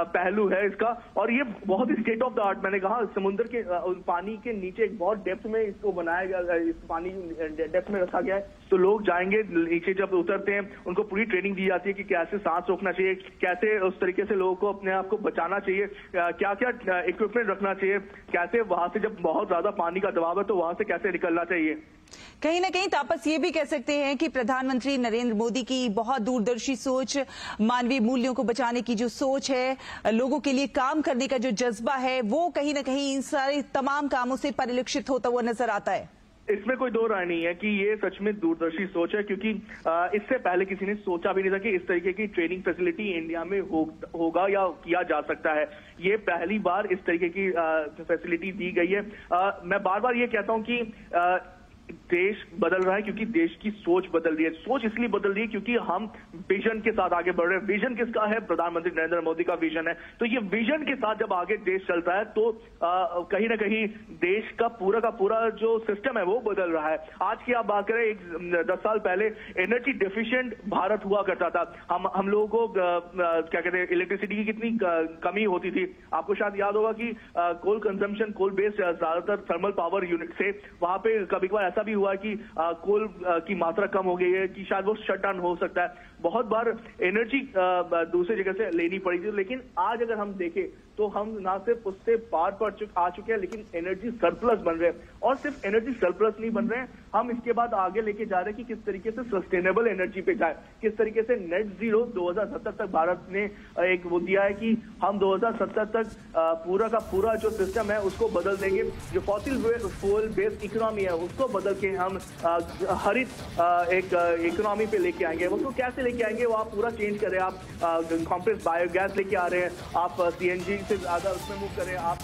पहलू है इसका, और ये बहुत ही स्टेट ऑफ द आर्ट, मैंने कहा समुद्र के पानी के नीचे एक बहुत डेप्थ में इसको बनाया गया, इस पानी डेप्थ में रखा गया है, तो लोग जाएंगे नीचे जब उतरते हैं उनको पूरी ट्रेनिंग दी जाती है कि कैसे सांस रोकना चाहिए, कैसे उस तरीके से लोगों को अपने आप को बचाना चाहिए, क्या क्या इक्विपमेंट रखना चाहिए, कैसे वहां से जब बहुत ज्यादा पानी का दबाव है तो वहां से कैसे निकलना चाहिए। कहीं ना कहीं तापस ये भी कह सकते हैं कि प्रधानमंत्री नरेंद्र मोदी की बहुत दूरदर्शी सोच, मानवीय मूल्यों को बचाने की जो सोच है, लोगों के लिए काम करने का जो जज्बा है, वो कहीं ना कहीं इन सारे तमाम कामों से परिलक्षित होता हुआ नजर आता है। इसमें कोई दो राय नहीं है कि ये सच में दूरदर्शी सोच है, क्योंकि इससे पहले किसी ने सोचा भी नहीं था कि इस तरीके की ट्रेनिंग फैसिलिटी इंडिया में होगा या किया जा सकता है। ये पहली बार इस तरीके की फैसिलिटी दी गई है। मैं बार बार ये कहता हूँ कि देश बदल रहा है क्योंकि देश की सोच बदल रही है। सोच इसलिए बदल रही है क्योंकि हम विजन के साथ आगे बढ़ रहे हैं। विजन किसका है? प्रधानमंत्री नरेंद्र मोदी का विजन है। तो ये विजन के साथ जब आगे देश चलता है तो कहीं ना कहीं देश का पूरा जो सिस्टम है वो बदल रहा है। आज की आप बात करें, 10 साल पहले एनर्जी डेफिशिएंट भारत हुआ करता था। हम लोगों को क्या कहते हैं, इलेक्ट्रिसिटी की कितनी कमी होती थी। आपको शायद याद होगा कि कोल कंजम्पशन, कोल बेस्ड ज्यादातर थर्मल पावर यूनिट से वहां पे कभी कभार ऐसा भी हुआ कि कोल की मात्रा कम हो गई है कि शायद वो शट डाउन हो सकता है। बहुत बार एनर्जी दूसरी जगह से लेनी पड़ी थी। लेकिन आज अगर हम देखें तो हम ना सिर्फ उससे पार पर आ चुके हैं, लेकिन एनर्जी सरप्लस बन रहे हैं। और सिर्फ एनर्जी सरप्लस नहीं बन रहे हैं, हम इसके बाद आगे लेके जा रहे हैं कि किस तरीके से सस्टेनेबल एनर्जी पे जाए, किस तरीके से नेट जीरो 2070 तक भारत ने एक वो दिया है कि हम 2070 तक पूरा का पूरा जो सिस्टम है उसको बदल देंगे। जो फॉसिल फ्यूल बेस्ड इकोनॉमी है उसको बदल के हम हरित एक इकोनॉमी पे लेके आएंगे। उसको कैसे लेके आएंगे वो आप पूरा चेंज करें। आप कॉम्प्रेस बायोगैस लेके आ रहे हैं, आप CNG से ज्यादा उसमें मूव करें आप।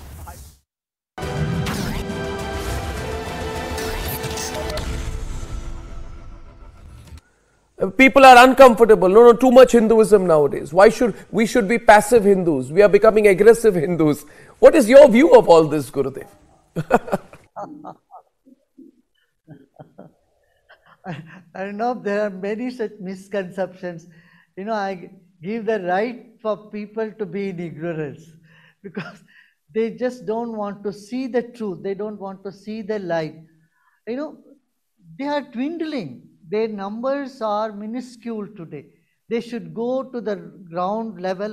People are uncomfortable. No, too much Hinduism nowadays. Why should we be passive Hindus? We are becoming aggressive Hindus. What is your view of all this, Gurudev? I know there are many such misconceptions. You know, I give the right for people to be in ignorance, because they just don't want to see the truth, they don't want to see the light. You know, they are dwindling, their numbers are minuscule today. They should go to the ground level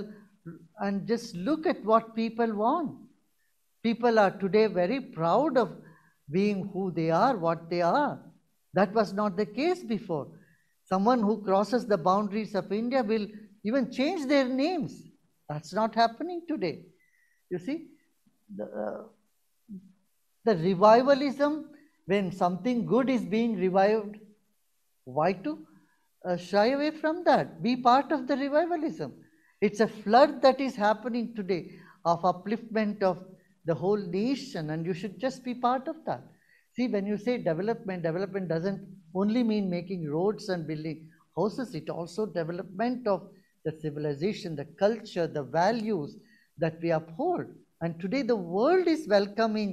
and just look at what people want. People are today very proud of being who they are, what they are. That was not the case before. Someone who crosses the boundaries of India will even change their names. That's not happening today. You see, the revivalism, when something good is being revived, why to shy away from that? Be part of the revivalism. It's a flood that is happening today of upliftment of the whole nation, and you should just be part of that. See, when you say development, development doesn't only mean making roads and building houses, it also development of the civilization, the culture, the values that we uphold. And today the world is welcoming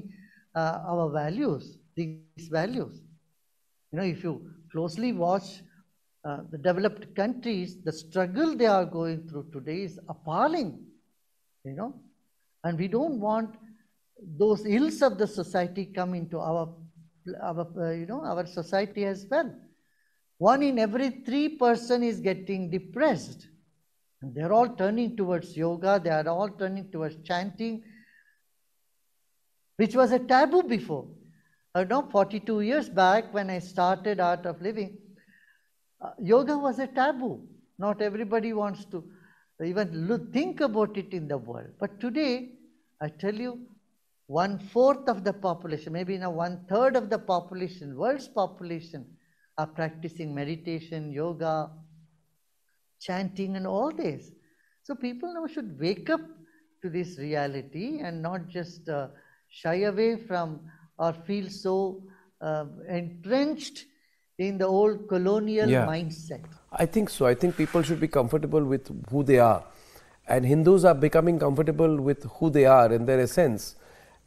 our values, these values. You know, if you closely watch the developed countries, the struggle they are going through today is appalling, you know. And we don't want those ills of the society come into our society as well. 1 in every 3 person is getting depressed. And they're all turning towards yoga, they are all turning towards chanting, which was a taboo before. I know 42 years back when I started Art of Living, yoga was a taboo. Not everybody wants to even think about it in the world. But today, I tell you, 1/4 of the population, maybe now 1/3 of the population, world's population, are practicing meditation, yoga, chanting and all this. So people now should wake up to this reality and not just shy away from or feel so entrenched in the old colonial mindset. I think so. I think people should be comfortable with who they are. And Hindus are becoming comfortable with who they are and their essence.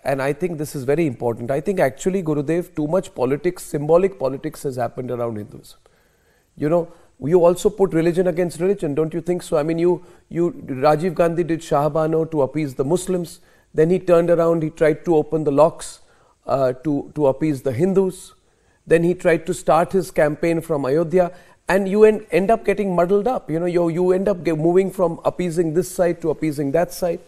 And I think this is very important. I think actually, Gurudev, too much politics, symbolic politics has happened around Hinduism. You know, you also put religion against religion, don't you think so? I mean, Rajiv Gandhi did Shahbano to appease the Muslims. Then he turned around, he tried to open the locks to appease the Hindus. Then he tried to start his campaign from Ayodhya. And you end up getting muddled up. You know, you end up moving from appeasing this side to appeasing that side.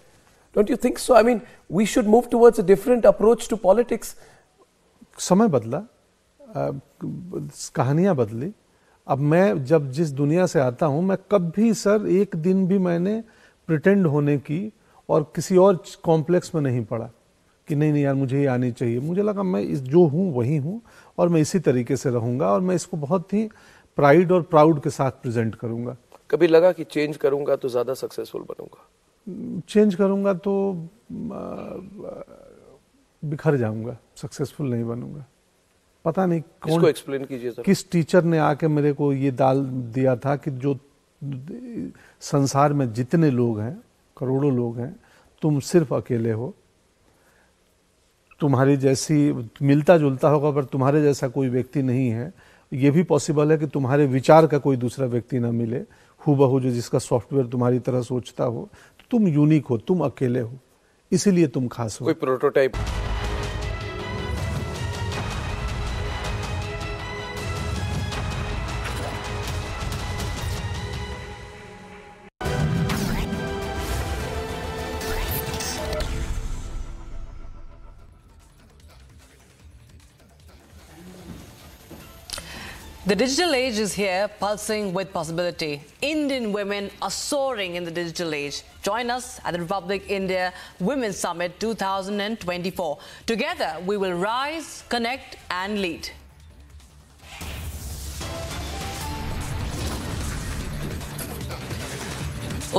Don't you think so? I mean, we should move towards a different approach to politics. समय बदला, कहानियाँ बदली. अब मैं जब जिस दुनिया से आता हूँ, मैं कभी सर एक दिन भी मैंने pretend होने की और किसी और complex में नहीं पड़ा कि नहीं नहीं यार मुझे ही आनी चाहिए. मुझे लगा मैं इस जो हूँ वही हूँ और मैं इसी तरीके से रहूँगा और मैं इसको बहुत ही प्राइड और प्राउड के साथ प्रेजेंट करूँगा. कभी लगा कि चेंज करूँगा तो ज़्यादा सक्सेसफुल बनूँगा? चेंज करूँगा तो बिखर जाऊँगा, सक्सेसफुल नहीं बनूँगा. पता नहीं कौन, इसको एक्सप्लेन कीजिए सर. किस टीचर ने आके मेरे को ये डाल दिया था कि जो संसार में जितने लोग हैं, करोड़ों लोग हैं, तुम सिर्फ अकेले हो. तुम्हारी जैसी मिलता जुलता होगा पर तुम्हारे जैसा कोई व्यक्ति नहीं है. ये भी पॉसिबल है कि तुम्हारे विचार का कोई दूसरा व्यक्ति ना मिले हूबहू, जो जिसका सॉफ्टवेयर तुम्हारी तरह सोचता हो. तुम यूनिक हो, तुम अकेले हो, इसीलिए तुम खास हो. कोई prototype. The digital age is here, pulsing with possibility. Indian women are soaring in the digital age. Join us at the Republic India Women's Summit 2024. Together, we will rise, connect, and lead.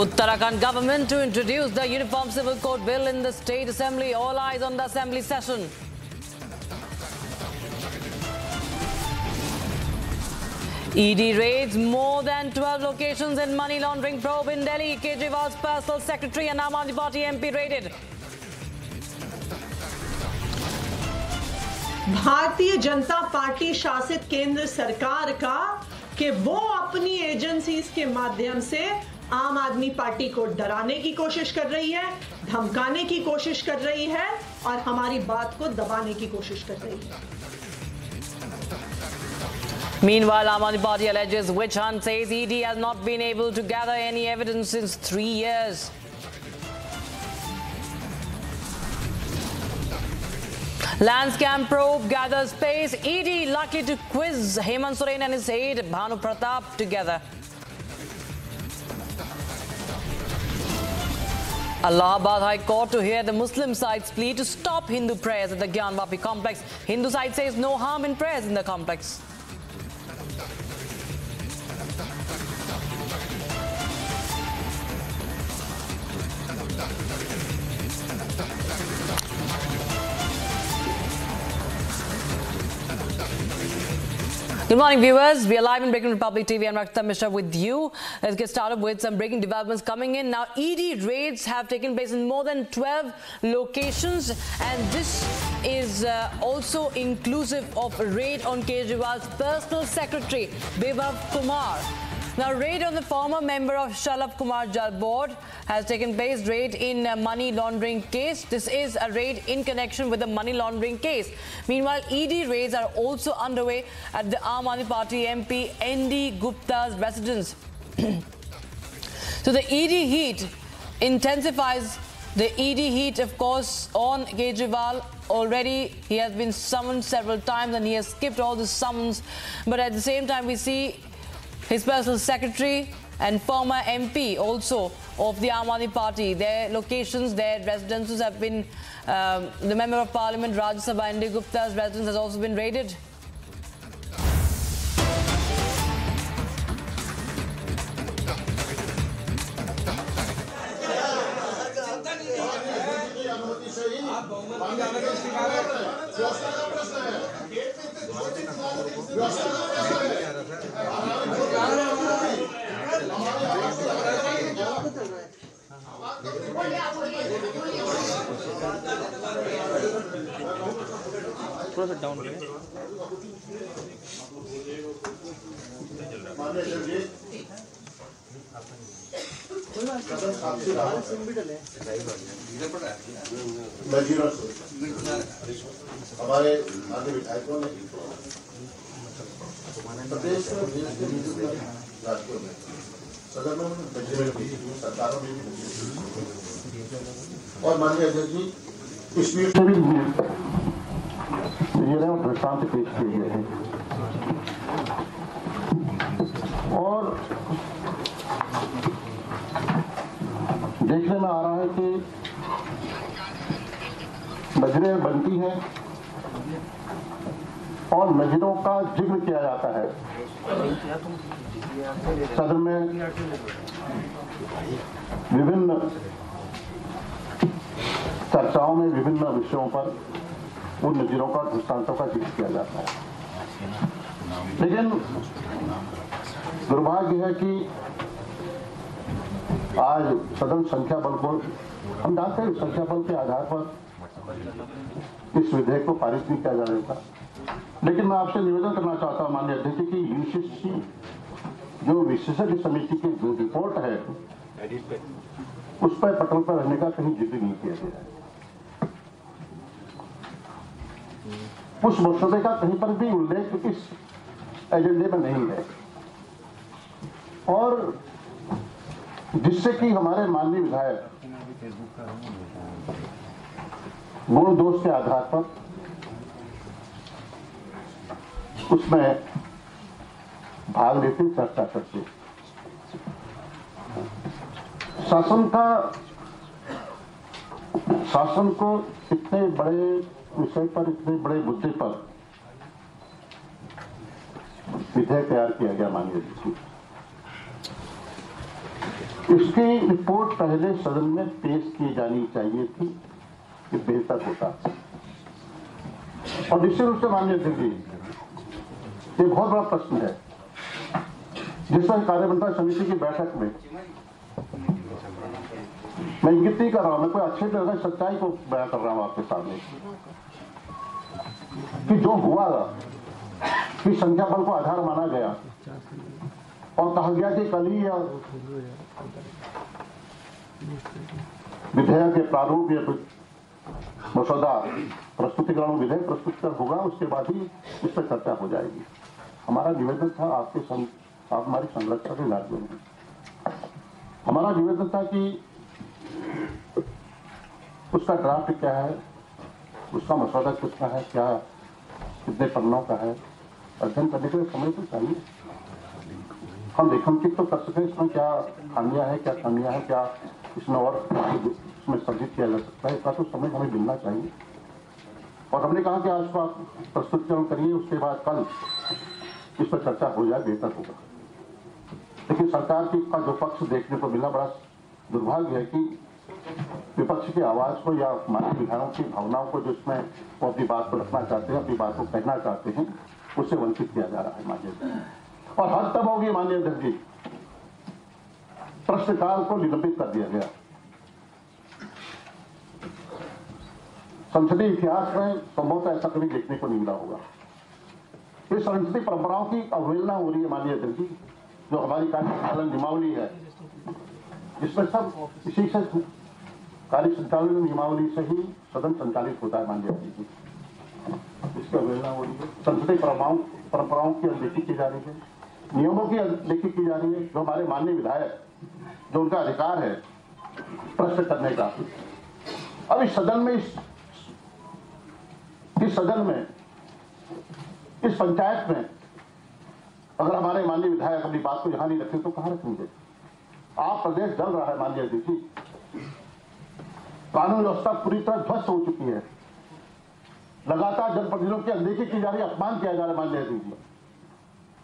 Uttarakhand government to introduce the Uniform Civil Code bill in the State Assembly. All eyes on the Assembly session. ED raids more than 12 locations in money laundering probe in Delhi. Kejriwal's personal secretary and Aam Aadmi Party MP raided. भारतीय Janata party शासित केंद्र सरकार का कि वो अपनी agencies के माध्यम से आम आदमी पार्टी को डराने की कोशिश कर रही है, धमकाने की कोशिश कर रही है और हमारी बात को दबाने की कोशिश कर रही है. Meanwhile, Aam Aadmi Party alleges witch hunt, says ED has not been able to gather any evidence since 3 years. Landscam probe gathers pace. ED likely to quiz Hemant Soren and his aide Bhanu Pratap together. Allahabad High Court to hear the Muslim side's plea to stop Hindu prayers at the Gyanwapi complex. Hindu side says no harm in prayers in the complex. Good morning, viewers. We are live in Breaking Republic TV. I'm Rakta Mishra with you. Let's get started with some breaking developments coming in. Now, ED raids have taken place in more than 12 locations, and this is also inclusive of a raid on Kejriwal's personal secretary, Bibhav Kumar. Now, raid on the former member of Shalabh Kumar Jal Board has taken place. Raid in a money laundering case. This is a raid in connection with the money laundering case. Meanwhile, ED raids are also underway at the Aam Aadmi Party MP N.D. Gupta's residence. So the ED heat intensifies. The ED heat, of course, on Kejriwal. Already he has been summoned several times and he has skipped all the summons. But at the same time, we see his personal secretary and former MP also of the Aam Aadmi Party. Their locations, their residences have been, the Member of Parliament Rajya Sabha N.D. Gupta's residence has also been raided. थोड़ा सा down हमारे आधे विधायकों ने प्रदेश में सदन में budget भी सरकारों में भी और माननीय अध्यक्ष जी कश्मीर को भी ये नए प्रस्ताव पेश किए गए हैं और देखने में आ रहा है कि मजरें बनती हैं और मजरों का जिक्र किया जाता है। सदन में विभिन्न चर्चाओं में विभिन्न विषयों पर उन नजरों का दृष्टांतों का जिक्र किया जाता है, लेकिन दुर्भाग्य है कि आज सदन संख्या बल को हम जानते हैं, संख्या बल के आधार पर इस विधेयक को पारित नहीं किया जा सकता। लेकिन मैं आपसे निवेदन करना चाहता हूं माननीय अध्यक्ष जी की यूसीसी जो विशेषज्ञ समिति की जो रिपोर्ट है उस पर पटल पर रहने का कहीं जिक्र नहीं किया गया है। उस मसौदे का कहीं पर भी उल्लेख इस एजेंडे में नहीं है और जिससे कि हमारे माननीय विधायक गुण दोष के आधार पर उसमें भाग लेते चर्चा करते। शासन को इतने बड़े विषय पर इतने बड़े मुद्दे पर विधेयक तैयार किया गया माननीय जी। इसकी रिपोर्ट पहले सदन में पेश की जानी चाहिए थी कि बेहतर होता और निश्चित रूप से मान्य थे। ये बहुत बड़ा प्रश्न है जिसमें कार्यकर्ता समिति की बैठक में मैं इंगित नहीं कर रहा हूं, मैं कोई अच्छे तरह से सच्चाई को बयान कर रहा हूं आपके सामने कि जो हुआ कि संख्या बल को आधार माना गया और कहा गया कि कल ही विधेयक के प्रारूप या मसौदा प्रस्तुतिकरण विधेयक प्रस्तुत होगा, उसके बाद ही इस पर चर्चा हो जाएगी। हमारा निवेदन था आपके आप हमारी संरक्षण के राज्यों में हमारा निवेदन था कि उसका ड्राफ्ट क्या है, उसका मसौदा कितना है, क्या कितने पन्नों का है, अध्ययन करने के लिए समय तो चाहिए। हम लेखनचित तो कर सकते हैं इसमें क्या खामियां हैं, क्या कमियां हैं, क्या इसमें और इसमें सज्जित किया जा सकता है, इसका तो समय हमें मिलना चाहिए। और हमने कहा कि आज को आप प्रस्तुतिकरण करिए, उसके बाद कल इस पर चर्चा हो जाए, बेहतर होगा। लेकिन सरकार की का जो पक्ष देखने को मिला, बड़ा दुर्भाग्य है कि विपक्ष की आवाज़ को या मानव विधानों की भावनाओं को जिसमें वो अपनी बात को रखना चाहते हैं, अपनी बात को कहना चाहते हैं, उससे वंचित किया जा रहा है माननीय। और हद तब होगी माननीय अध्यक्ष जी, प्रश्नकाल को निलंबित कर दिया गया। संसदीय इतिहास में संभवतः ऐसा कभी देखने को नहीं मिला होगा। इस संसदीय परंपराओं की अवहेलना हो रही है माननीय अध्यक्ष जी, जो हमारी कार्य संचालन नियमावली है जिसमें सब इसी से कार्य संचालन नियमावली से ही सदन संचालित होता है माननीय अध्यक्ष जी। इसकी अवहेलना हो रही है, संसदीय परंपराओं की अनदेखी की जा रही है, नियमों की अनदेखी की जा रही है। जो हमारे माननीय विधायक जो उनका अधिकार है प्रश्न करने का, अब इस सदन में इस पंचायत में अगर हमारे माननीय विधायक अपनी बात को यहां नहीं रखें तो कहां रखेंगे? आप प्रदेश जल रहा है माननीय अध्यक्ष जी, कानून व्यवस्था पूरी तरह ध्वस्त हो चुकी है, लगातार जनप्रतिनिधियों की अनदेखी की जा रही है, अपमान किया जा रहा है माननीय अध्यक्ष जी।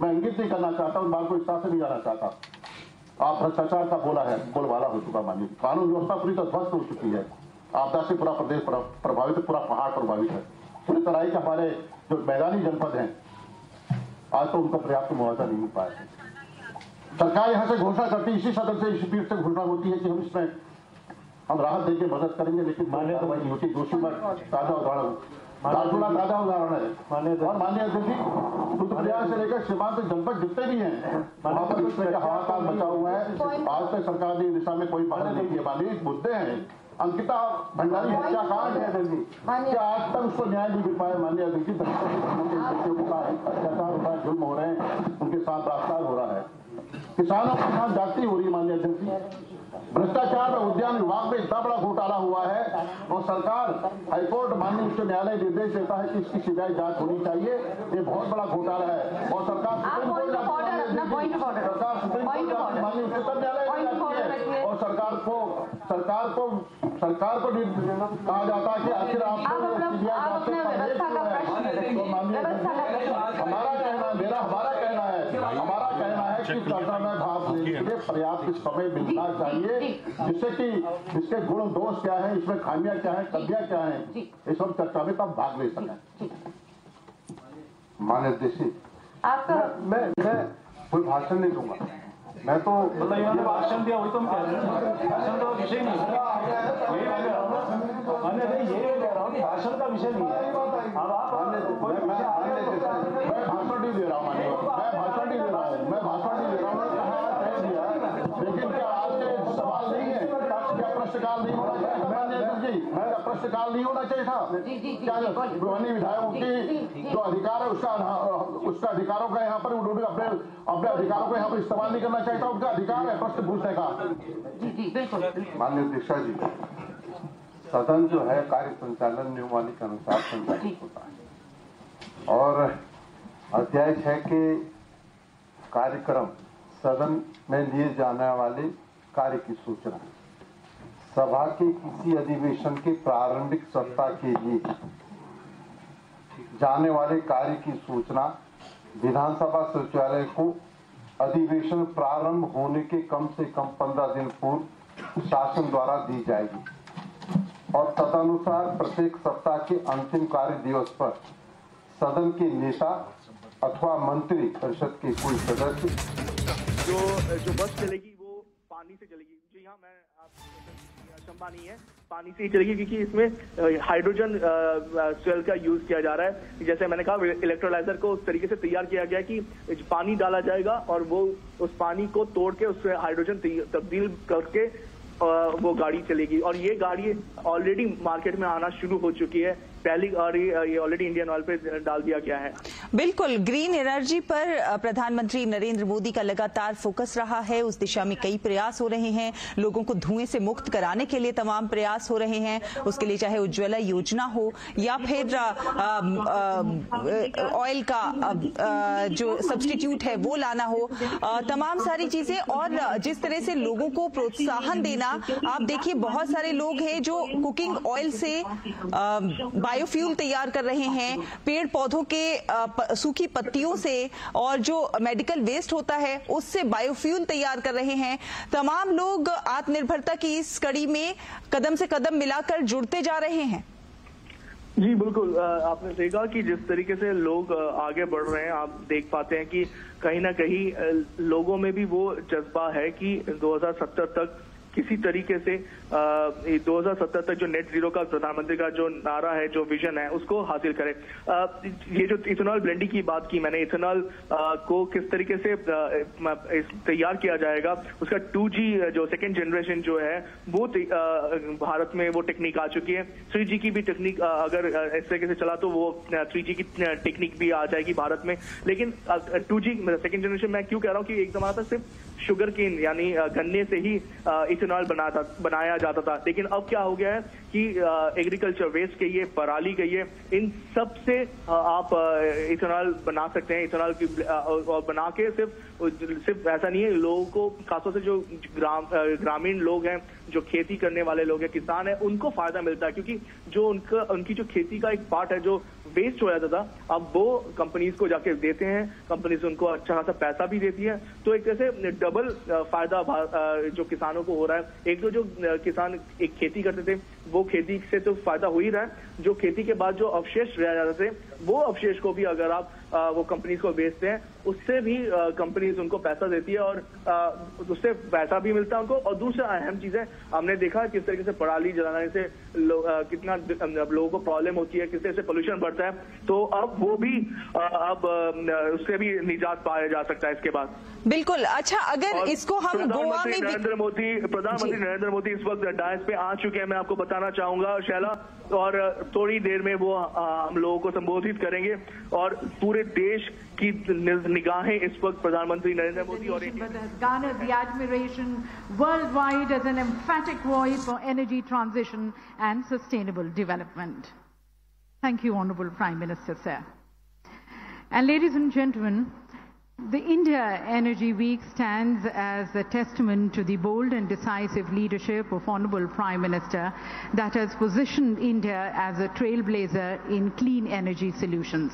मैं इंगित नहीं करना चाहता, उन बात को इस तरह से नहीं जाना चाहता। आप भ्रष्टाचार का बोलबाला हो चुका मानिए, कानून व्यवस्था पूरी तरह ध्वस्त हो चुकी है, आपदा से पूरा प्रदेश प्रभावित है, पूरा पहाड़ प्रभावित है, पूरे तराई के हमारे जो मैदानी जनपद हैं आज तो उनका पर्याप्त मुआवजा नहीं मिल पाया है। सरकार यहाँ से घोषणा करती, इसी सदन से इसी पीठ से घोषणा होती है कि हम इसमें हम राहत देके मदद करेंगे, लेकिन मान्य यूपी दोषी पर ताजा उदाहरण दार्चुला ताजा उदाहरण है। और माननीय अध्यक्ष कुतुबुद्दीन से लेकर सीमांत जनपद जितने भी हैं वहाँ पर हवा का बचा हुआ है। आज तक सरकार ने दिशा में कोई पहल नहीं किया। माननीय मुद्दे हैं अंकिता भंडारी हत्याकांड है दिल्ली, क्या आज तक उसको न्याय नहीं मिल पाया। माननीय अध्यक्ष अत्याचार हो रहा है, जुल्म हो रहे हैं, उनके साथ बलात्कार हो रहा है, किसानों के साथ जाती हो रही है। माननीय अध्यक्ष भ्रष्टाचार और उद्यान विभाग में इतना बड़ा घोटाला हुआ है और सरकार हाईकोर्ट माननीय उच्च न्यायालय निर्देश देता है कि इसकी सीबीआई जांच होनी चाहिए, ये बहुत बड़ा घोटाला है। और सरकार को भी कहा जाता है कि आखिर आपको पर्याप्त समय मिलना चाहिए, जिससे कि इसके गुण दोष क्या है, इसमें खामियां क्या है, कमियां क्या है, इस सब चर्चा में तब भाग ले सकें। माननीय अध्यक्ष मैं कोई भाषण नहीं दूंगा, मैं तो मतलब इन्होंने भाषण दिया वही तो हम कह रहे हैं, भाषण का विषय नहीं है, ये कह रहा हूँ भाषण का विषय नहीं है। अब आप मैं भाषण नहीं दे रहा हूँ, प्रश्नकाल नहीं होना चाहिए था। क्या विधायकों की जो अधिकार है उसका अधिकारों का यहाँ पर उन्होंने अपने अधिकारों को यहाँ पर इस्तेमाल नहीं करना चाहिए था। उनका अधिकार है प्रश्न पूछने का। माननीय दीक्षा जी, सदन जो है कार्य संचालन नियमावली के अनुसार संचालित होता है और अध्याय 6 के कार्यक्रम सदन में लिए जाने वाले कार्य की सूचना सभा के किसी अधिवेशन के प्रारंभिक सप्ताह के लिए जाने वाले कार्य की सूचना विधानसभा सचिवालय को अधिवेशन प्रारंभ होने के कम से कम 15 दिन पूर्व शासन द्वारा दी जाएगी और तदनुसार प्रत्येक सप्ताह के अंतिम कार्य दिवस पर सदन के नेता अथवा मंत्री परिषद के कोई सदस्य जो बस चलेगी वो पानी से चलेगी। जी हाँ, मैं क्षमता नहीं है, पानी से ही चलेगी क्योंकि इसमें हाइड्रोजन सेल का यूज किया जा रहा है। जैसे मैंने कहा इलेक्ट्रोलाइजर को उस तरीके से तैयार किया गया कि पानी डाला जाएगा और वो उस पानी को तोड़ के उसमें हाइड्रोजन तब्दील करके वो गाड़ी चलेगी। और ये गाड़ी ऑलरेडी मार्केट में आना शुरू हो चुकी है पहली, और ये ऑलरेडी इंडियन ऑयल पे डाल दिया गया है। बिल्कुल, ग्रीन एनर्जी पर प्रधानमंत्री नरेंद्र मोदी का लगातार फोकस रहा है, उस दिशा में कई प्रयास हो रहे हैं, लोगों को धुएं से मुक्त कराने के लिए तमाम प्रयास हो रहे हैं। उसके लिए चाहे उज्ज्वला योजना हो या फिर ऑयल का जो सब्स्टिट्यूट है वो लाना हो, तमाम सारी चीजें। और जिस तरह से लोगों को प्रोत्साहन देना, आप देखिए बहुत सारे लोग हैं जो कुकिंग ऑयल से बायोफ्यूल तैयार कर रहे हैं, पेड़ पौधों के सूखी पत्तियों से, और जो मेडिकल वेस्ट होता है उससे बायोफ्यूल तैयार कर रहे हैं। तमाम लोग आत्मनिर्भरता की इस कड़ी में कदम से कदम मिलाकर जुड़ते जा रहे हैं। जी बिल्कुल, आपने देखा कि जिस तरीके से लोग आगे बढ़ रहे हैं, आप देख पाते हैं कि कहीं ना कहीं लोगों में भी वो जज्बा है कि 2070 तक किसी तरीके से 2070 तक जो नेट जीरो का प्रधानमंत्री का जो नारा है, जो विजन है, उसको हासिल करें। ये जो इथेनॉल ब्लेंडिंग की बात की मैंने, इथेनॉल को किस तरीके से तैयार किया जाएगा, उसका 2G जो सेकेंड जनरेशन जो है वो भारत में वो टेक्निक आ चुकी है। 3G की भी टेक्निक अगर इस तरीके से चला तो वो 3G की टेक्निक भी आ जाएगी भारत में। लेकिन 2G सेकेंड जनरेशन मैं क्यों कह रहा हूँ कि एक जमाना सिर्फ शुगर केन यानी गन्ने से ही इथेनॉल बनाया जाता था, लेकिन अब क्या हो गया है कि एग्रीकल्चर वेस्ट कहिए, पराली कहिए, इन सब से आप इथेनॉल बना सकते हैं। इथेनॉल की और बना के सिर्फ ऐसा नहीं है, लोगों को खासतौर से जो ग्रामीण लोग हैं, जो खेती करने वाले लोग हैं, किसान हैं, उनको फायदा मिलता है क्योंकि जो उनकी जो खेती का एक पार्ट है जो वेस्ट हो जाता था, अब वो कंपनीज को जाके देते हैं, कंपनीज उनको अच्छा खासा पैसा भी देती है। तो एक तरह से डबल फायदा जो किसानों को हो रहा है। एक तो जो किसान एक खेती करते थे वो खेती से तो फायदा हो ही रहा है, जो खेती के बाद जो अवशेष रह जाते थे वो अवशेष को भी अगर आप वो कंपनीज को बेचते हैं उससे भी कंपनीज उनको पैसा देती है और उससे पैसा भी मिलता है उनको। और दूसरा अहम चीज है, हमने देखा किस तरीके से पराली जलाने से कितना लोगों को प्रॉब्लम होती है, किस तरह से पोल्यूशन बढ़ता है। तो अब वो भी अब उससे भी निजात पाया जा सकता है इसके बाद। बिल्कुल। अच्छा, अगर इसको हम गोवा में प्रधानमंत्री नरेंद्र मोदी इस वक्त डायस पे आ चुके हैं, मैं आपको बताना चाहूंगा शैला, और थोड़ी देर में वो हम लोगों को संबोधित करेंगे और पूरे देश की निगाहें इस वक्त प्रधानमंत्री नरेंद्र मोदी और garnered the admiration worldwide as an emphatic voice for energy transition and sustainable development. Thank you, Honorable Prime Minister, sir. And ladies and gentlemen, the India Energy Week stands as a testament to the bold and decisive leadership of Honorable Prime Minister that has positioned India as a trailblazer in clean energy solutions,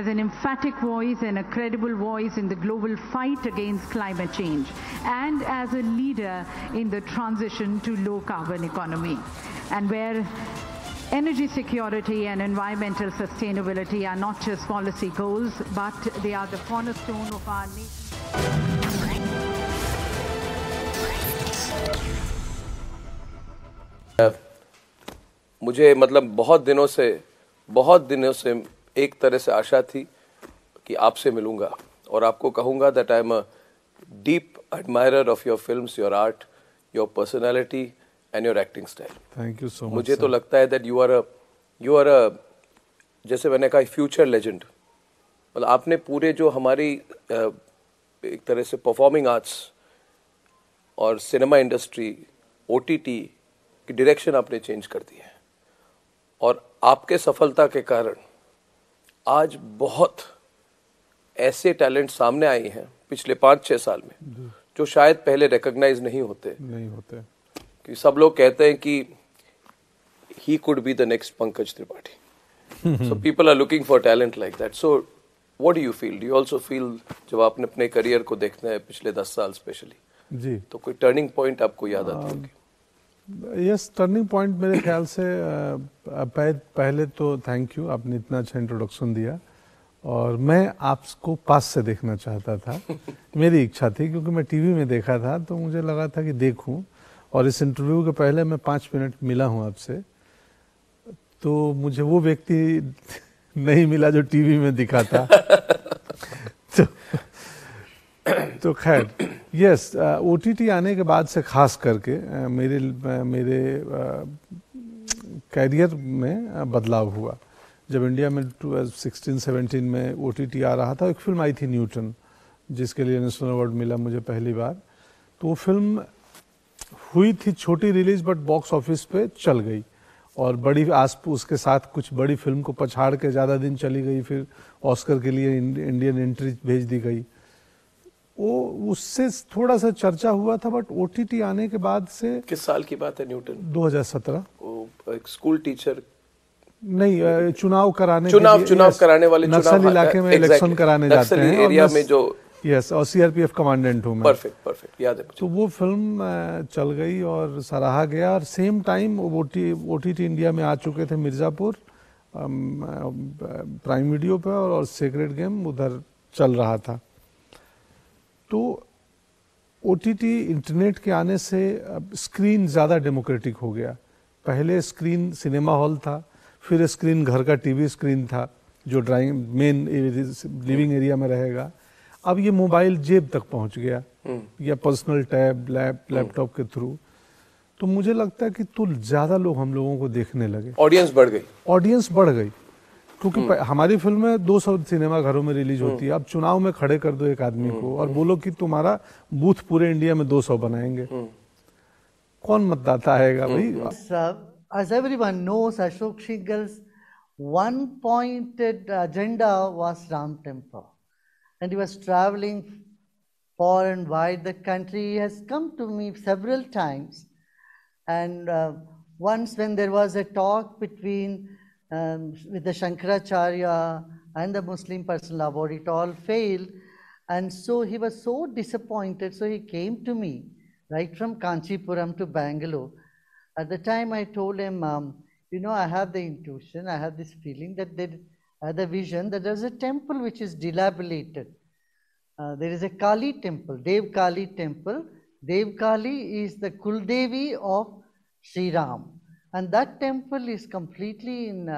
as an emphatic voice and a credible voice in the global fight against climate change, and as a leader in the transition to low carbon economy. And where energy security and environmental sustainability are not just policy goals, but they are the cornerstone of our nation. मुझे बहुत दिनों से एक तरह से आशा थी कि आपसे मिलूंगा और आपको कहूंगा that I am a deep admirer of your films, your art, your personality and your acting style. Thank you so much. मुझे तो लगता है that you are a जैसे मैंने कहा future legend. मतलब आपने पूरे जो हमारी एक तरह से performing arts और cinema industry, OTT की direction आपने change कर दी है और आपके सफलता के कारण आज बहुत ऐसे टैलेंट सामने आए हैं पिछले 5-6 साल में जो शायद पहले रिकॉग्नाइज नहीं होते कि सब लोग कहते हैं कि he could be the next Pankaj Tripathi. So people are looking for talent like that. So what do you feel? Do you also feel जब आपने अपने करियर को देखना है पिछले 10 साल स्पेशली जी, तो कोई टर्निंग पॉइंट आपको याद आता होगी? यस, टर्निंग पॉइंट मेरे ख्याल से पहले तो थैंक यू, आपने इतना अच्छा इंट्रोडक्शन दिया और मैं आपको पास से देखना चाहता था मेरी इच्छा थी क्योंकि मैं टीवी में देखा था तो मुझे लगा था कि देखूं और इस इंटरव्यू के पहले मैं 5 मिनट मिला हूं आपसे, तो मुझे वो व्यक्ति नहीं मिला जो टीवी में दिखा था तो खैर यस, ओटीटी आने के बाद से खास करके मेरे कैरियर में बदलाव हुआ। जब इंडिया में 2016-17 में ओटीटी आ रहा था, एक फिल्म आई थी न्यूटन जिसके लिए नेशनल अवार्ड मिला मुझे पहली बार, तो वो फिल्म हुई थी छोटी रिलीज बट बॉक्स ऑफिस पे चल गई और बड़ी आस उसके साथ कुछ बड़ी फिल्म को पछाड़ के ज़्यादा दिन चली गई, फिर ऑस्कर के लिए इंडियन एंट्री भेज दी गई। वो उससे थोड़ा सा चर्चा हुआ था बट ओटीटी आने के बाद से। किस साल की बात है न्यूटन? 2017। एक स्कूल टीचर नहीं, चुनाव कराने वाले नक्सल इलाके में इलेक्शन कराने जाते हैं एरिया में जो यस, और सीआरपीएफ कमांडेंट हूं मैं। परफेक्ट याद है। तो वो फिल्म चल गई और सराहा गया और सेम टाइम ओटीटी इंडिया में आ चुके थे मिर्ज़ापुर प्राइम वीडियो पे और सीक्रेट गेम उधर चल रहा था। तो ओटीटी इंटरनेट के आने से स्क्रीन ज़्यादा डेमोक्रेटिक हो गया। पहले स्क्रीन सिनेमा हॉल था, फिर स्क्रीन घर का टीवी स्क्रीन था जो ड्राइंग मेन लिविंग एरिया में रहेगा। अब ये मोबाइल जेब तक पहुंच गया या पर्सनल टैब लैपटॉप के थ्रू। तो मुझे लगता है कि तो ज़्यादा लोग हम लोगों को देखने लगे, ऑडियंस बढ़ गई क्योंकि हमारी फिल्में 200 सिनेमा घरों में रिलीज होती है। अब चुनाव में खड़े कर दो एक आदमी को और बोलो कि तुम्हारा बूथ पूरे इंडिया में 200 बनाएंगे, कौन मतदाता आएगा भाई? As everyone knows, Ashok Shingal's one-pointed agenda was Ram Temple. And he was traveling far and wide the country. He has come to me several times. And once when there was a talk between with the Shankaracharya and the Muslim Personal Award, it all failed. And so he was so disappointed. So he came to me right from Kanchipuram to Bangalore. At the time I told him, you know, I have the intuition, I have this feeling that the vision that there's a temple which is dilapidated. there is a Kali temple, Dev Kali temple. Dev Kali is the Kuldevi of Sri Ram, and that temple is completely in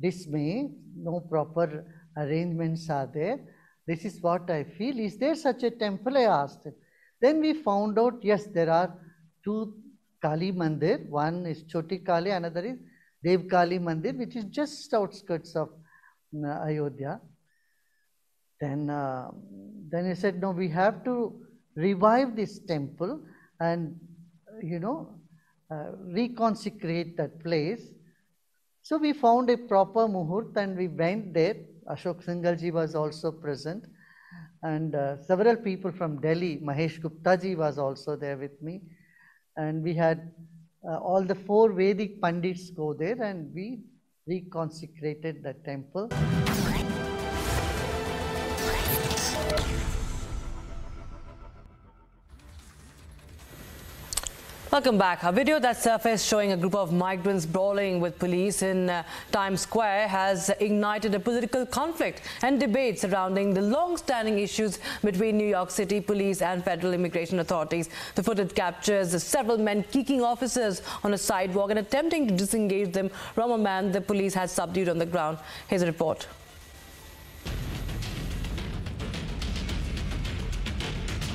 dismay. No proper arrangements are there. This is what I feel. Is there such a temple? I asked him. Then we found out, yes, there are two Kali Mandir. One is Choti Kali, another is Dev Kali Mandir, which is just outskirts of Ayodhya. Then he said, no, we have to revive this temple and, you know, reconsecrate that place. So we found a proper muhurt and we went there. Ashok Singalji was also present, and several people from Delhi, Mahesh Guptaji was also there with me, and we had all the four Vedic Pandits go there, and we reconsecrated the temple. Welcome back. A video that surfaced showing a group of migrants brawling with police in Times Square has ignited a political conflict and debate surrounding the long-standing issues between New York City police and federal immigration authorities. The footage captures several men kicking officers on a sidewalk and attempting to disengage them from a man the police had subdued on the ground. Here's a report.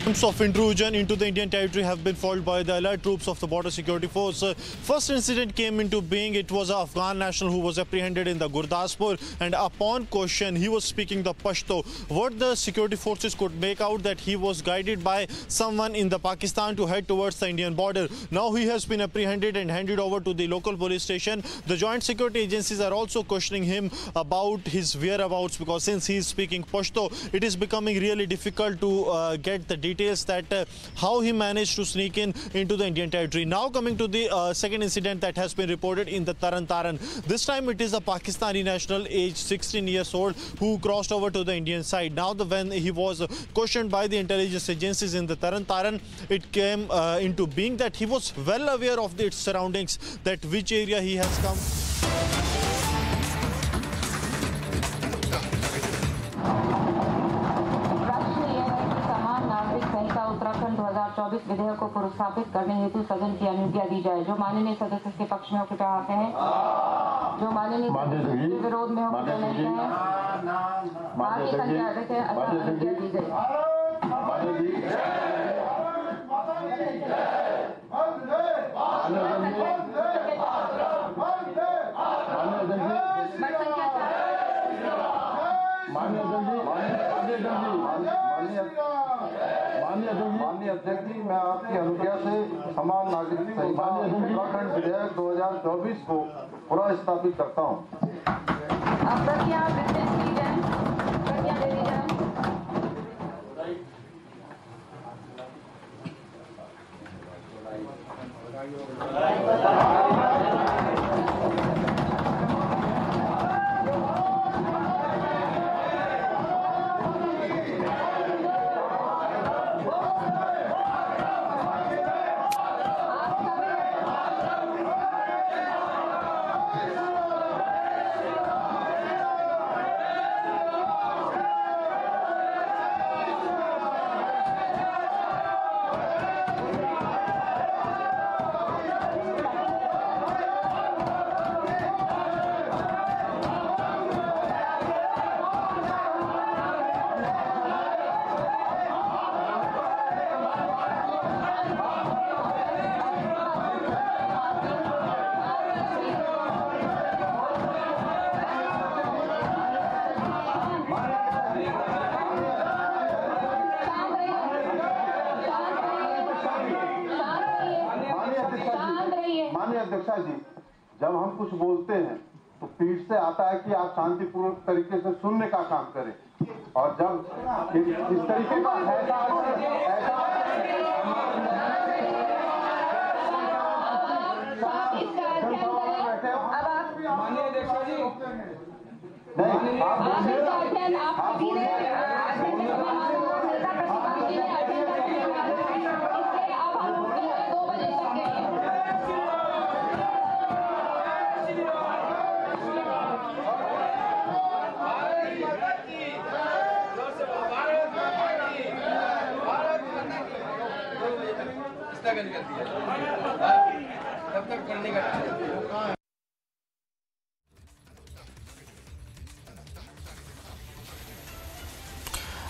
Attempts of intrusion into the Indian territory have been foiled by the allied troops of the border security force. First incident came into being. It was an Afghan national who was apprehended in the Gurdaspur, and upon question he was speaking the Pashto. What the security forces could make out that he was guided by someone in the Pakistan to head towards the Indian border. Now he has been apprehended and handed over to the local police station. The joint security agencies are also questioning him about his whereabouts, because since he is speaking Pashto, it is becoming really difficult to get the details that how he managed to sneak into the Indian territory. Now coming to the second incident that has been reported in the Taran. This time it is a Pakistani national aged 16 years old who crossed over to the Indian side. Now when he was questioned by the intelligence agencies in the Taran, it came into being that he was well aware of its surroundings, that which area he has come. विधेयक को पुरस्कृत करने हेतु सदन की अनुज्ञा दी जाए जो माननीय सदस्य के पक्ष में कृपया आते हैं जो माननीय विरोध में होते हैं बाकी संख्या अधिक है अनुज्ञा दी जाए माननीय अध्यक्ष जी, मैं आपकी अनुज्ञा से समान नागरिक संहिता उत्तराखंड विधेयक 2024 को पुनर्स्थापित करता हूं। अब प्रक्रिया विस्तृत की जाए, प्रक्रिया दे दी जाए। शांतिपूर्वक तरीके से सुनने का काम करें और जब इस तरीके का बैन कर दिया, तब तक करने का।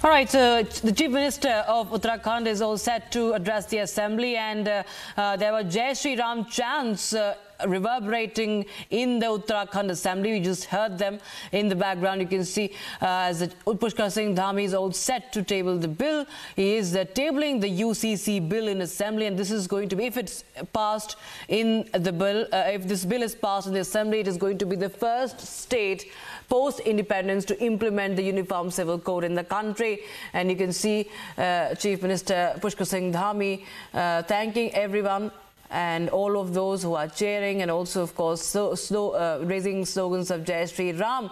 All right, the Chief Minister of Uttarakhand is all set to address the Assembly, and there were Jai Shri Ram chants reverberating in the Uttarakhand Assembly. We just heard them in the background. You can see as Pushkar Singh Dhami is all set to table the bill. He is tabling the UCC bill in Assembly, and this is going to be, if this bill is passed in the Assembly, it is going to be the first state post-independence to implement the Uniform Civil Code in the country. And you can see Chief Minister Pushkar Singh Dhami thanking everyone and all of those who are cheering, and also, of course, raising slogans of Jai Shri Ram.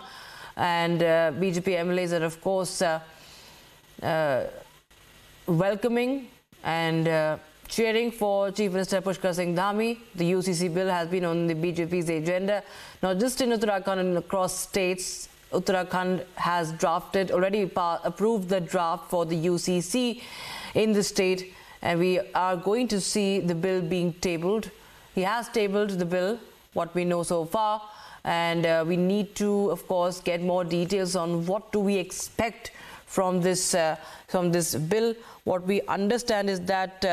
And BJP MLAs are, of course, welcoming and cheering for Chief Minister Pushkar Singh Dhami. The UCC bill has been on the BJP's agenda, not just in Uttarakhand and across states. Uttarakhand has drafted, already approved the draft for the UCC in the state, and we are going to see the bill being tabled. He has tabled the bill, what we know so far, and we need to, of course, get more details on what do we expect from this bill. What we understand is that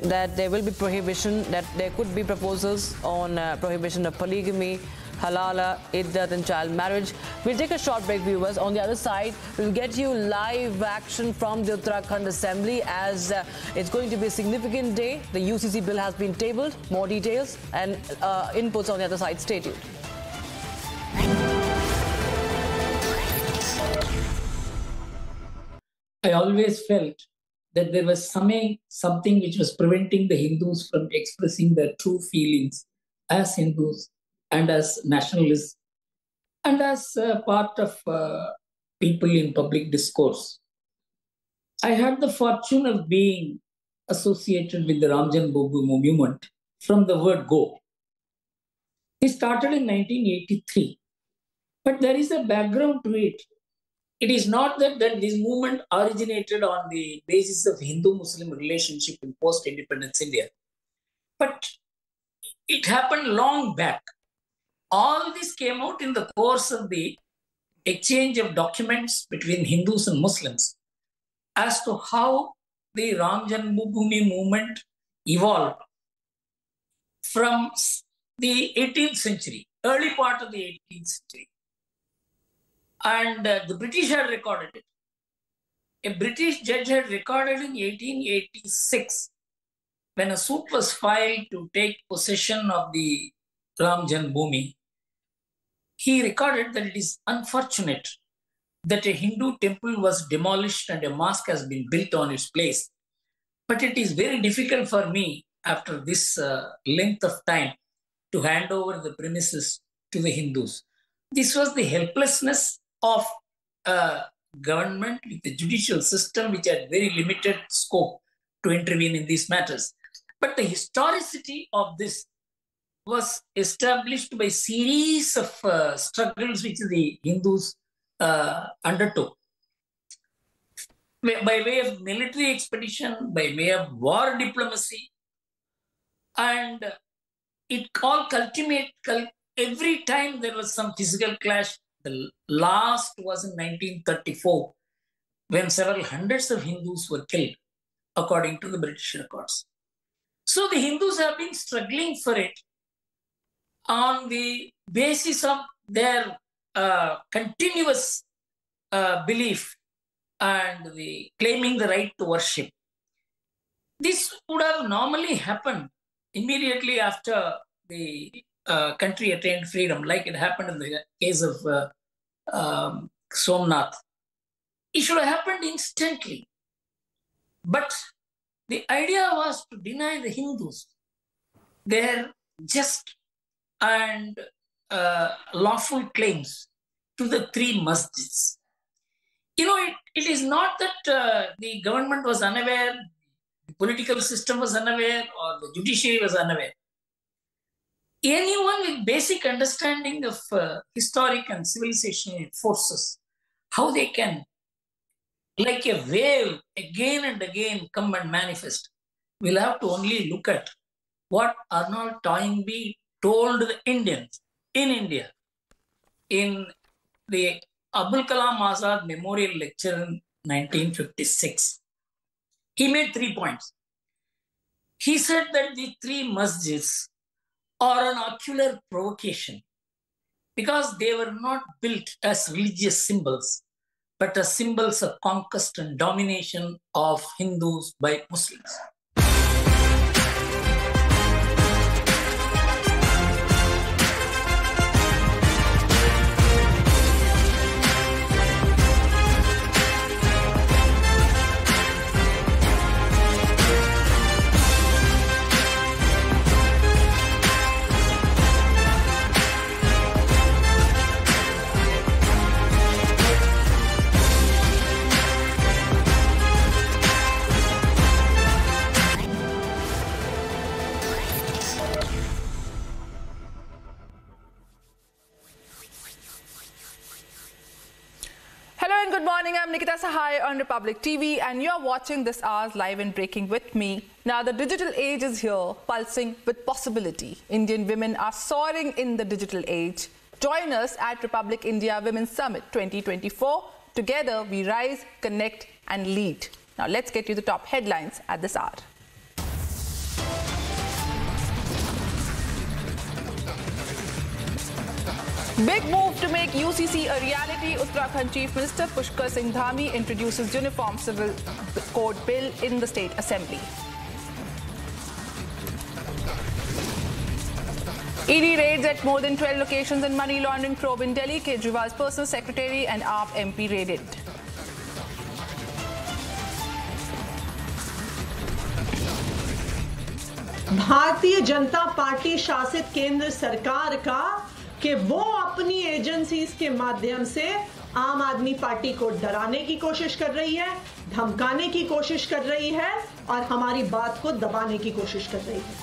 that there will be prohibition, that there could be proposals on prohibition of polygamy, halala, iddat and child marriage. We'll take a short break, viewers. On the other side, we'll get you live action from the Uttarakhand Assembly, as it's going to be a significant day. The UCC bill has been tabled. More details and inputs on the other side. Stay tuned. I always felt that there was something which was preventing the Hindus from expressing their true feelings as Hindus and as nationalists and as part of people in public discourse. I had the fortune of being associated with the Ramjan Bogu movement from the word go. It started in 1983, but there is a background to it. It is not that this movement originated on the basis of Hindu-Muslim relationship in post-independence India, but it happened long back. All this came out in the course of the exchange of documents between Hindus and Muslims as to how the Ram Janmabhoomi movement evolved from the 18th century, early part of the 18th century. And the British had recorded it. A British judge had recorded in 1886, when a suit was filed to take possession of the Ram Janmabhoomi. He recorded that it is unfortunate that a Hindu temple was demolished and a mosque has been built on its place. But it is very difficult for me, after this length of time, to hand over the premises to the Hindus. This was the helplessness of government with the judicial system, which had very limited scope to intervene in these matters. But the historicity of this was established by a series of struggles which the Hindus undertook. By way of military expedition, by way of war diplomacy, and it all culminated. Every time there was some physical clash. The last was in 1934, when several hundreds of Hindus were killed, according to the British records. So the Hindus have been struggling for it on the basis of their continuous belief and the claiming the right to worship. This would have normally happened immediately after the country attained freedom, like it happened in the case of Somnath. It should have happened instantly. But the idea was to deny the Hindus their just and lawful claims to the three masjids. You know, it is not that the government was unaware, the political system was unaware, or the judiciary was unaware. Anyone with basic understanding of historic and civilizational forces, how they can, like a wave, again and again come and manifest, we'll have to only look at what Arnold Toynbee told the Indians in India in the Abul Kalam Azad Memorial Lecture in 1956. He made 3 points. He said that the three masjids are an ocular provocation because they were not built as religious symbols, but as symbols of conquest and domination of Hindus by Muslims. Hi, on Republic TV, and you're watching this hour's Live and Breaking with me. Now, the digital age is here, pulsing with possibility. Indian women are soaring in the digital age. Join us at Republic India Women's Summit 2024. Together, we rise, connect, and lead. Now, let's get you the top headlines at this hour. Big move to make UCC a reality. Uttarakhand Chief Minister Pushkar Singh Dhami introduces Uniform Civil Code Bill in the State Assembly. ED raids at more than 12 locations in money laundering probe in Delhi. Kejriwal's personal secretary and AAP MP raided. भारतीय Janata party शासित केंद्र सरकार का कि वो अपनी agencies के माध्यम से आम आदमी पार्टी को डराने की कोशिश कर रही है, धमकाने की कोशिश कर रही है और हमारी बात को दबाने की कोशिश कर रही है.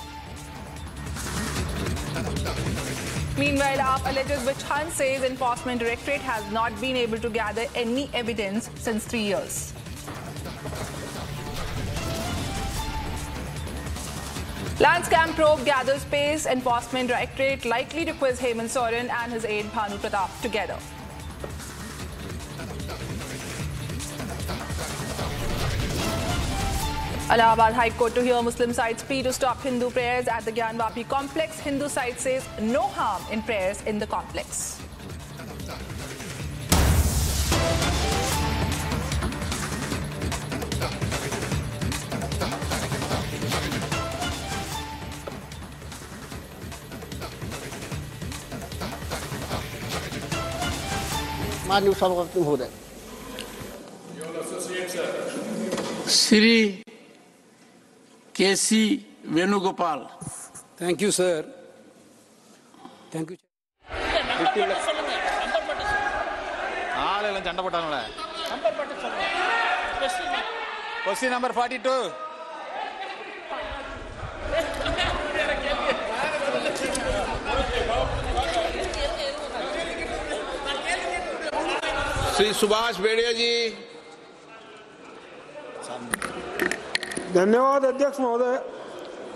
Meanwhile, AAP alleges which Hunt says Enforcement Directorate has not been able to gather any evidence since 3 years. Land scam probe gathers pace. Enforcement Directorate likely to quiz Hemant Soren and his aide Bhanu Pratap together. Allahabad High Court to hear Muslim sides plea to stop Hindu prayers at the Gyanwapi complex. Hindu side says no harm in prayers in the complex. Sri K.C. Venugopal. Thank you, sir. Thank you. Question number 42. Sri Subhash Bedia ji. धन्यवाद अध्यक्ष महोदय.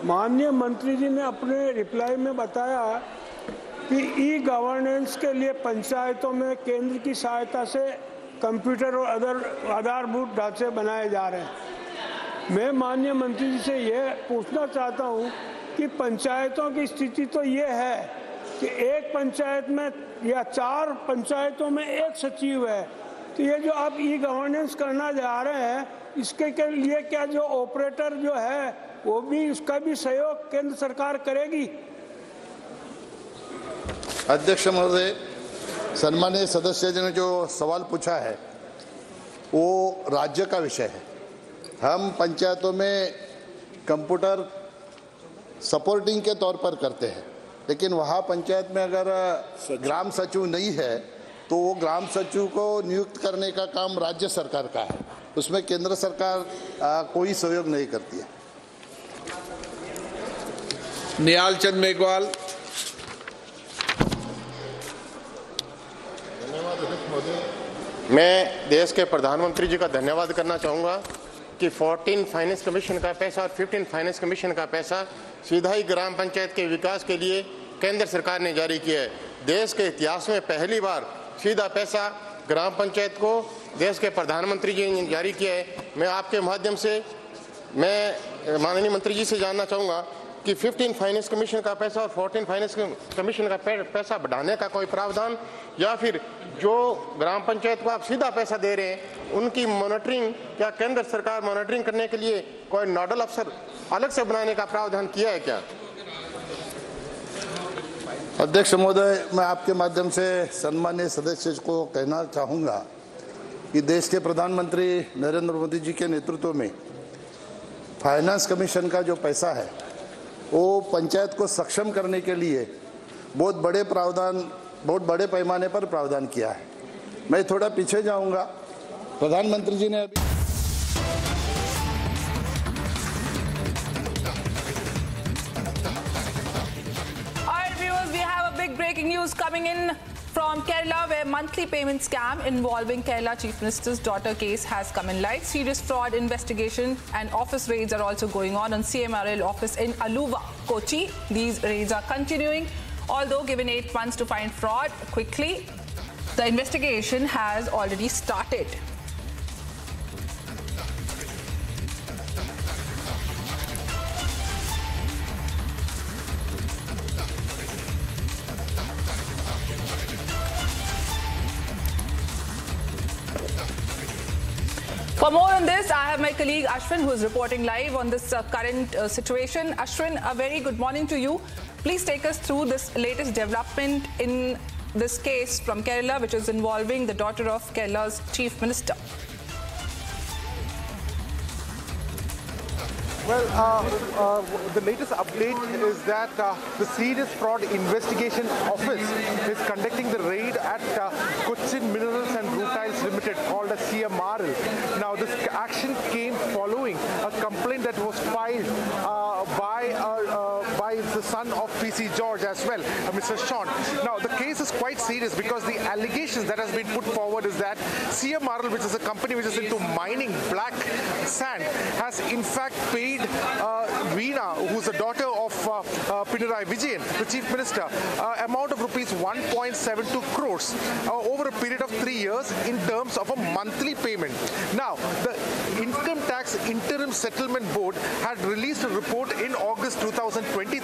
माननीय मंत्री जी ने अपने reply में बताया कि ई गवर्नेंस के लिए पंचायतों में केंद्र की सहायता से कंप्यूटर और अदर आधारभूत ढांचे बनाए जा रहे हैं. मैं माननीय मंत्री जी से यह पूछना चाहता हूं कि पंचायतों की स्थिति तो ये है कि एक पंचायत में या 4 पंचायतों में 1 सचिव है, तो ये जो आप ई गवर्नेंस करना जा रहे हैं इसके लिए क्या जो ऑपरेटर जो है वो भी उसका भी सहयोग केंद्र सरकार करेगी? अध्यक्ष महोदय, सन्माननीय सदस्य जी ने जो सवाल पूछा है वो राज्य का विषय है. हम पंचायतों में कंप्यूटर सपोर्टिंग के तौर पर करते हैं, लेकिन वहाँ पंचायत में अगर ग्राम सचिव नहीं है तो वो ग्राम सचिव को नियुक्त करने का काम राज्य सरकार का है. उसमें केंद्र सरकार कोई सहयोग नहीं करती है. निहाल चंद मेघवाल. धन्यवाद. मैं देश के प्रधानमंत्री जी का धन्यवाद करना चाहूँगा कि 14 फाइनेंस कमीशन का पैसा और 15 फाइनेंस कमीशन का पैसा सीधा ही ग्राम पंचायत के विकास के लिए केंद्र सरकार ने जारी किया है। देश के इतिहास में पहली बार सीधा पैसा ग्राम पंचायत को देश के प्रधानमंत्री जी ने जारी किया है। मैं आपके माध्यम से मैं माननीय मंत्री जी से जानना चाहूँगा कि 15 फाइनेंस कमीशन का पैसा और 14 फाइनेंस कमीशन का पैसा बढ़ाने का कोई प्रावधान, या फिर जो ग्राम पंचायत को आप सीधा पैसा दे रहे हैं उनकी मॉनिटरिंग, क्या केंद्र सरकार मॉनिटरिंग करने के लिए कोई नोडल अफसर अलग से बनाने का प्रावधान किया है क्या? अध्यक्ष महोदय, मैं आपके माध्यम से सम्माननीय सदस्य को कहना चाहूँगा कि देश के प्रधानमंत्री नरेंद्र मोदी जी के नेतृत्व में फाइनेंस कमीशन का जो पैसा है वो पंचायत को सक्षम करने के लिए बहुत बड़े पैमाने पर प्रावधान किया है। मैं थोड़ा पीछे जाऊंगा। प्रधानमंत्री जी ने अभी breaking news coming in from Kerala, where monthly payment scam involving Kerala Chief Minister's daughter case has come in light. Serious fraud investigation and office raids are also going on CMRL office in Aluva, Kochi. These raids are continuing, although given 8 months to find fraud quickly, the investigation has already started. For more on this, I have my colleague Ashwin, who is reporting live on this current situation. Ashwin, a very good morning to you. Please take us through this latest development in this case from Kerala, which is involving the daughter of Kerala's Chief Minister. Well, the latest update is that the Serious Fraud Investigation Office is conducting the raid at Cochin Minerals and Rutiles Limited, called as CMRL. Now, this action came following a complaint that was filed by the son of PC George as well, Mr. Sean. Now, the case is quite serious because the allegations that has been put forward is that CMRL, which is a company which is into mining black sand, has in fact paid Veena, who's the daughter of Pinarayi Vijayan, the Chief Minister, amount of rupees 1.72 crores over a period of 3 years in terms of a monthly payment. Now, the Income Tax Interim Settlement Board had released a report in August 2023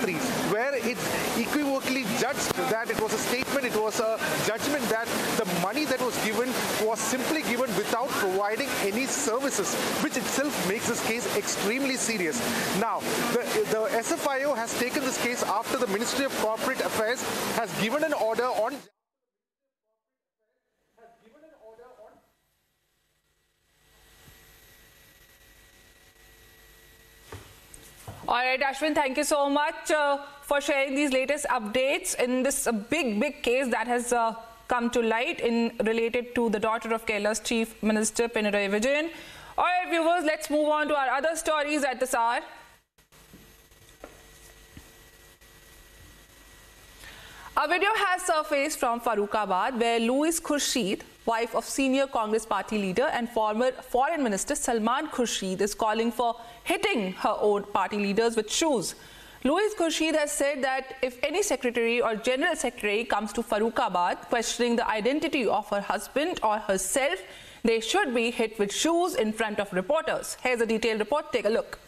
where it equivocally judged that it was a statement, it was a judgment that the money that was given was simply given without providing any services, which itself makes this case extremely serious. Now, the SFIO has taken this case after the Ministry of Corporate Affairs has given an order on... All right, Ashwin, thank you so much for sharing these latest updates in this big case that has come to light in related to the daughter of Kerala's Chief Minister, Pinarayi Vijayan. All right, viewers, let's move on to our other stories at this hour. A video has surfaced from Farooqabad where Louise Khurshid, wife of senior Congress party leader and former foreign minister Salman Khurshid, is calling for hitting her own party leaders with shoes. Louise Khurshid has said that if any secretary or general secretary comes to Farooqabad questioning the identity of her husband or herself, they should be hit with shoes in front of reporters. Here's a detailed report. Take a look.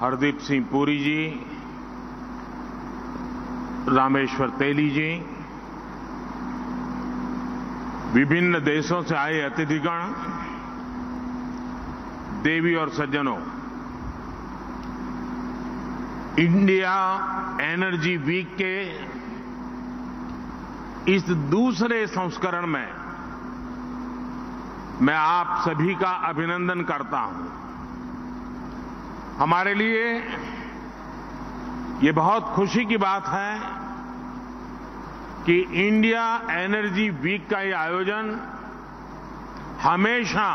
Hardeep Singh Puri जी, रामेश्वर तेली जी, विभिन्न देशों से आए अतिथिगण, देवी और सज्जनों, India energy week के इस दूसरे संस्करण में मैं आप सभी का अभिनंदन करता हूं। हमारे लिए ये बहुत खुशी की बात है कि इंडिया एनर्जी वीक का ये आयोजन हमेशा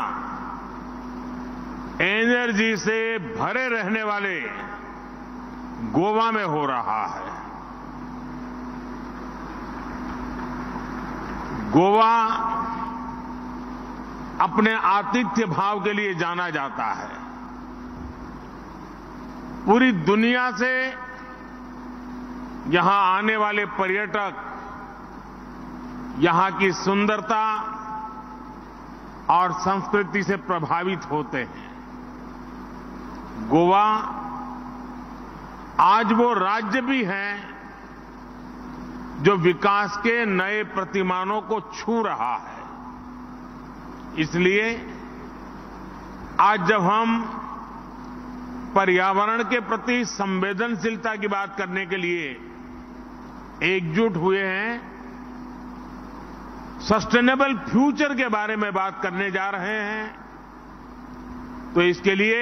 एनर्जी से भरे रहने वाले गोवा में हो रहा है। गोवा अपने आतिथ्य भाव के लिए जाना जाता है। पूरी दुनिया से यहां आने वाले पर्यटक यहां की सुंदरता और संस्कृति से प्रभावित होते हैं। गोवा आज वो राज्य भी है जो विकास के नए प्रतिमानों को छू रहा है। इसलिए आज जब हम पर्यावरण के प्रति संवेदनशीलता की बात करने के लिए एकजुट हुए हैं, सस्टेनेबल फ्यूचर के बारे में बात करने जा रहे हैं, तो इसके लिए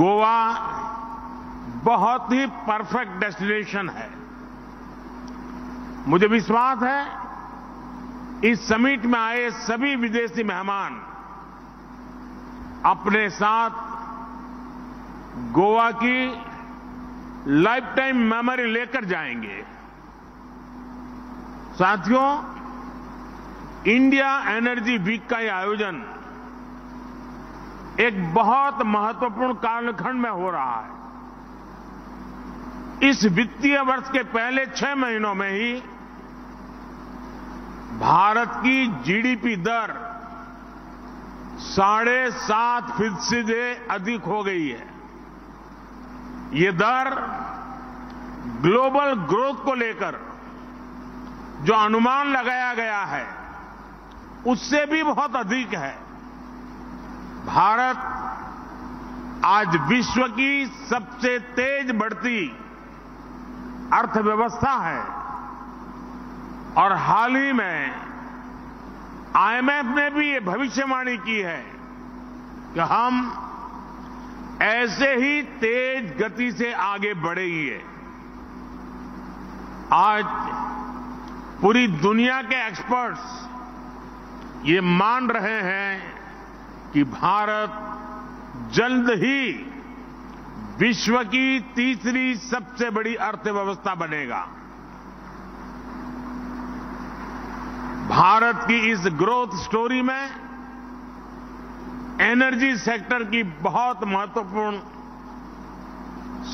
गोवा बहुत ही परफेक्ट डेस्टिनेशन है। मुझे विश्वास है इस समिट में आए सभी विदेशी मेहमान अपने साथ गोवा की लाइफ टाइम मेमोरी लेकर जाएंगे। साथियों, इंडिया एनर्जी वीक का यह आयोजन एक बहुत महत्वपूर्ण कालखंड में हो रहा है। इस वित्तीय वर्ष के पहले 6 महीनों में ही भारत की जीडीपी दर 7.5% से अधिक हो गई है। ये दर ग्लोबल ग्रोथ को लेकर जो अनुमान लगाया गया है उससे भी बहुत अधिक है। भारत आज विश्व की सबसे तेज बढ़ती अर्थव्यवस्था है और हाल ही में आईएमएफ ने भी ये भविष्यवाणी की है कि हम ऐसे ही तेज गति से आगे बढ़ेंगे। आज पूरी दुनिया के एक्सपर्ट्स ये मान रहे हैं कि भारत जल्द ही विश्व की 3री सबसे बड़ी अर्थव्यवस्था बनेगा। भारत की इस ग्रोथ स्टोरी में एनर्जी सेक्टर की बहुत महत्वपूर्ण,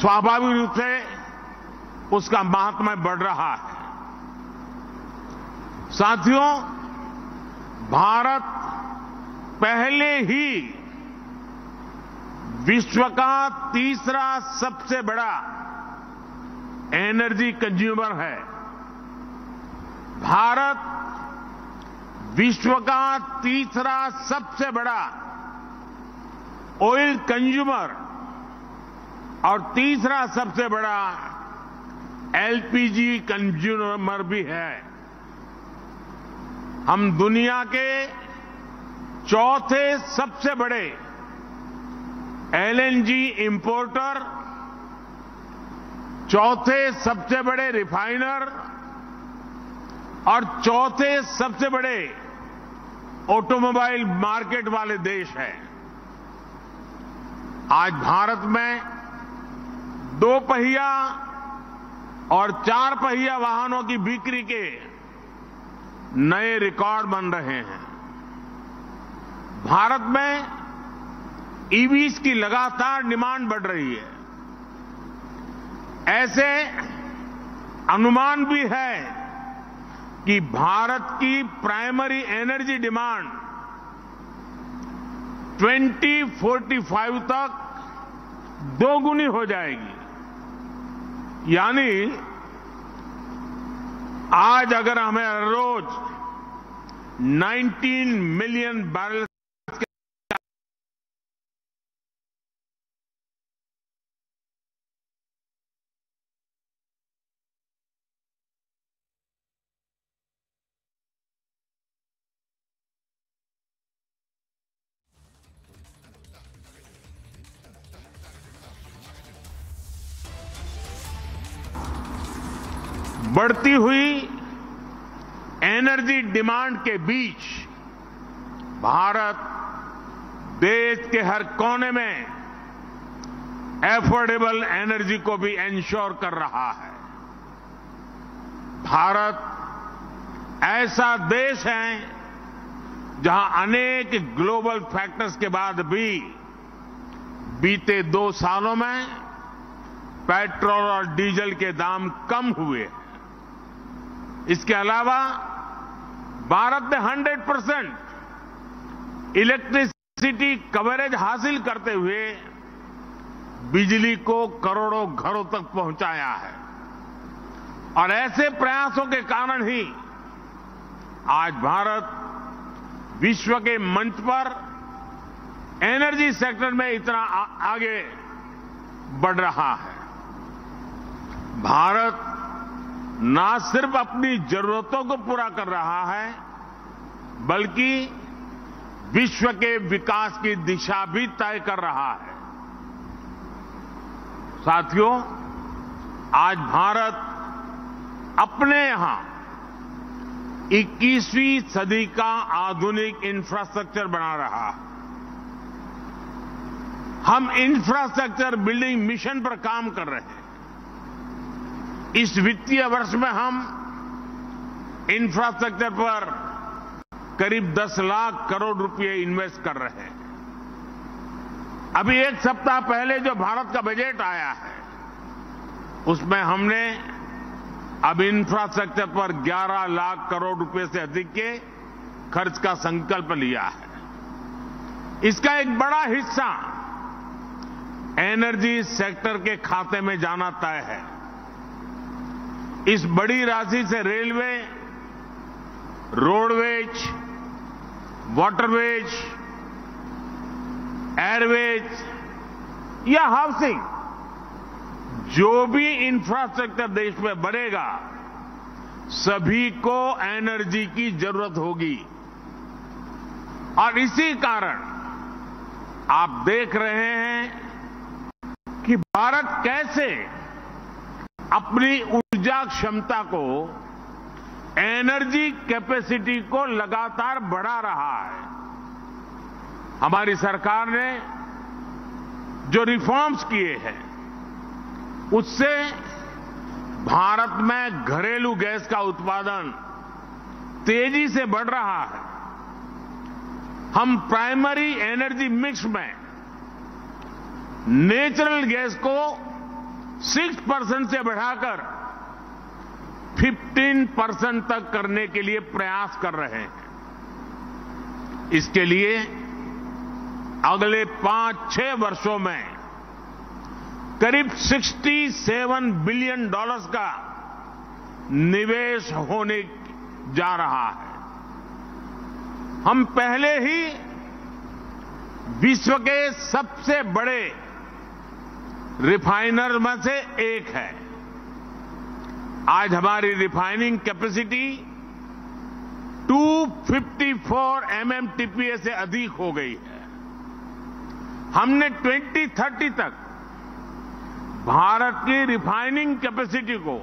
स्वाभाविक रूप से उसका महात्म्य बढ़ रहा है। साथियों, भारत पहले ही विश्व का 3रा सबसे बड़ा एनर्जी कंज्यूमर है। भारत विश्व का 3रा सबसे बड़ा ऑयल कंज्यूमर और 3रा सबसे बड़ा एलपीजी कंज्यूमर भी है। हम दुनिया के 4थे सबसे बड़े एलएनजी इंपोर्टर, 4थे सबसे बड़े रिफाइनर और 4थे सबसे बड़े ऑटोमोबाइल मार्केट वाले देश हैं। आज भारत में 2 पहिया और 4 पहिया वाहनों की बिक्री के नए रिकॉर्ड बन रहे हैं। भारत में ईवीज की लगातार डिमांड बढ़ रही है। ऐसे अनुमान भी है कि भारत की प्राइमरी एनर्जी डिमांड 2045 तक 2 गुनी हो जाएगी। यानी आज अगर हमें रोज 19 मिलियन बैरल बढ़ती हुई एनर्जी डिमांड के बीच भारत देश के हर कोने में एफोर्डेबल एनर्जी को भी एंश्योर कर रहा है। भारत ऐसा देश है जहां अनेक ग्लोबल फैक्टर्स के बाद भी बीते 2 सालों में पेट्रोल और डीजल के दाम कम हुए। इसके अलावा भारत ने 100% इलेक्ट्रिसिटी कवरेज हासिल करते हुए बिजली को करोड़ों घरों तक पहुंचाया है और ऐसे प्रयासों के कारण ही आज भारत विश्व के मंच पर एनर्जी सेक्टर में इतना आगे बढ़ रहा है। भारत ना सिर्फ अपनी जरूरतों को पूरा कर रहा है बल्कि विश्व के विकास की दिशा भी तय कर रहा है। साथियों, आज भारत अपने यहां 21वीं सदी का आधुनिक इंफ्रास्ट्रक्चर बना रहा है। हम इंफ्रास्ट्रक्चर बिल्डिंग मिशन पर काम कर रहे हैं। इस वित्तीय वर्ष में हम इंफ्रास्ट्रक्चर पर करीब 10 लाख करोड़ रुपए इन्वेस्ट कर रहे हैं। अभी एक सप्ताह पहले जो भारत का बजट आया है उसमें हमने अब इंफ्रास्ट्रक्चर पर 11 लाख करोड़ रुपए से अधिक के खर्च का संकल्प लिया है। इसका एक बड़ा हिस्सा एनर्जी सेक्टर के खाते में जाना तय है। इस बड़ी राशि से रेलवे, रोडवेज, वाटरवेज, एयरवेज या हाउसिंग, जो भी इंफ्रास्ट्रक्चर देश में बढ़ेगा सभी को एनर्जी की जरूरत होगी और इसी कारण आप देख रहे हैं कि भारत कैसे अपनी ऊर्जा क्षमता को, एनर्जी कैपेसिटी को लगातार बढ़ा रहा है। हमारी सरकार ने जो रिफॉर्म्स किए हैं उससे भारत में घरेलू गैस का उत्पादन तेजी से बढ़ रहा है। हम प्राइमरी एनर्जी मिक्स में नेचुरल गैस को 6% से बढ़ाकर 15% तक करने के लिए प्रयास कर रहे हैं। इसके लिए अगले 5-6 वर्षों में करीब $67 बिलियन का निवेश होने जा रहा है। हम पहले ही विश्व के सबसे बड़े रिफाइनर में से एक है। आज हमारी रिफाइनिंग कैपेसिटी 254 MMTPA से अधिक हो गई है। हमने 2030 तक भारत की रिफाइनिंग कैपेसिटी को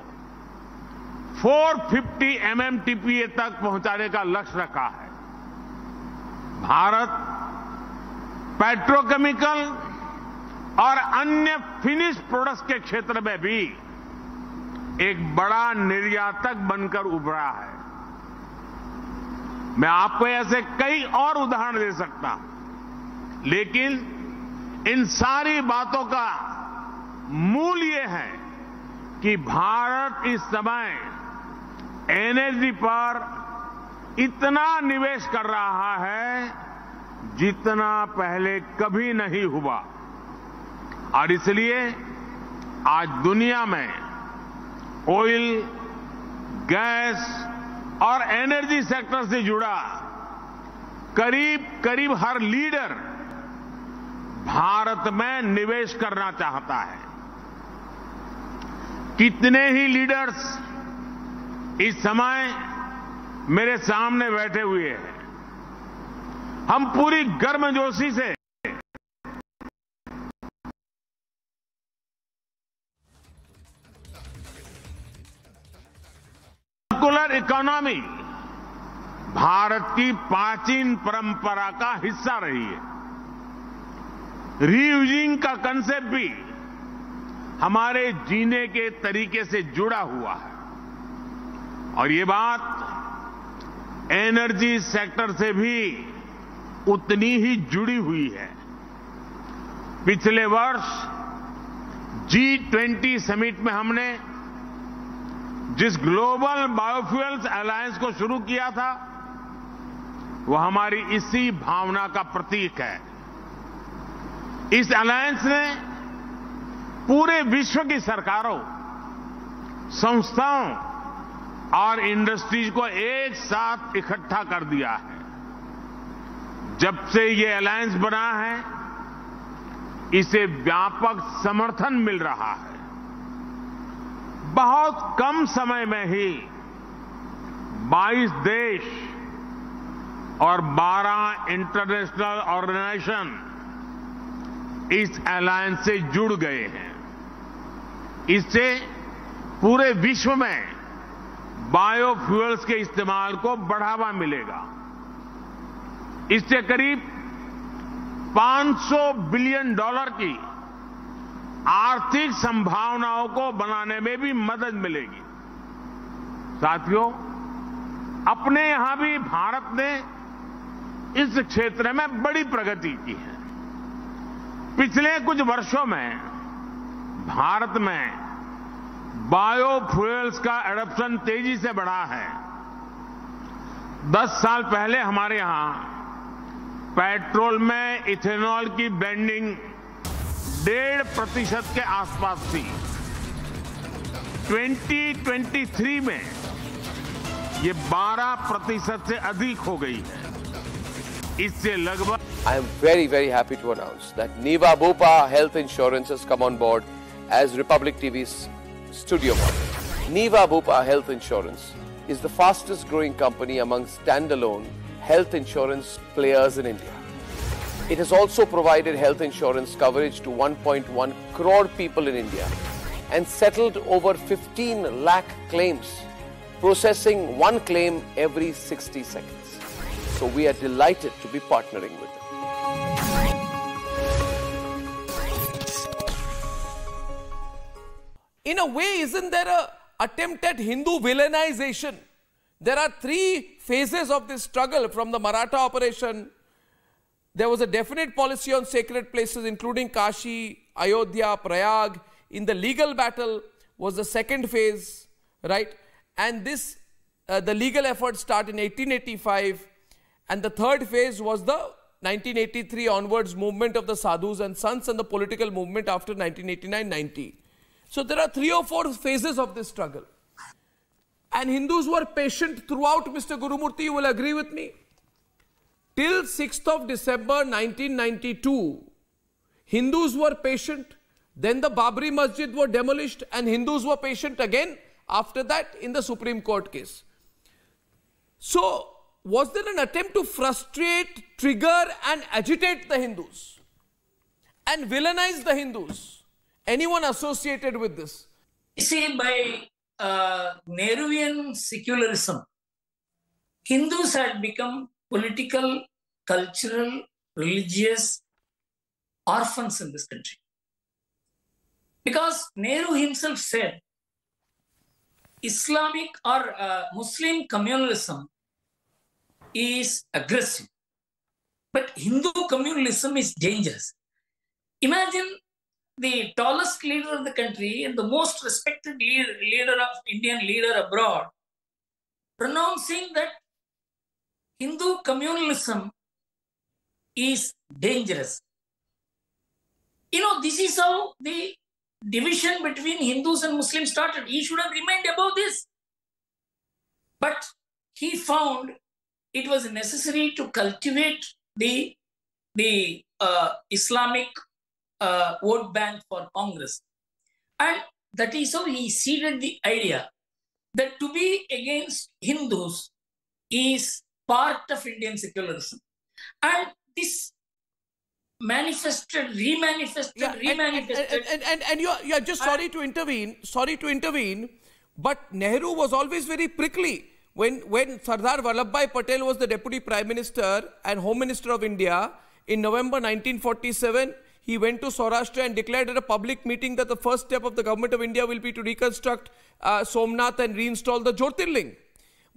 450 MMTPA तक पहुंचाने का लक्ष्य रखा है। भारत पेट्रोकेमिकल और अन्य फिनिश प्रोडक्ट्स के क्षेत्र में भी एक बड़ा निर्यातक बनकर उभरा है। मैं आपको ऐसे कई और उदाहरण दे सकता हूं, लेकिन इन सारी बातों का मूल ये है कि भारत इस समय एनर्जी पर इतना निवेश कर रहा है जितना पहले कभी नहीं हुआ और इसलिए आज दुनिया में ऑयल, गैस और एनर्जी सेक्टर से जुड़ा करीब हर लीडर भारत में निवेश करना चाहता है। कितने ही लीडर्स इस समय मेरे सामने बैठे हुए हैं। हम पूरी गर्मजोशी से सर्कुलर इकोनॉमी भारत की प्राचीन परंपरा का हिस्सा रही है। रीयूजिंग का कंसेप्ट भी हमारे जीने के तरीके से जुड़ा हुआ है और ये बात एनर्जी सेक्टर से भी उतनी ही जुड़ी हुई है। पिछले वर्ष G20 समिट में हमने जिस ग्लोबल बायोफ्यूल्स अलायंस को शुरू किया था वो हमारी इसी भावना का प्रतीक है। इस अलायंस ने पूरे विश्व की सरकारों, संस्थाओं और इंडस्ट्रीज को एक साथ इकट्ठा कर दिया है। जब से ये अलायंस बना है इसे व्यापक समर्थन मिल रहा है। बहुत कम समय में ही 22 देश और 12 इंटरनेशनल ऑर्गेनाइजेशन इस अलायंस से जुड़ गए हैं। इससे पूरे विश्व में बायोफ्यूल्स के इस्तेमाल को बढ़ावा मिलेगा। इससे करीब $500 बिलियन की आर्थिक संभावनाओं को बनाने में भी मदद मिलेगी। साथियों, अपने यहां भी भारत ने इस क्षेत्र में बड़ी प्रगति की है। पिछले कुछ वर्षों में भारत में बायोफ्यूल्स का एडॉप्शन तेजी से बढ़ा है। 10 साल पहले हमारे यहां पेट्रोल में इथेनॉल की ब्लेंडिंग 1.5% के आसपास थी। 2023 में ये 12% से अधिक हो गई है। इससे लगभग I am very, very happy to announce that Niva Bupa Health Insurance has come on board as Republic TV's studio model. Niva Bupa Health Insurance is the fastest growing company among standalone health insurance players in India. It has also provided health insurance coverage to 1.1 crore people in India and settled over 15 lakh claims, processing one claim every 60 seconds. So we are delighted to be partnering with them. In a way, isn't there an attempt at Hindu villainization? There are three phases of this struggle. From the Maratha operation, there was a definite policy on sacred places, including Kashi, Ayodhya, Prayag. In the legal battle was the second phase, right? And this, the legal efforts start in 1885. And the third phase was the 1983 onwards movement of the sadhus and sons and the political movement after 1989-90. So there are 3 or 4 phases of this struggle. And Hindus were patient throughout, Mr. Gurumurthy, you will agree with me. Till 6th of December 1992, Hindus were patient. Then the Babri Masjid were demolished and Hindus were patient again after that in the Supreme Court case. So was there an attempt to frustrate, trigger and agitate the Hindus and villainize the Hindus? Anyone associated with this? See, by Nehruvian secularism, Hindus had become political, cultural, religious orphans in this country. Because Nehru himself said, Islamic or Muslim communalism is aggressive, but Hindu communalism is dangerous. Imagine the tallest leader of the country and the most respected Indian leader abroad pronouncing that Hindu communalism is dangerous. You know, this is how the division between Hindus and Muslims started. He should have remained above this. But he found it was necessary to cultivate the Islamic vote bank for Congress. And that is how he seeded the idea that to be against Hindus is part of Indian secularism. And this manifested, remanifested. And you're just sorry to intervene, but Nehru was always very prickly. When Sardar Vallabhbhai Patel was the Deputy Prime Minister and Home Minister of India in November 1947, he went to Saurashtra and declared at a public meeting that the first step of the government of India will be to reconstruct Somnath and reinstall the Jyotirling.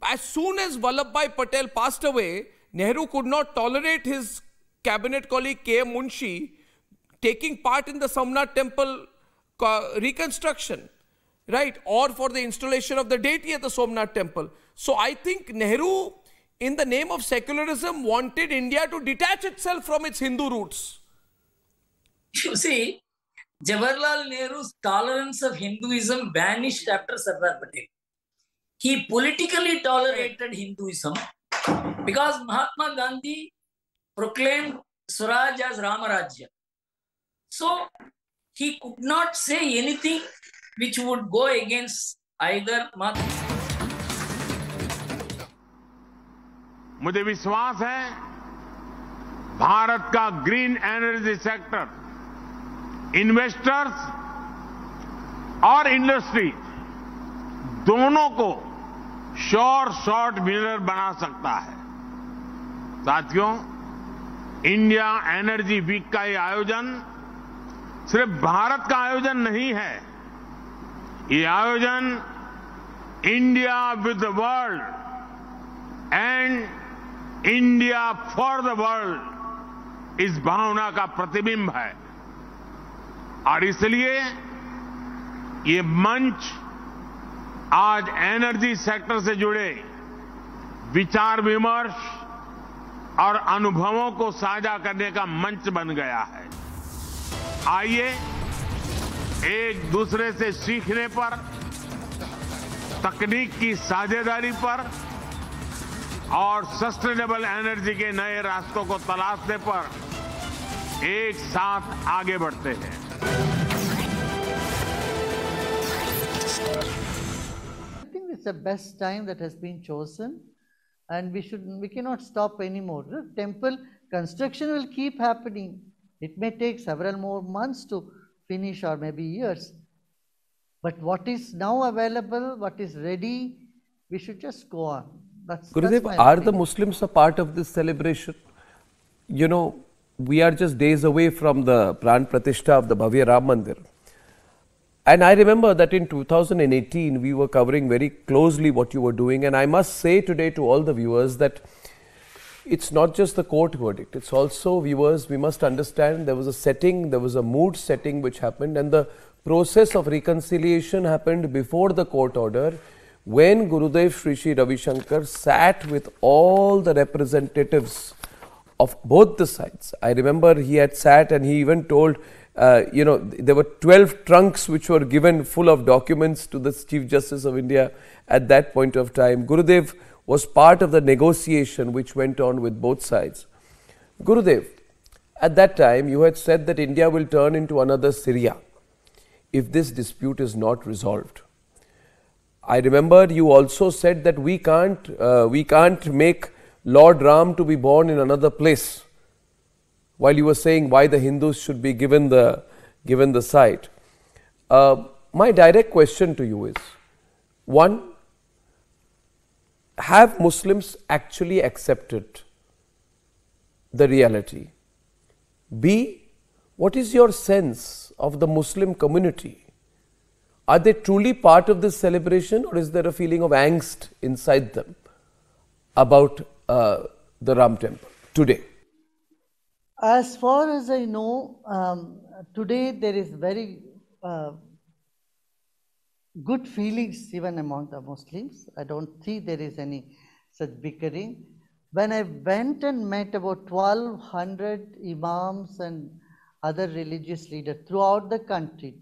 As soon as Vallabhbhai Patel passed away, Nehru could not tolerate his cabinet colleague K.M. Munshi taking part in the Somnath temple reconstruction, right? Or for the installation of the deity at the Somnath temple. So I think Nehru, in the name of secularism, wanted India to detach itself from its Hindu roots. You see, Jawaharlal Nehru's tolerance of Hinduism vanished after Sardar Patel. He politically tolerated Hinduism because Mahatma Gandhi proclaimed Swaraj as Ramarajya. So he could not say anything which would go against either Mahatma. मुझे विश्वास है भारत का green energy sector investors और industry दोनों को sure short winner बना सकता है। साथियों, इंडिया एनर्जी वीक का ये आयोजन सिर्फ भारत का आयोजन नहीं है, ये आयोजन India with the world and India for the world, इस भावना का प्रतिबिंब है और इसलिए ये मंच आज एनर्जी सेक्टर से जुड़े विचार विमर्श और अनुभवों को साझा करने का मंच बन गया है। आइए एक दूसरे से सीखने पर, तकनीक की साझेदारी पर और सस्टेनेबल एनर्जी के नए रास्तों को तलाशने पर एक साथ आगे बढ़ते हैं। I think it's the best time that has been chosen. And we cannot stop anymore. Temple construction will keep happening. It may take several more months to finish or maybe years. But what is now available, what is ready, we should just go on. That's, Gurudev, are the Muslims a part of this celebration? You know, we are just days away from the Pran Pratishtha of the Bhavya Ram Mandir. And I remember that in 2018, we were covering very closely what you were doing. And I must say today to all the viewers that it's not just the court verdict. It's also, viewers, we must understand there was a setting, there was a mood setting which happened. And the process of reconciliation happened before the court order when Gurudev Sri Sri Ravi Shankar sat with all the representatives of both the sides. I remember he had sat and he even told... you know, there were 12 trunks which were given full of documents to the Chief Justice of India at that point of time. Gurudev was part of the negotiation which went on with both sides. Gurudev, at that time you had said that India will turn into another Syria if this dispute is not resolved. I remember you also said that we can't make Lord Ram to be born in another place, while you were saying why the Hindus should be given the site. My direct question to you is, one, have Muslims actually accepted the reality? B, what is your sense of the Muslim community? Are they truly part of this celebration, or is there a feeling of angst inside them about the Ram temple today? As far as I know, today there is very good feelings even among the Muslims. I don't think there is any such bickering. When I went and met about 1,200 imams and other religious leaders throughout the country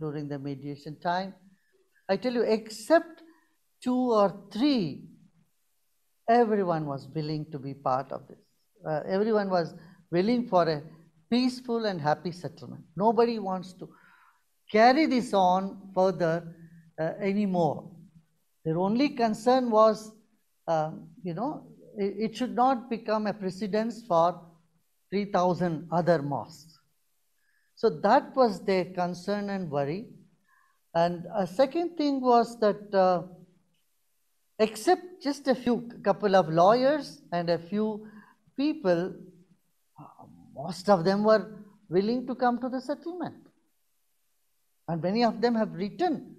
during the mediation time, I tell you, except 2 or 3, everyone was willing to be part of this. Everyone was willing for a peaceful and happy settlement. Nobody wants to carry this on further anymore. Their only concern was, you know, it should not become a precedence for 3,000 other mosques. So that was their concern and worry. And a second thing was that except just a few couple of lawyers and a few people, most of them were willing to come to the settlement. And many of them have written,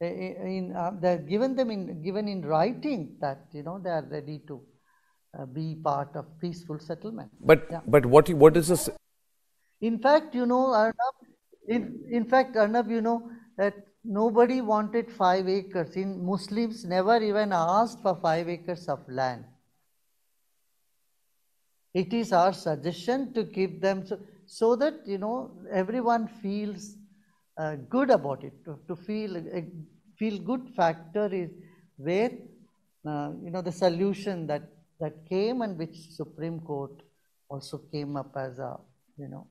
given in writing that, you know, they are ready to be part of peaceful settlement. But yeah. But what is this? In fact, you know, Arnab, in fact, Arnab, you know that nobody wanted 5 acres. In Muslims never even asked for 5 acres of land. It is our suggestion to give them so that, you know, everyone feels good about it. To feel a feel good factor is where, you know, the solution that came and which Supreme Court also came up as a, you know.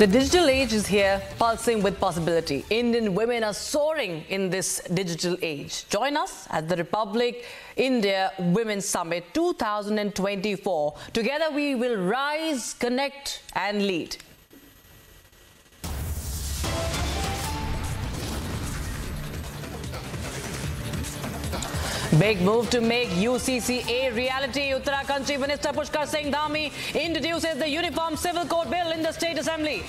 The digital age is here, pulsing with possibility. Indian women are soaring in this digital age. Join us at the Republic India Women's Summit 2024. Together we will rise, connect and lead. Big move to make UCC a reality. Uttarakhand Chief Minister Pushkar Singh Dhami introduces the Uniform Civil Code Bill in the State Assembly.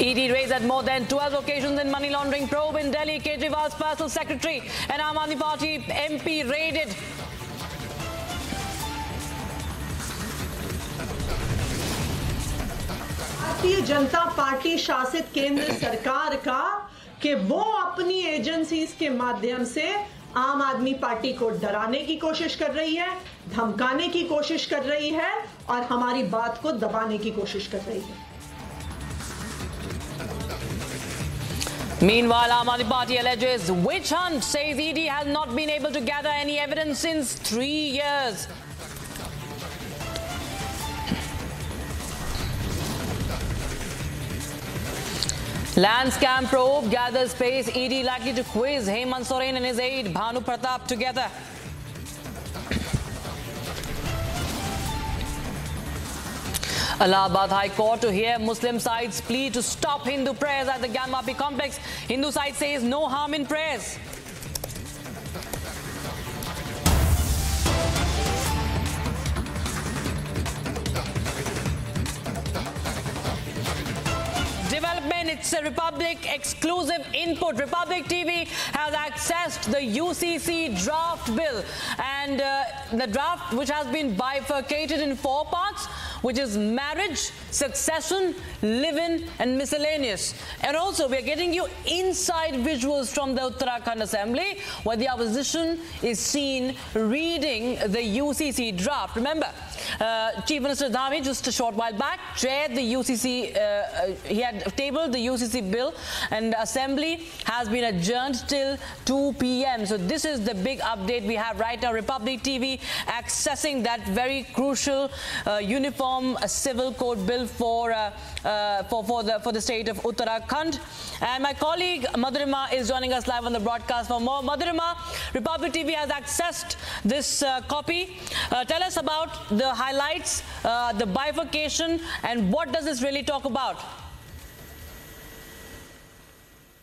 ED raised at more than 12 occasions in money laundering probe in Delhi. Kejriwal's personal secretary and Aam Aadmi Party MP raided. भारतीय Janata party शासित केंद्र सरकार का कि वो अपनी agencies के माध्यम से आम आदमी पार्टी को डराने की कोशिश कर रही है, धमकाने की कोशिश कर रही है और हमारी बात को दबाने की कोशिश कर रही है. Meanwhile, Aam Aadmi Party alleges witch hunt, says ED has not been able to gather any evidence since 3 years. Land scam probe gathers pace. ED likely to quiz Hemant Soren and his aide Bhanu Pratap together. Allahabad High Court to hear Muslim side's plea to stop Hindu prayers at the Gyanwapi complex. Hindu side says no harm in prayers. It's a Republic exclusive input. Republic TV has accessed the UCC draft bill, and the draft, which has been bifurcated in 4 parts, which is marriage, succession, live-in and miscellaneous. And also we are getting you inside visuals from the Uttarakhand Assembly where the opposition is seen reading the UCC draft. Remember, Chief Minister Dhami just a short while back chaired the UCC, he had tabled the UCC bill, and Assembly has been adjourned till 2 p.m. So this is the big update we have right now. Republic TV accessing that very crucial Uniform Civil Code Bill for the state of Uttarakhand. And my colleague Madhurima is joining us live on the broadcast for more. Madhurima, Republic TV has accessed this copy. Tell us about the highlights, the bifurcation, and what does this really talk about?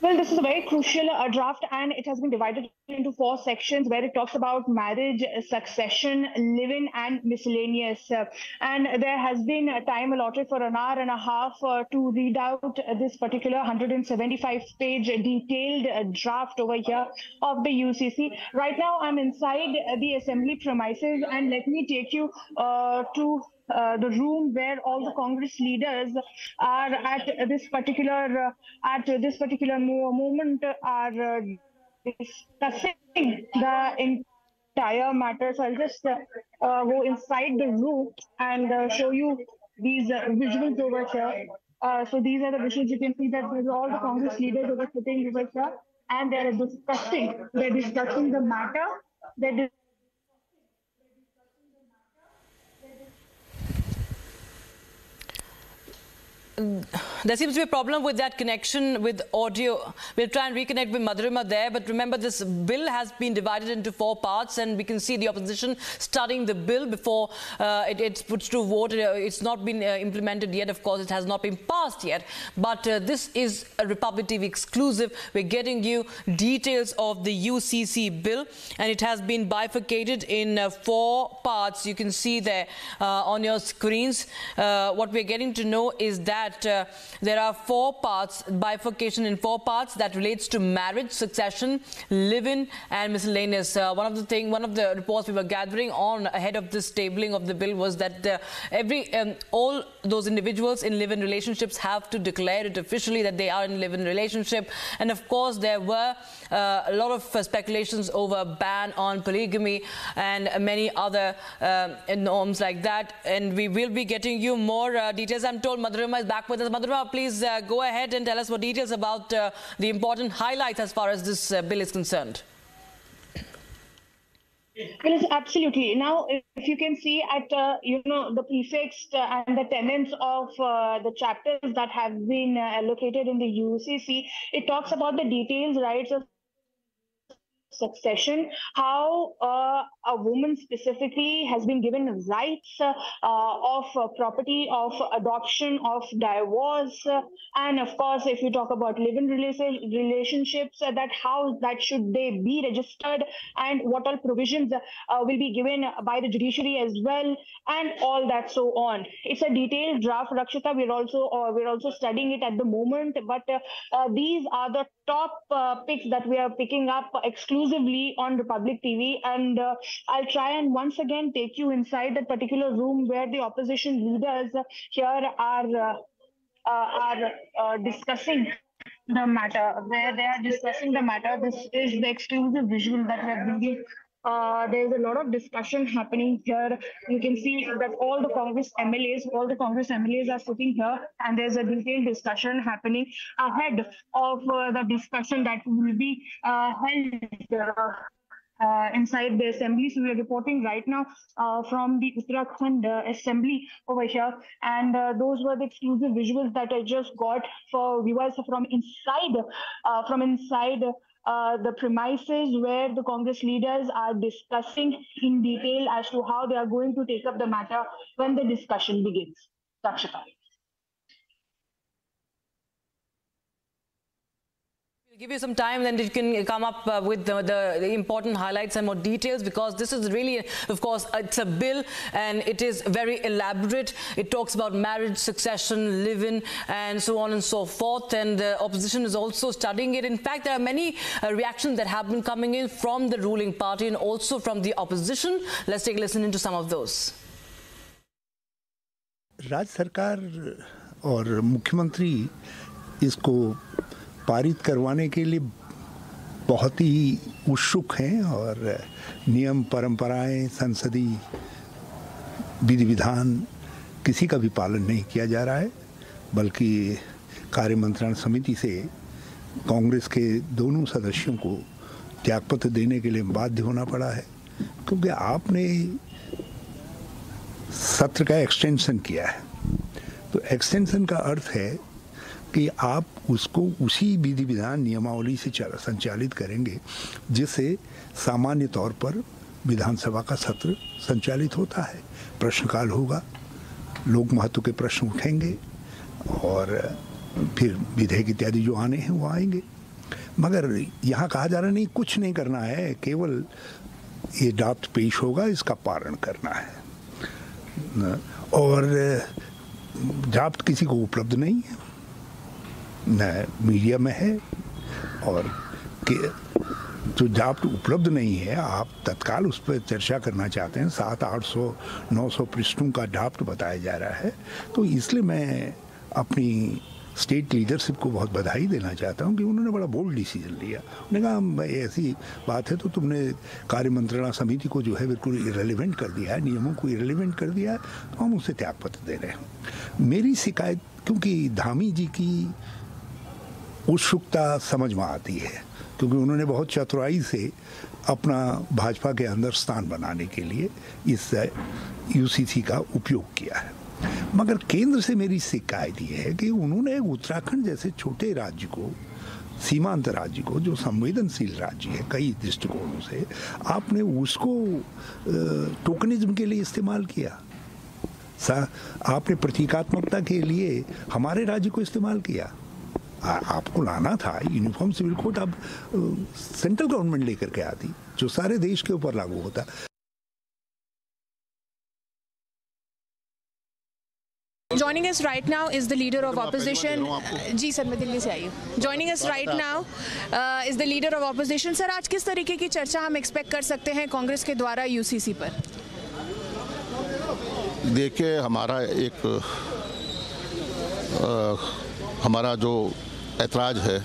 Well, this is a very crucial draft, and it has been divided into 4 sections where it talks about marriage, succession, live-in and miscellaneous. And there has been a time allotted for an hour and a half to read out this particular 175-page detailed draft over here of the UCC. Right now, I'm inside the assembly premises, and let me take you to the room where all the Congress leaders are at this particular moment are discussing the entire matter. So I'll just go inside the room and show you these visuals over here. So these are the visuals. You can see that there's all the Congress leaders over sitting over here, and they are discussing. They're discussing the matter. They're There seems to be a problem with that connection with audio. We'll try and reconnect with Madhurima there, but remember this bill has been divided into four parts, and we can see the opposition studying the bill before it's put to vote. It's not been implemented yet. Of course, it has not been passed yet, but this is a Republic TV exclusive. We're getting you details of the UCC bill, and it has been bifurcated in four parts. You can see there on your screens. What we're getting to know is that there are four parts, bifurcation in four parts that relates to marriage, succession, live-in and miscellaneous. One of the reports we were gathering on ahead of this tabling of the bill was that all those individuals in live-in relationships have to declare it officially that they are in live-in relationship. And of course, there were a lot of speculations over ban on polygamy and many other norms like that. And we will be getting you more details. I'm told Madhurima is back with us. Madhurima, please go ahead and tell us more details about the important highlights as far as this bill is concerned. Yes, absolutely. Now, if you can see at the prefixed and the tenets of the chapters that have been allocated in the UCC, it talks about the details, rights of succession, how a woman specifically has been given rights of property, of adoption, of divorce, and of course, if you talk about live-in relationships, that how that should they be registered, and what all provisions will be given by the judiciary as well, and all that so on. It's a detailed draft, Rakshita. We're also studying it at the moment, but these are the top picks that we are picking up exclusively on Republic TV, and I'll try and once again take you inside that particular room where the opposition leaders here are discussing the matter. Where they are discussing the matter, this is the exclusive visual that we are bringing. There is a lot of discussion happening here. You can see that all the Congress MLAs are sitting here, and there's a detailed discussion happening ahead of the discussion that will be held inside the assembly. So we are reporting right now from the Uttarakhand assembly over here, and those were the exclusive visuals that I just got for viewers from inside the premises where the Congress leaders are discussing in detail as to how they are going to take up the matter when the discussion begins. Rakshita. We'll give you some time, then you can come up with the important highlights and more details, because this is really, of course, it's a bill and it is very elaborate. It talks about marriage, succession, live-in and so on and so forth, and the opposition is also studying it. In fact, there are many reactions that have been coming in from the ruling party and also from the opposition. Let's take a listen into some of those. Raj Sarkar aur Mukhyamantri isko पारित करवाने के लिए बहुत ही उत्सुक हैं और नियम परंपराएं संसदीय विधि विधान किसी का भी पालन नहीं किया जा रहा है, बल्कि कार्य मंत्रण समिति से कांग्रेस के दोनों सदस्यों को त्यागपत्र देने के लिए बाध्य होना पड़ा है, क्योंकि आपने सत्र का एक्सटेंशन किया है। तो एक्सटेंशन का अर्थ है कि आप उसको उसी विधि विधान नियमावली से संचालित करेंगे जिससे सामान्य तौर पर विधानसभा का सत्र संचालित होता है। प्रश्नकाल होगा, लोक महत्व के प्रश्न उठेंगे और फिर विधेयक इत्यादि जो आने हैं वो आएंगे। मगर यहाँ कहा जा रहा नहीं, कुछ नहीं करना है, केवल ये ड्राफ्ट पेश होगा, इसका पारण करना है। और ड्राफ्ट किसी को उपलब्ध नहीं है, न मीडिया में है और जो जाप उपलब्ध नहीं है, आप तत्काल उस पर चर्चा करना चाहते हैं, 700-800-900 पृष्ठों का ड्राफ्ट बताया जा रहा है। तो इसलिए मैं अपनी स्टेट लीडरशिप को बहुत बधाई देना चाहता हूं कि उन्होंने बड़ा बोल्ड डिसीजन लिया। उन्होंने कहा ऐसी बात है तो तुमने कार्य मंत्रणा समिति को जो है बिल्कुल इरेलीवेंट कर दिया है, नियमों को इरेलीवेंट कर दिया है, तो हम उसे त्यागपत्र दे रहे हैं। मेरी शिकायत, क्योंकि धामी जी की उत्सुकता समझ में आती है, क्योंकि उन्होंने बहुत चतुराई से अपना भाजपा के अंदर स्थान बनाने के लिए इस यूसीसी का उपयोग किया है। मगर केंद्र से मेरी शिकायत ये है कि उन्होंने उत्तराखंड जैसे छोटे राज्य को, सीमांत राज्य को, जो संवेदनशील राज्य है कई दृष्टिकोणों से, आपने उसको टोकनिज्म के लिए इस्तेमाल किया, आपने प्रतीकात्मकता के लिए हमारे राज्य को इस्तेमाल किया। आपको लाना था यूनिफॉर्म सिविल कोड, अब सेंट्रल गवर्नमेंट लेकर के आती जो सारे देश के ऊपर लागू होता। Joining us right now is the leader of opposition. जी सर, मैं दिल्ली से आई हूँ। Joining us right now is the leader of opposition. Sir, आज किस तरीके की चर्चा हम एक्सपेक्ट कर सकते हैं कांग्रेस के द्वारा यूसीसी पर? देखिए, हमारा जो ऐतराज है,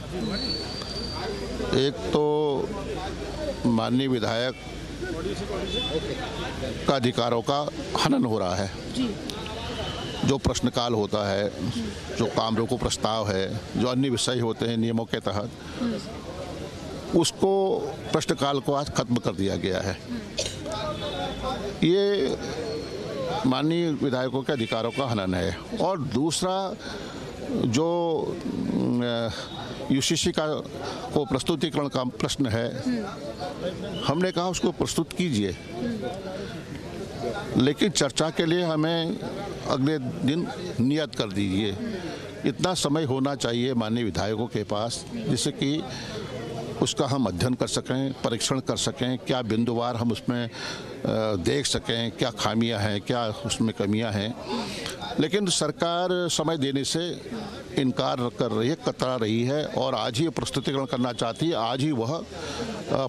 एक तो माननीय विधायक का अधिकारों का हनन हो रहा है, जो प्रश्नकाल होता है, जो काम रोको प्रस्ताव है, जो अन्य विषय होते हैं नियमों के तहत, उसको प्रश्नकाल को आज खत्म कर दिया गया है। ये माननीय विधायकों के अधिकारों का हनन है। और दूसरा, जो यूसीसी का को प्रस्तुतिकरण का प्रश्न है, हमने कहा उसको प्रस्तुत कीजिए, लेकिन चर्चा के लिए हमें अगले दिन नियत कर दीजिए। इतना समय होना चाहिए माननीय विधायकों के पास, जिससे कि उसका हम अध्ययन कर सकें, परीक्षण कर सकें, क्या बिंदुवार हम उसमें देख सकें, क्या खामियां हैं, क्या उसमें कमियां हैं। लेकिन सरकार समय देने से इनकार कर रही है, कतरा रही है, और आज ही प्रस्तुतिकरण करना चाहती है, आज ही वह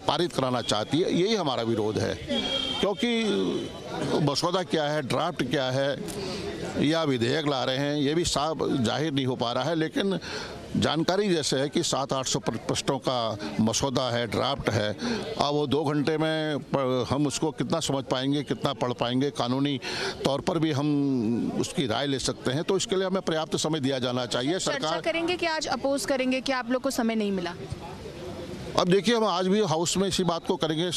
पारित कराना चाहती है। यही हमारा विरोध है, क्योंकि मसौदा क्या है, ड्राफ्ट क्या है, या विधेयक ला रहे हैं, ये भी साफ जाहिर नहीं हो पा रहा है। लेकिन जानकारी जैसे है कि 700-800 पृष्ठों का मसौदा है, ड्राफ्ट है, अब वो 2 घंटे में हम उसको कितना समझ पाएंगे, कितना पढ़ पाएंगे, कानूनी तौर पर भी हम उसकी राय ले सकते हैं। तो इसके लिए हमें पर्याप्त समय दिया जाना चाहिए। सरकार करेंगे कि आज अपोज करेंगे, कि आप लोग को समय नहीं मिला? अब देखिए, हम आज भी हाउस में इसी बात को करेंगे।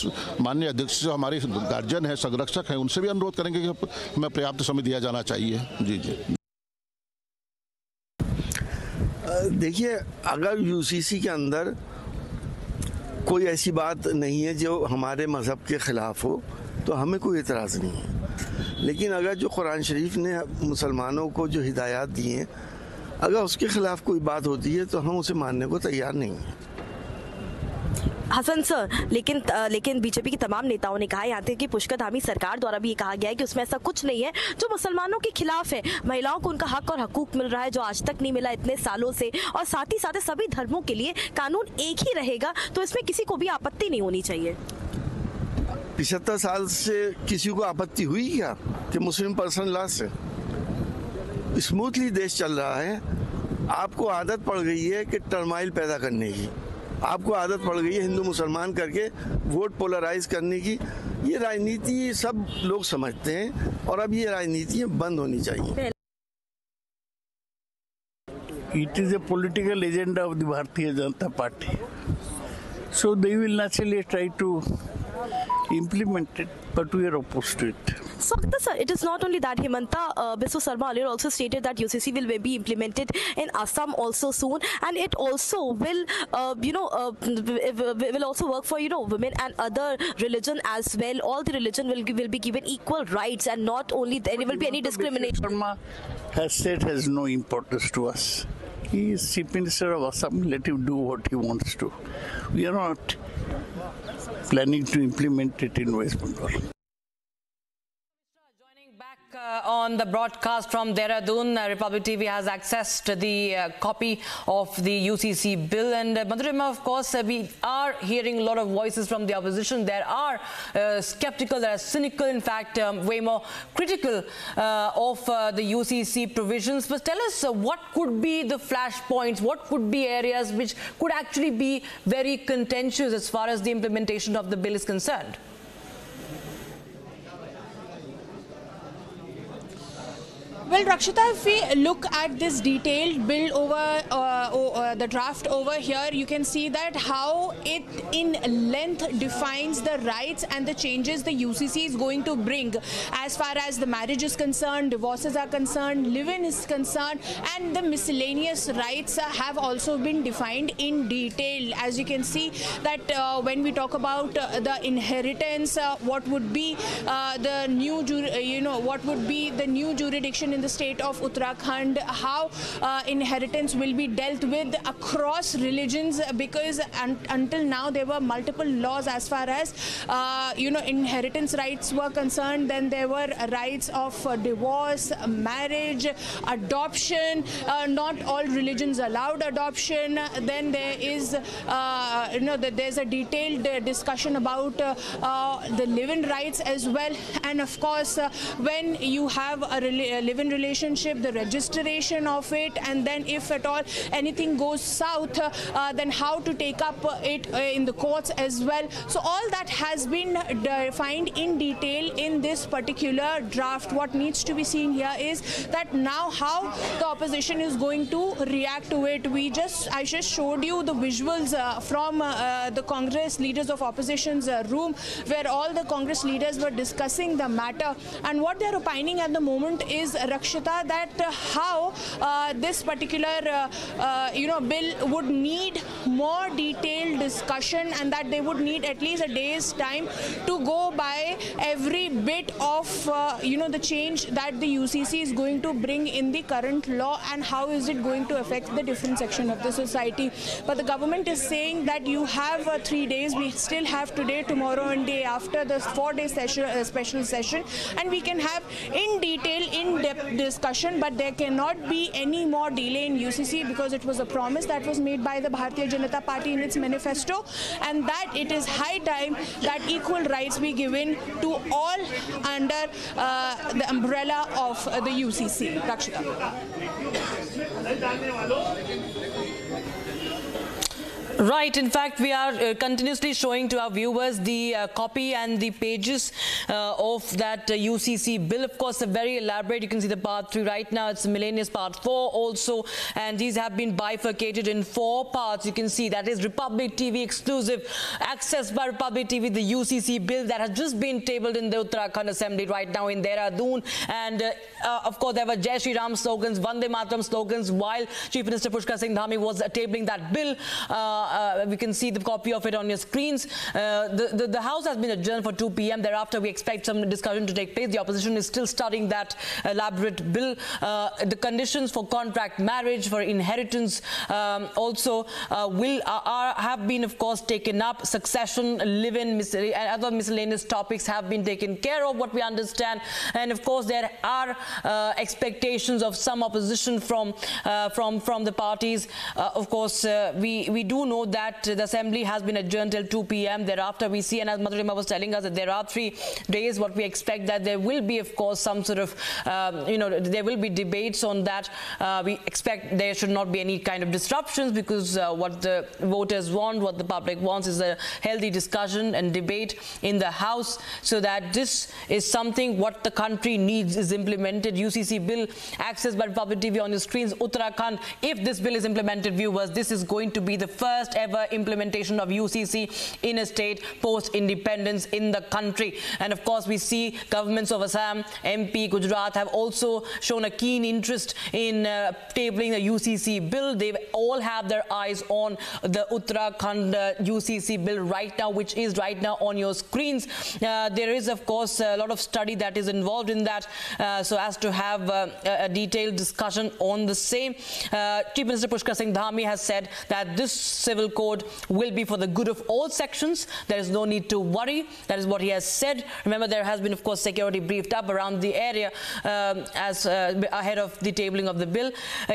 माननीय अध्यक्ष जो हमारे गार्जियन है, संरक्षक हैं, उनसे भी अनुरोध करेंगे कि हमें पर्याप्त समय दिया जाना चाहिए। जी जी, देखिए, अगर यूसीसी के अंदर कोई ऐसी बात नहीं है जो हमारे मज़हब के ख़िलाफ़ हो तो हमें कोई एतराज़ नहीं है। लेकिन अगर जो कुरान शरीफ ने मुसलमानों को जो हिदायत दी हैं, अगर उसके ख़िलाफ़ कोई बात होती है तो हम उसे मानने को तैयार नहीं हैं। हसन सर, लेकिन बीजेपी के तमाम नेताओं ने कहा, यहाँ तक कि पुष्कर धामी सरकार द्वारा भी ये कहा गया है कि उसमें ऐसा कुछ नहीं है जो मुसलमानों के खिलाफ है। महिलाओं को उनका हक और हकूक मिल रहा है जो आज तक नहीं मिला इतने सालों से, और साथ ही साथ सभी धर्मों के लिए कानून एक ही रहेगा, तो इसमें किसी को भी आपत्ति नहीं होनी चाहिए। 75 साल से किसी को आपत्ति हुई क्या कि मुस्लिम पर्सनल लॉ से? स्मूथली देश चल रहा है। आपको आदत पड़ गई है कि टर्माइल पैदा करने की, आपको आदत पड़ गई है हिंदू मुसलमान करके वोट पोलराइज करने की। ये राजनीति सब लोग समझते हैं, और अब ये राजनीतियाँ बंद होनी चाहिए। It is a political agenda of the Bharatiya Janata party, so they will naturally try to implement it, but we are opposed to it. So, sir, it is not only that. Himanta Biswa Sarma earlier also stated that UCC will be implemented in Assam also soon, and it also will, will also work for women and other religion as well. All the religion will be given equal rights, and not only there will be any discrimination. Sarma has said has no importance to us. He is Chief Minister of Assam. Let him do what he wants to. We are not planning to implement it in West Bengal. Joining back on on the broadcast from Dehradun. Republic TV has accessed the copy of the UCC bill. And Madhurima, of course, we are hearing a lot of voices from the opposition. There are skeptical, there are cynical, in fact, way more critical of the UCC provisions. But tell us what could be the flashpoints, what could be areas which could actually be very contentious as far as the implementation of the bill is concerned? Well, Rakshita, if we look at this detailed bill over the draft over here, you can see that how it in length defines the rights and the changes the UCC is going to bring as far as the marriage is concerned, divorces are concerned, live-in is concerned, and the miscellaneous rights have also been defined in detail. As you can see that when we talk about the inheritance, what would be the new jurisdiction in the state of Uttarakhand, how inheritance will be dealt with across religions, because until now there were multiple laws as far as inheritance rights were concerned. Then there were rights of divorce, marriage, adoption. Not all religions allowed adoption. Then there is there's a detailed discussion about the live-in rights as well. And of course, when you have a live-in relationship, the registration of it, and then if at all anything goes south, then how to take up it in the courts as well. So all that has been defined in detail in this particular draft. What needs to be seen here is that now how the opposition is going to react to it. I just showed you the visuals from the Congress leaders of opposition's room, where all the Congress leaders were discussing the matter, and what they're opining at the moment is, Rakshita, that how this particular bill would need more detailed discussion, and that they would need at least a day's time to go by every bit of the change that the UCC is going to bring in the current law, and how is it going to affect the different section of the society. But the government is saying that you have 3 days. We still have today, tomorrow, and day after, the 4-day session, special session, and we can have in detail, in-depth discussion, but there cannot be any more delay in UCC, because it was a promise that was made by the Bharatiya Janata Party in its manifesto, and that it is high time that equal rights be given to all under the umbrella of the UCC. Rakshita. Right. In fact, we are continuously showing to our viewers the copy and the pages of that UCC bill. Of course, a very elaborate. You can see the part 3 right now. It's miscellaneous part 4 also. And these have been bifurcated in 4 parts. You can see that is Republic TV exclusive, accessed by Republic TV, the UCC bill that has just been tabled in the Uttarakhand Assembly right now in Dehradun. And of course, there were Jai Shri Ram slogans, Vande Mataram slogans, while Chief Minister Pushkar Singh Dhami was tabling that bill. We can see the copy of it on your screens. The House has been adjourned for 2 p.m. Thereafter, we expect some discussion to take place. The opposition is still studying that elaborate bill. The conditions for contract marriage, for inheritance also have been, of course, taken up. Succession, live-in, and other miscellaneous topics have been taken care of, what we understand. And, of course, there are expectations of some opposition from the parties. Of course, we do know that the assembly has been adjourned till 2 p.m. Thereafter, we see, and as Madhurima was telling us, that there are 3 days. What we expect that there will be, of course, some sort of, there will be debates on that. We expect there should not be any kind of disruptions, because what the voters want, what the public wants, is a healthy discussion and debate in the House, so that this is something what the country needs is implemented. UCC bill accessed by Public TV on your screens. Uttarakhand, if this bill is implemented, viewers, this is going to be the first ever implementation of UCC in a state post-independence in the country. And of course, we see governments of Assam, MP, Gujarat have also shown a keen interest in tabling the UCC bill. They all have their eyes on the Uttarakhand UCC bill right now, which is right now on your screens. There is, of course, a lot of study that is involved in that, so as to have a detailed discussion on the same. Chief Minister Pushkar Singh Dhami has said that this civil code will be for the good of all sections. There is no need to worry. That is what he has said. Remember, there has been, of course, security briefed up around the area ahead of the tabling of the bill.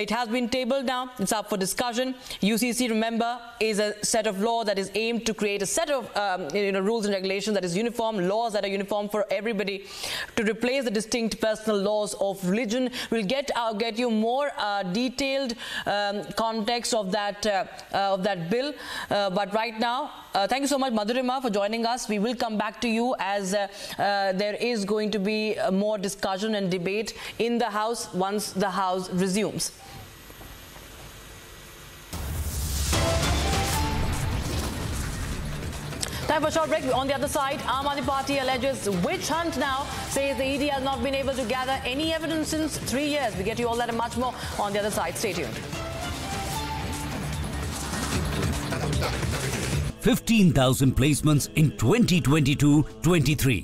It has been tabled now. It's up for discussion. UCC, remember, is a set of law that is aimed to create a set of rules and regulations that is uniform, laws that are uniform for everybody, to replace the distinct personal laws of religion. We'll get you more detailed context of that bill. But right now, thank you so much, Madhurima, for joining us. We will come back to you as there is going to be more discussion and debate in the House once the House resumes. Time for a short break. On the other side, Aam Aadmi Party alleges witch hunt now, says the ED has not been able to gather any evidence since 3 years. We get you all that and much more on the other side. Stay tuned. 15,000 placements in 2022-23.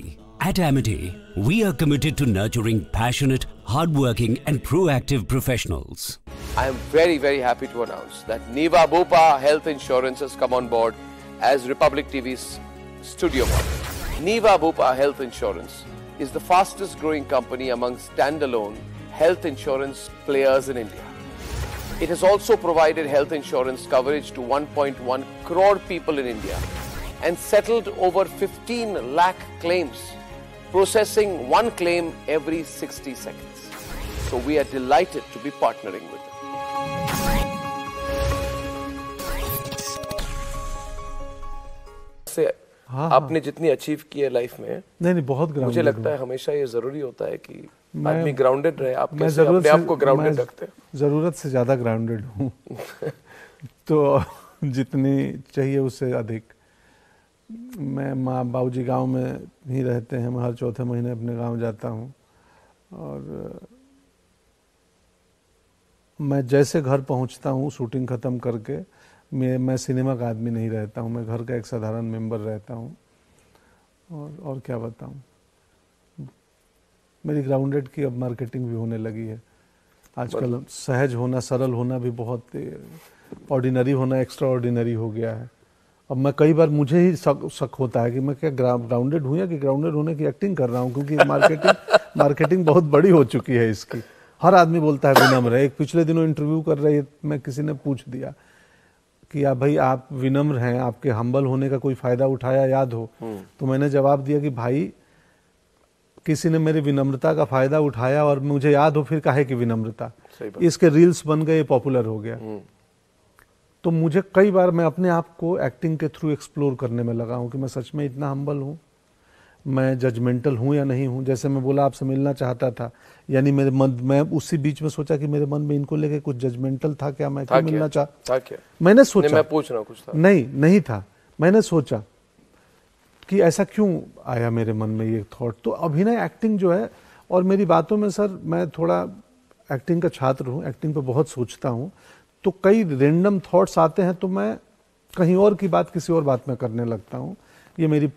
At Amity, we are committed to nurturing passionate, hardworking and proactive professionals. I am very, very happy to announce that Niva Bupa Health Insurance has come on board as Republic TV's studio partner. Niva Bupa Health Insurance is the fastest growing company among standalone health insurance players in India. It has also provided health insurance coverage to 1.1 crore people in India and settled over 15 lakh claims, processing one claim every 60 seconds. So we are delighted to be partnering with them. आपने जितनी achieve की है life में नहीं बहुत grounded मुझे लगता है हमेशा ये जरूरी होता है कि आदमी ग्राउंडेड रहे आप कैसे अपने आप को ग्राउंडेड रखते हैं जरूरत से ज्यादा ग्राउंडेड हूँ तो जितनी चाहिए उससे अधिक मैं माँ बाबूजी गांव में ही रहते हैं मैं हर चौथे महीने अपने गांव जाता हूँ और मैं जैसे घर पहुँचता हूँ शूटिंग खत्म करके मैं सिनेमा का आदमी नहीं रहता हूँ मैं घर का एक साधारण मेंबर रहता हूँ और क्या बताऊँ मेरी ग्राउंडेड की अब मार्केटिंग भी होने लगी है आजकल सहज होना सरल होना भी बहुत ऑर्डिनरी होना एक्स्ट्रा ऑर्डिनरी हो गया है अब मैं कई बार मुझे ही शक होता है कि मैं क्या ग्राउंडेड हूँ या कि ग्राउंडेड होने की एक्टिंग कर रहा हूँ क्योंकि मार्केटिंग बहुत बड़ी हो चुकी है इसकी हर आदमी बोलता है विनम्र है एक पिछले दिनों इंटरव्यू कर रही मैं किसी ने पूछ दिया कि आप भाई आप विनम्र हैं आपके हम्बल होने का कोई फायदा उठाया याद हो तो मैंने जवाब दिया कि भाई किसी ने मेरी विनम्रता का फायदा उठाया और मुझे याद हो फिर काहे की विनम्रता इसके रील्स बन गए पॉपुलर हो गया तो मुझे कई बार मैं अपने आप को एक्टिंग के थ्रू एक्सप्लोर करने में लगा हूँ कि मैं सच में इतना हम्बल हूँ मैं जजमेंटल हूँ या नहीं हूँ जैसे मैं बोला आपसे मिलना चाहता था यानी मेरे मन मैं उसी बीच में सोचा कि मेरे मन में इनको लेके कुछ जजमेंटल था क्या मैं मिलना चाहता मैंने सोचा मैं पूछ रहा हूँ कुछ था नहीं था मैंने सोचा कि ऐसा क्यों आया मेरे मन में ये थॉट तो अभिनय एक्टिंग जो है और मेरी बातों में सर मैं थोड़ा एक्टिंग का छात्र हूँ एक्टिंग पर बहुत सोचता हूँ तो कई रेंडम थॉट्स आते हैं तो मैं कहीं और की बात किसी और बात में करने लगता हूँ ये मेरी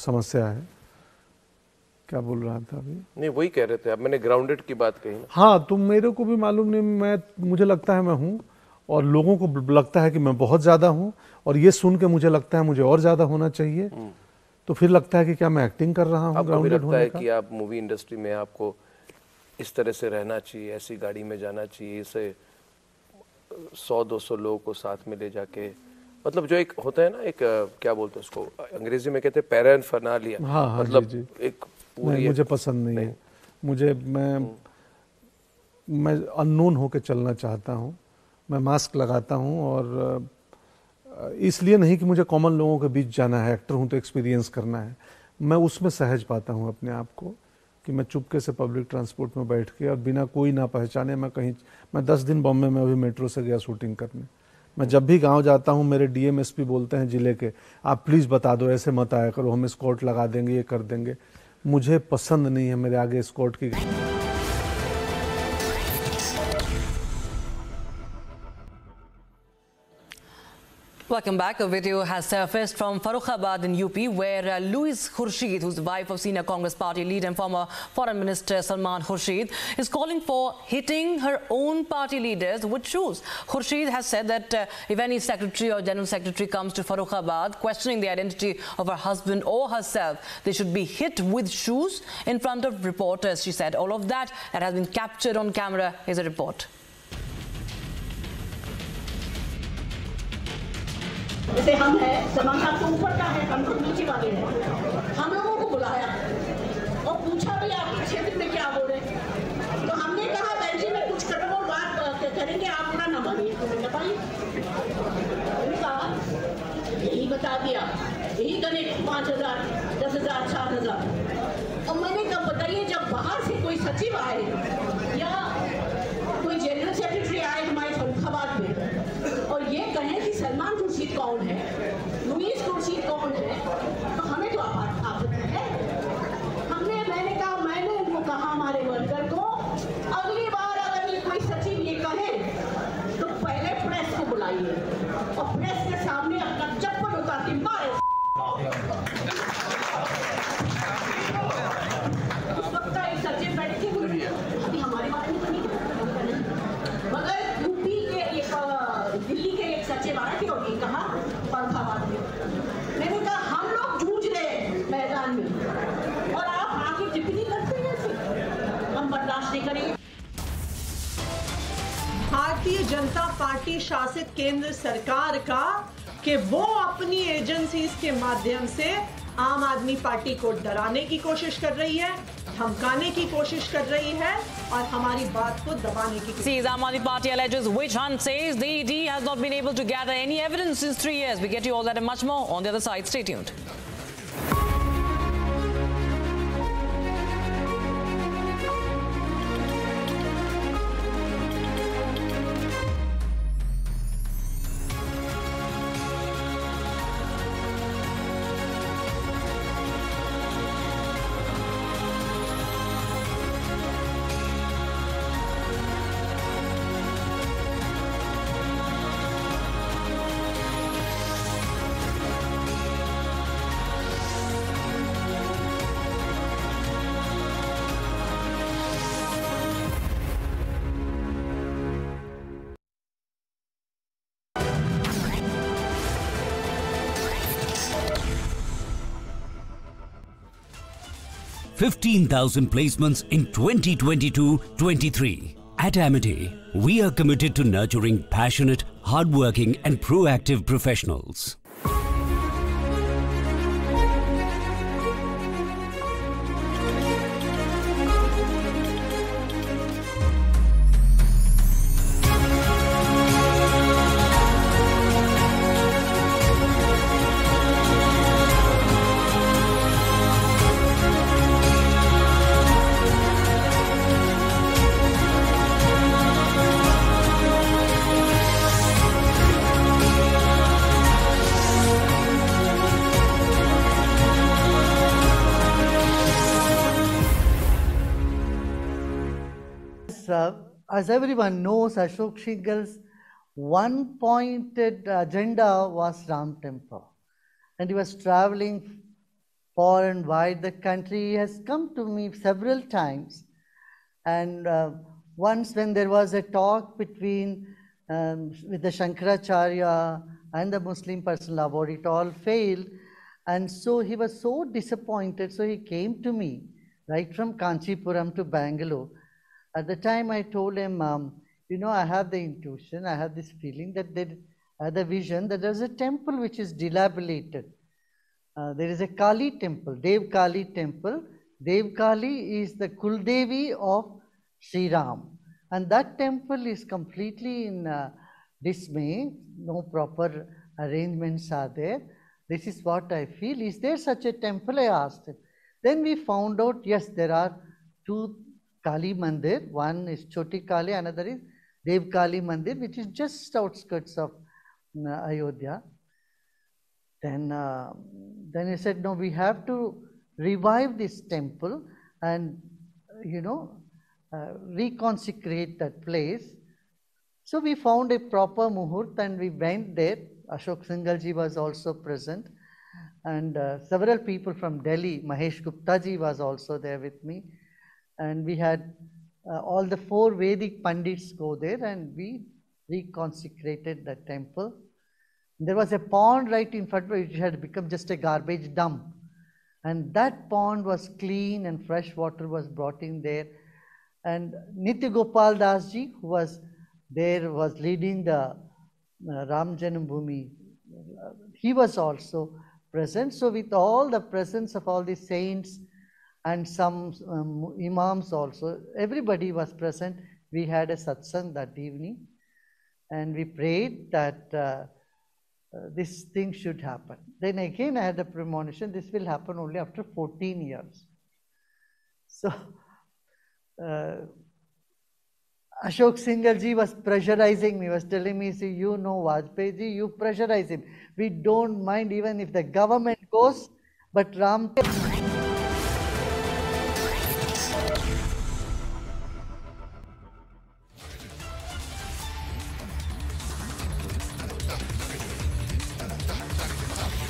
समस्या है क्या बोल रहा था अभी नहीं वही कह रहे थे अब मैंने ग्राउंडेड की बात कही हाँ तो मेरे को भी मालूम नहीं मैं मुझे लगता है मैं हूँ और लोगों को लगता है कि मैं बहुत ज़्यादा हूँ और ये सुन के मुझे लगता है मुझे और ज़्यादा होना चाहिए तो फिर लगता है कि क्या मैं एक्टिंग कर रहा हूँ ग्राउंडेड होने का कि आप मूवी इंडस्ट्री में आपको इस तरह से रहना चाहिए ऐसी गाड़ी में जाना चाहिए इसे 100-200 लोगों को साथ में ले जाके मतलब जो एक होता है ना एक क्या बोलते हैं उसको अंग्रेजी में कहते हैं पैरन फना लिया हाँ, मतलब जी, जी। एक पूरी मुझे पसंद नहीं है मुझे मैं अननोन होके चलना चाहता हूँ मैं मास्क लगाता हूँ और इसलिए नहीं कि मुझे कॉमन लोगों के बीच जाना है एक्टर हूँ तो एक्सपीरियंस करना है मैं उसमें सहज पाता हूँ अपने आप को कि मैं चुपके से पब्लिक ट्रांसपोर्ट में बैठ के और बिना कोई ना पहचाने मैं कहीं मैं 10 दिन बॉम्बे में अभी मेट्रो से गया शूटिंग करने मैं जब भी गांव जाता हूं मेरे डीएमएसपी बोलते हैं जिले के आप प्लीज़ बता दो ऐसे मत आया करो हम स्कॉट लगा देंगे ये कर देंगे मुझे पसंद नहीं है मेरे आगे स्कॉट की Welcome back. A video has surfaced from Farrukhabad in UP where Louise Khurshid, who's the wife of senior Congress party leader and former foreign minister Salman Khurshid, is calling for hitting her own party leaders with shoes. Khurshid has said that if any secretary or general secretary comes to Farrukhabad questioning the identity of her husband or herself, they should be hit with shoes in front of reporters, she said. All of that has been captured on camera. Here's a report. जैसे हम है समानता से ऊपर का है, हम लोग नीचे वाले हैं। हम लोगों को बुलाया और पूछा भी आप इस क्षेत्र में क्या हो रहे हैं, तो हमने कहा बहन जी मैं कुछ करूँगा और बात करेंगे, आप ना ना मानिए। तुमने कहा यही बता दिया, यही करें 5,000, 10,000, 7,000। और मैंने कब बताइए, जब बाहर से कोई सचिव आए या कोई जनरल सेक्रेटरी आए हमारे फरुखाबाद में और ये कहें कि सलमान खुर्शीद कौन है, लुईस खुर्शीद कौन है, तो हमें तो आपत्ति है। मैंने उनको कहा हमारे वर्कर को, अगली बार अगर ये कोई सचिव ये कहे तो पहले प्रेस को बुलाइए और प्रेस के सामने अपना चप्पल उतार के मारे। उस वक्त का एक सचिव बैठ के बोल रही है अभी हमारे बारे में तो नहीं, मगर यूपी के एक दिल्ली के एक सचिव आए थे और ये कहा फरुखाबाद में, मैंने कहा हम लोग जूझ रहे हैं मैदान में और आप आके टिप्पणी करते हैं, सिर्फ हम बर्दाश्त नहीं करेंगे। भारतीय जनता पार्टी शासित केंद्र सरकार का कि वो अपनी एजेंसीज के माध्यम से आम आदमी पार्टी को डराने की कोशिश कर रही है, धमकाने की कोशिश कर रही है और हमारी बात को दबाने की कोशिश। Aam Aadmi party alleges witch hunt, says the ED has not been able to gather any evidence since 3 years. We get you all that and much more on the other side. Stay tuned. $15,000 placements in 2022-23. At Amity, we are committed to nurturing passionate, hardworking and proactive professionals. As everyone knows, Ashok Shingal's one-pointed agenda was Ram Temple. And he was traveling far and wide the country. He has come to me several times. And once when there was a talk between with the Shankaracharya and the Muslim Personal Award, it all failed. And so he was so disappointed. So he came to me right from Kanchipuram to Bangalore. At the time I told him, you know, I have the intuition, I have this feeling that there, the vision that there's a temple which is dilapidated. There is a Kali temple, Dev Kali temple. Dev Kali is the Kuldevi of Sri Ram. And that temple is completely in dismay. No proper arrangements are there. This is what I feel. Is there such a temple? I asked him. Then we found out, yes, there are two Kali Mandir. One is Choti Kali, another is Dev Kali Mandir, which is just outskirts of Ayodhya. Then he said, no, we have to revive this temple and, you know, reconsecrate that place. So we found a proper muhurt and we went there Ashok Singalji was also present, and several people from Delhi. Mahesh Guptaji was also there with me, and we had all the four Vedic Pandits go there, and we reconsecrated that temple. There was a pond right in front, which had become just a garbage dump, and that pond was clean and fresh water was brought in there. And Nitya Gopal Das Ji, who was there, was leading the Ram Janambhoomi. He was also present. So with all the presence of all the saints and some imams also, everybody was present. We had a satsang that evening, and we prayed that this thing should happen. Then again I had a premonition, this will happen only after 14 years. So Ashok Singalji was pressurizing me, was telling me, see, you know, Vajpayee ji, you pressurize him. We don't mind even if the government goes, but Ram...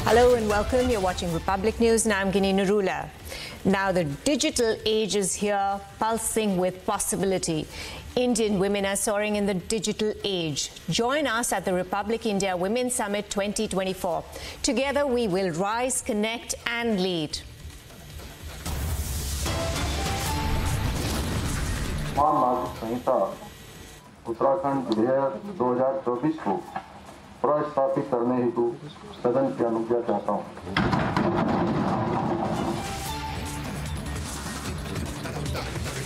Hello and welcome. You're watching Republic News, and I'm Ginny Narula. Now the digital age is here, pulsing with possibility. Indian women are soaring in the digital age. Join us at the Republic India Women's Summit 2024. Together we will rise, connect and lead. Uttarakhand विधेयक 2024 को प्रस्तावित करने हेतु सदन की अनुज्ञा चाहता हूं।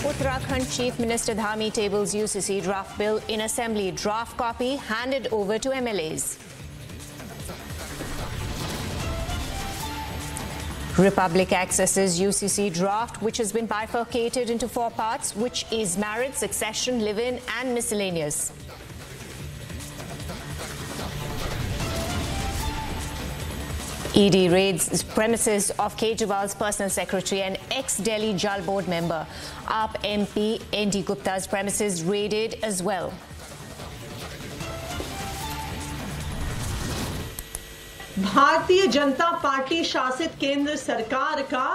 Uttarakhand Chief Minister Dhami tables UCC draft bill in assembly. Draft copy handed over to MLAs. Republic accesses UCC draft, which has been bifurcated into four parts, which is marriage, succession, live-in and miscellaneous. ED raids premises of Kejriwal's personal secretary and ex-Delhi Jal Board member. AAP MP N.D. Gupta's premises raided as well. भारतीय Janata party शासित केंद्र सरकार का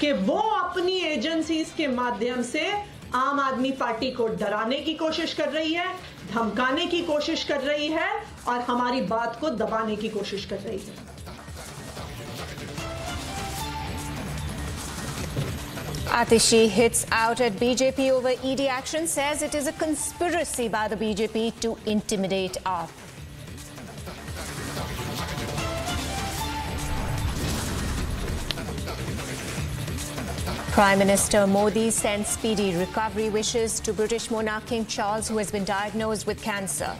कि वो अपनी agencies के माध्यम से आम आदमी पार्टी को डराने की कोशिश कर रही है, धमकाने की कोशिश कर रही है और हमारी बात को दबाने की कोशिश कर रही है. Atishi hits out at BJP over ED action, says it is a conspiracy by the BJP to intimidate AAP. Prime Minister Modi sends speedy recovery wishes to British monarch King Charles, who has been diagnosed with cancer.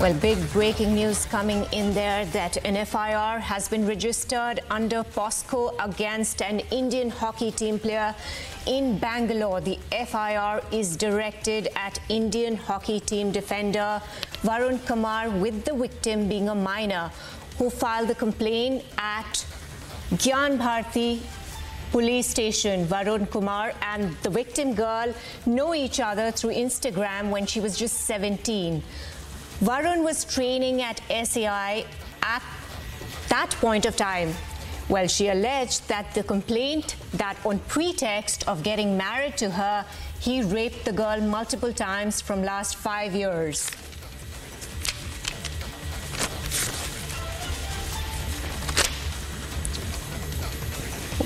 Well, big breaking news coming in there that an FIR has been registered under POSCO against an Indian hockey team player in Bangalore. The FIR is directed at Indian hockey team defender Varun Kumar, with the victim being a minor who filed the complaint at Gyanwapi police station. Varun Kumar and the victim girl know each other through Instagram when she was just 17. Varun was training at SAI at that point of time. Well, she alleged that the complaint that on pretext of getting married to her, he raped the girl multiple times from last 5 years.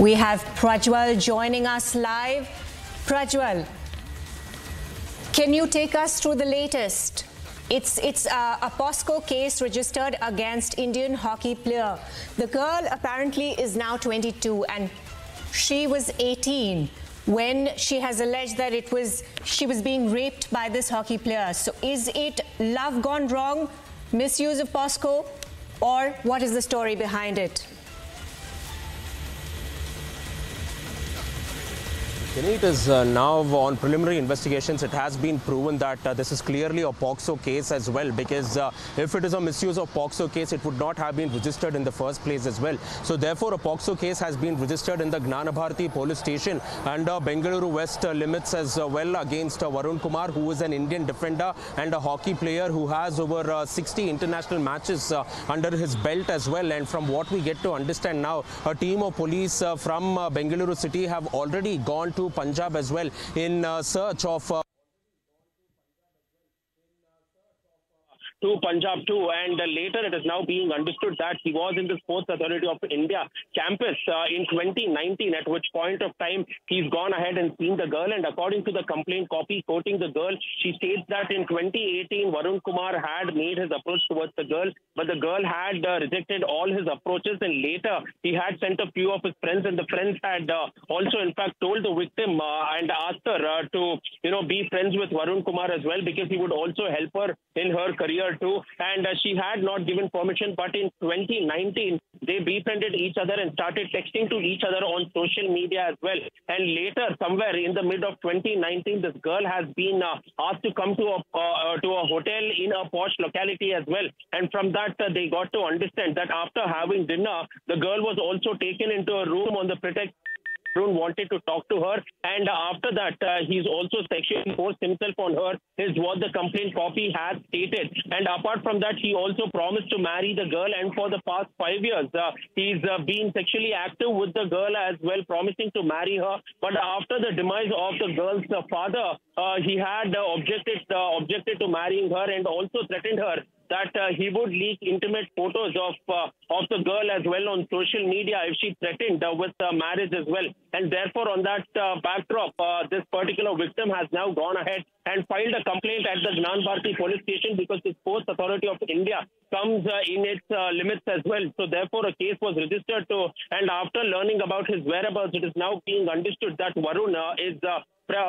We have Prajwal joining us live. Prajwal, can you take us through the latest? It's a POSCO case registered against Indian hockey player. The girl apparently is now 22 and she was 18 when she has alleged that she was being raped by this hockey player. So is it love gone wrong, misuse of POSCO, or what is the story behind it? It is now on preliminary investigations. It has been proven that this is clearly a POXO case as well, because if it is a misuse of POXO case, it would not have been registered in the first place as well. So therefore, a POXO case has been registered in the Gyanabharati police station and Bengaluru West limits as well against Varun Kumar, who is an Indian defender and a hockey player who has over 60 international matches under his belt as well. And from what we get to understand now, a team of police from Bengaluru city have already gone to Punjab as well in search of to Punjab too, and later it is now being understood that he was in the Sports Authority of India campus in 2019, at which point of time he's gone ahead and seen the girl. And according to the complaint copy quoting the girl, she states that in 2018 Varun Kumar had made his approach towards the girl, but the girl had rejected all his approaches, and later he had sent a few of his friends, and the friends had also in fact told the victim and asked her to be friends with Varun Kumar as well, because he would also help her in her career too. And she had not given permission, but in 2019 they befriended each other and started texting to each other on social media as well. And later, somewhere in the mid of 2019, this girl has been asked to come to a hotel in a posh locality as well. And from that they got to understand that after having dinner, the girl was also taken into a room on the pretext Varun wanted to talk to her, and after that he's also sexually forced himself on her, is what the complaint copy has stated. And apart from that, he also promised to marry the girl, and for the past 5 years he's been sexually active with the girl as well, promising to marry her. But after the demise of the girl's father, he had objected to marrying her, and also threatened her that he would leak intimate photos of the girl as well on social media if she threatened with marriage as well. And therefore, on that backdrop, this particular victim has now gone ahead and filed a complaint at the Gyanabharati police station, because the Sports Authority of India comes in its limits as well. So therefore, a case was registered to, and after learning about his whereabouts, it is now being understood that Varun is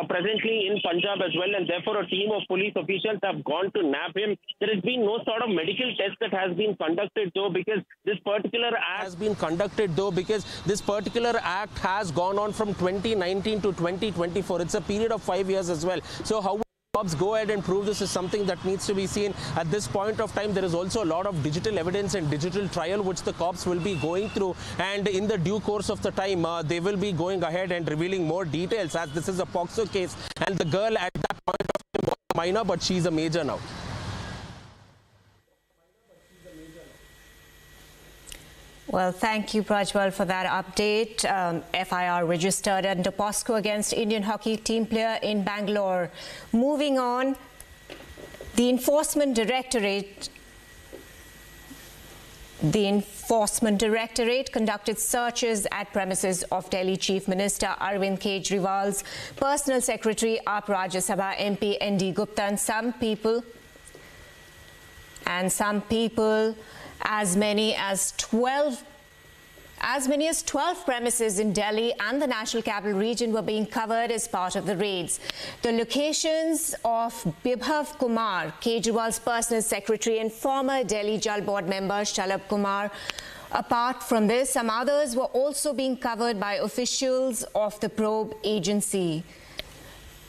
presently in Punjab as well, and therefore a team of police officials have gone to nab him. There has been no sort of medical test that has been conducted though, because this particular act has been conducted though, because this particular act has gone on from 2019 to 2024. It's a period of 5 years as well. So how go ahead and prove this is something that needs to be seen at this point of time. There is also a lot of digital evidence and digital trial which the cops will be going through, and in the due course of the time they will be going ahead and revealing more details, as this is a POXO case and the girl at that point of time was a minor, but she's a major now. Well, thank you, Prajwal, for that update. FIR registered under POSCO against Indian hockey team player in Bangalore. Moving on, the Enforcement Directorate conducted searches at premises of Delhi Chief Minister Arvind Kejriwal's personal secretary, AAP Rajya Sabha MP N.D. Gupta, and some people. As many as 12 premises in Delhi and the National Capital Region were being covered as part of the raids. The locations of Bibhav Kumar, Kejriwal's personal secretary, and former Delhi Jal Board member Shalabh Kumar. Apart from this, some others were also being covered by officials of the probe agency.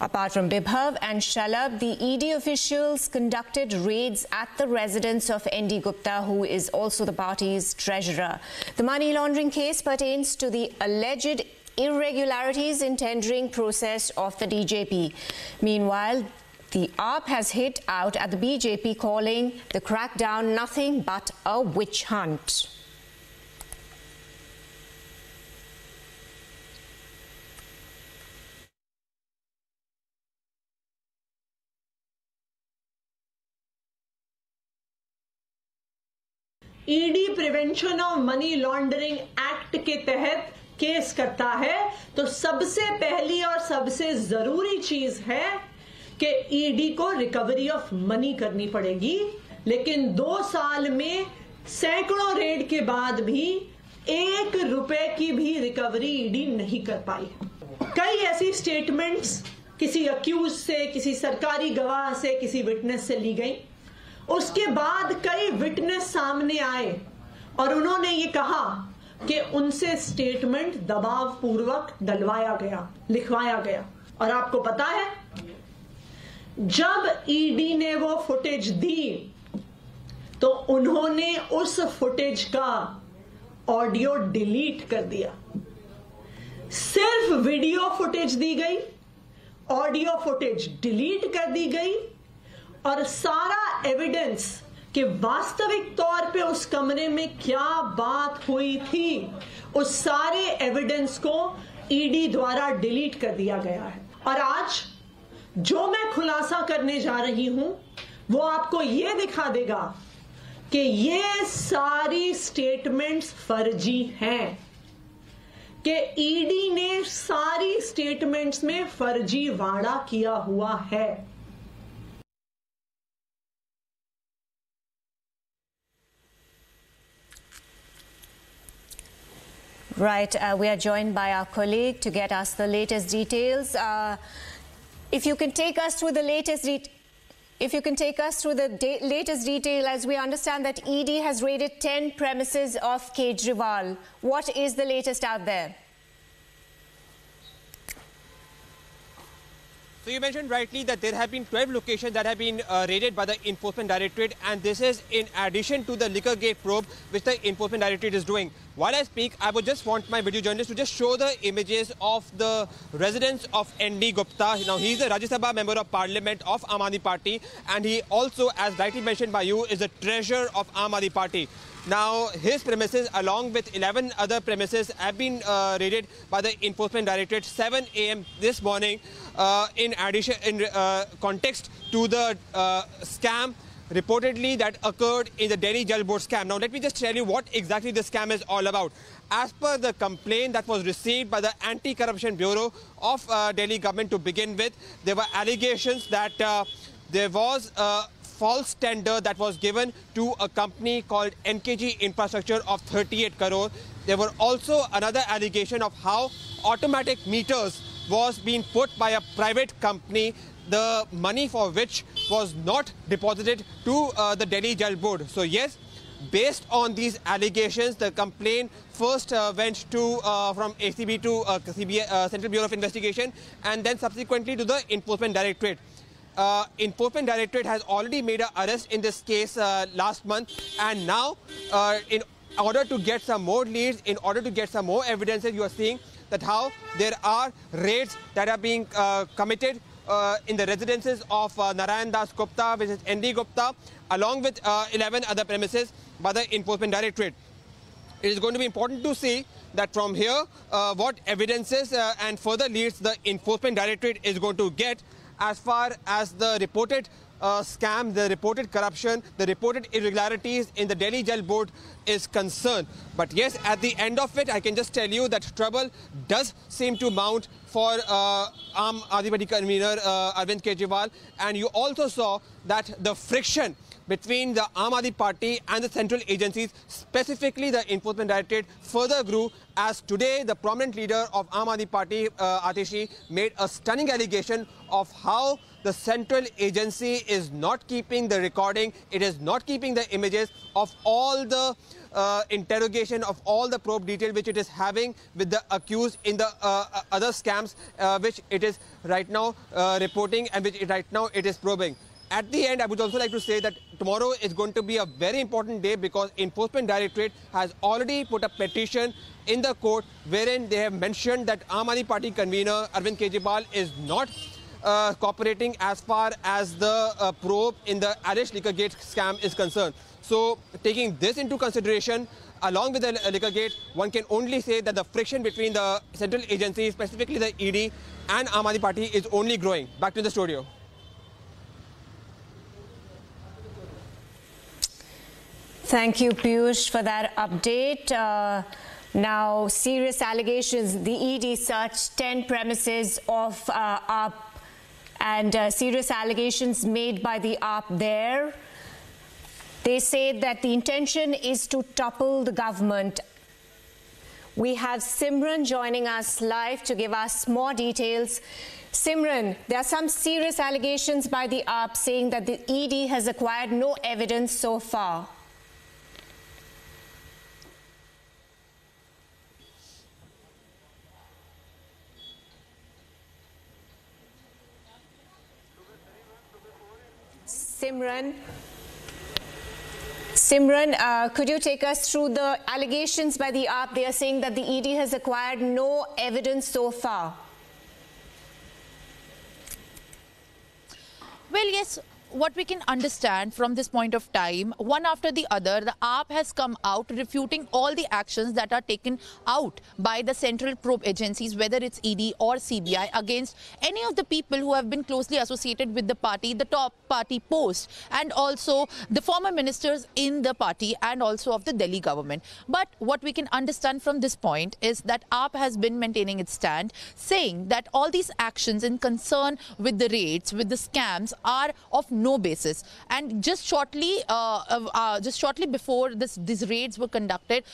Apart from Bibhav and Shalabh, the ED officials conducted raids at the residence of N.D. Gupta, who is also the party's treasurer. The money laundering case pertains to the alleged irregularities in tendering process of the DJP. Meanwhile, the AAP has hit out at the BJP, calling the crackdown nothing but a witch hunt. ED prevention of money laundering act के तहत case करता है, तो सबसे पहली और सबसे जरूरी चीज है कि ईडी को रिकवरी ऑफ मनी करनी पड़ेगी, लेकिन 2 साल में सैकड़ों रेड के बाद भी 1 रुपए की भी रिकवरी ईडी नहीं कर पाई। कई ऐसी स्टेटमेंट्स किसी अक्यूज से, किसी सरकारी गवाह से, किसी विटनेस से ली गई। उसके बाद कई विटनेस सामने आए और उन्होंने ये कहा कि उनसे स्टेटमेंट दबाव पूर्वक डलवाया गया, लिखवाया गया। और आपको पता है जब ईडी ने वो फुटेज दी तो उन्होंने उस फुटेज का ऑडियो डिलीट कर दिया। सिर्फ वीडियो फुटेज दी गई, ऑडियो फुटेज डिलीट कर दी गई और सारा एविडेंस कि वास्तविक तौर पे उस कमरे में क्या बात हुई थी, उस सारे एविडेंस को ईडी द्वारा डिलीट कर दिया गया है। और आज जो मैं खुलासा करने जा रही हूं वो आपको ये दिखा देगा कि ये सारी स्टेटमेंट्स फर्जी हैं, कि ईडी ने सारी स्टेटमेंट्स में फर्जीवाड़ा किया हुआ है। Right, we are joined by our colleague to get us the latest details. If you can take us through the latest latest detail, as we understand that ED has raided 10 premises of Kejriwal. What is the latest out there? So you mentioned rightly that there have been 12 locations that have been raided by the Enforcement Directorate, and this is in addition to the liquor gate probe which the Enforcement Directorate is doing. While I speak, I would just want my video journalist to just show the images of the residence of N.D. Gupta. Now, he is a Rajya Sabha Member of Parliament of Aam Aadmi Party, and he also, as rightly mentioned by you, is the treasurer of Aam Aadmi Party. Now, his premises along with 11 other premises have been raided by the Enforcement Directorate 7 a.m. this morning in addition, context to the scam reportedly that occurred in the Delhi Jal Board scam. Now, let me just tell you what exactly the scam is all about. As per the complaint that was received by the Anti-Corruption Bureau of Delhi government to begin with, there were allegations that there was false tender that was given to a company called NKG Infrastructure of 38 crore. There were also another allegation of how automatic meters was being put by a private company, the money for which was not deposited to the Delhi Jal Board. So yes, based on these allegations, the complaint first went to from ACB to CBI, Central Bureau of Investigation, and then subsequently to the Enforcement Directorate. Enforcement Directorate has already made an arrest in this case last month, and now in order to get some more leads, in order to get some more evidences, you are seeing that how there are raids that are being committed in the residences of Narayan Das Gupta, which is N.D. Gupta, along with 11 other premises by the Enforcement Directorate. It is going to be important to see that from here what evidences and further leads the Enforcement Directorate is going to get as far as the reported scam, the reported corruption, the reported irregularities in the Delhi Jal Board is concerned. But yes, at the end of it, I can just tell you that trouble does seem to mount for Aam Aadmi Party convener Arvind Kejriwal. And you also saw that the friction between the Aam Aadmi Party and the central agencies, specifically the Enforcement Directorate, further grew as today the prominent leader of Aam Aadmi Party, Atishi, made a stunning allegation of how the central agency is not keeping the recording, it is not keeping the images of all the interrogation, of all the probe detail which it is having with the accused in the other scams which it is right now reporting and which right now it is probing. At the end, I would also like to say that tomorrow is going to be a very important day because Enforcement Directorate has already put a petition in the court wherein they have mentioned that Aam Aadmi Party convener Arvind Kejriwal is not cooperating as far as the probe in the alleged liquor gate scam is concerned. So, taking this into consideration, along with the liquor gate, one can only say that the friction between the central agency, specifically the ED and Aam Aadmi Party, is only growing. Back to the studio. Thank you, Piyush, for that update. Now, serious allegations. The ED searched 10 premises of AAP, and serious allegations made by the AAP there. They say that the intention is to topple the government. We have Simran joining us live to give us more details. Simran, there are some serious allegations by the AAP saying that the ED has acquired no evidence so far. Simran, could you take us through the allegations by the AAP? They are saying that the ED has acquired no evidence so far. Well, yes. What we can understand from this point of time, one after the other, the AAP has come out refuting all the actions that are taken out by the central probe agencies, whether it's ED or CBI, against any of the people who have been closely associated with the party, the top party post, and also the former ministers in the party and also of the Delhi government. But what we can understand from this point is that AAP has been maintaining its stand, saying that all these actions in concern with the raids, with the scams, are of no basis. And just shortly before these raids were conducted,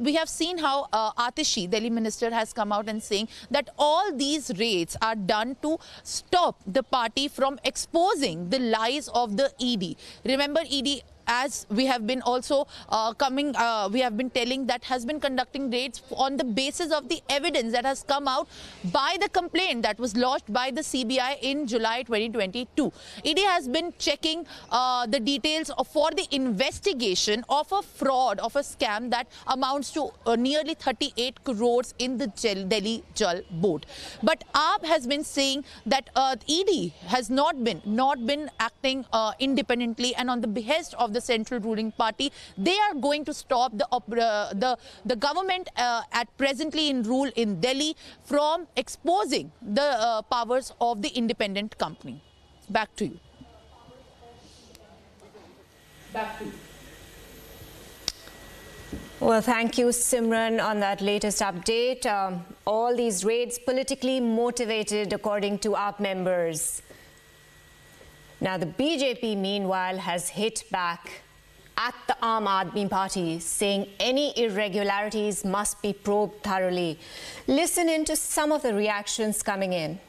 we have seen how Atishi, Delhi minister, has come out and saying that all these raids are done to stop the party from exposing the lies of the ED. Remember, ED, as we have been also telling, that has been conducting raids on the basis of the evidence that has come out by the complaint that was lodged by the CBI in July 2022. ED has been checking the details for the investigation of a fraud, of a scam that amounts to nearly 38 crores in the Delhi Jal Board. But AAP has been saying that ED has not been acting independently, and on the behest of the central ruling party, they are going to stop the government at presently in rule in Delhi from exposing the powers of the independent company. Back to you. Well, thank you, Simran, on that latest update. All these raids politically motivated, according to AAP members. Now, the BJP, meanwhile, has hit back at the Aam Aadmi Party, saying any irregularities must be probed thoroughly. Listen in to some of the reactions coming in.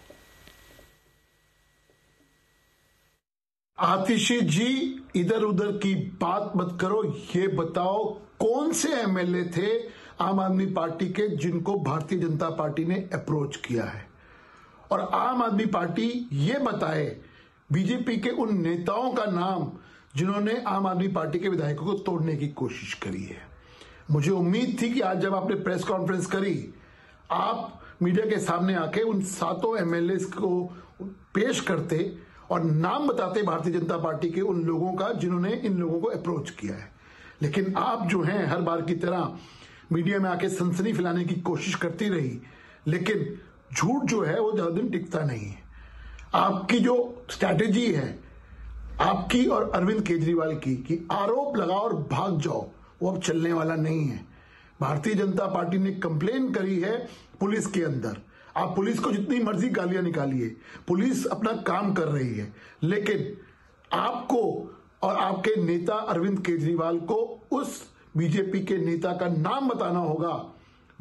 आतिशी जी, इधर उधर की बात मत करो, ये बताओ कौन से एमएलए थे आम आदमी पार्टी के जिनको भारतीय जनता पार्टी ने अप्रोच किया है, और आम आदमी पार्टी ये बताए बीजेपी के उन नेताओं का नाम जिन्होंने आम आदमी पार्टी के विधायकों को तोड़ने की कोशिश करी है. मुझे उम्मीद थी कि आज जब आपने प्रेस कॉन्फ्रेंस करी, आप मीडिया के सामने आके उन सातों एमएलए को पेश करते और नाम बताते भारतीय जनता पार्टी के उन लोगों का जिन्होंने इन लोगों को अप्रोच किया है. लेकिन आप जो हैं हर बार की तरह मीडिया में आके सनसनी फैलाने की कोशिश करती रही, लेकिन झूठ जो है वो ज्यादा दिन टिकता नहीं है. आपकी जो स्ट्रैटेजी है, आपकी और अरविंद केजरीवाल की, कि आरोप लगाओ और भाग जाओ, वो अब चलने वाला नहीं है. भारतीय जनता पार्टी ने कंप्लेन करी है पुलिस के अंदर. आप पुलिस को जितनी मर्जी गालियां निकालिए, पुलिस अपना काम कर रही है, लेकिन आपको और आपके नेता अरविंद केजरीवाल को उस बीजेपी के नेता का नाम बताना होगा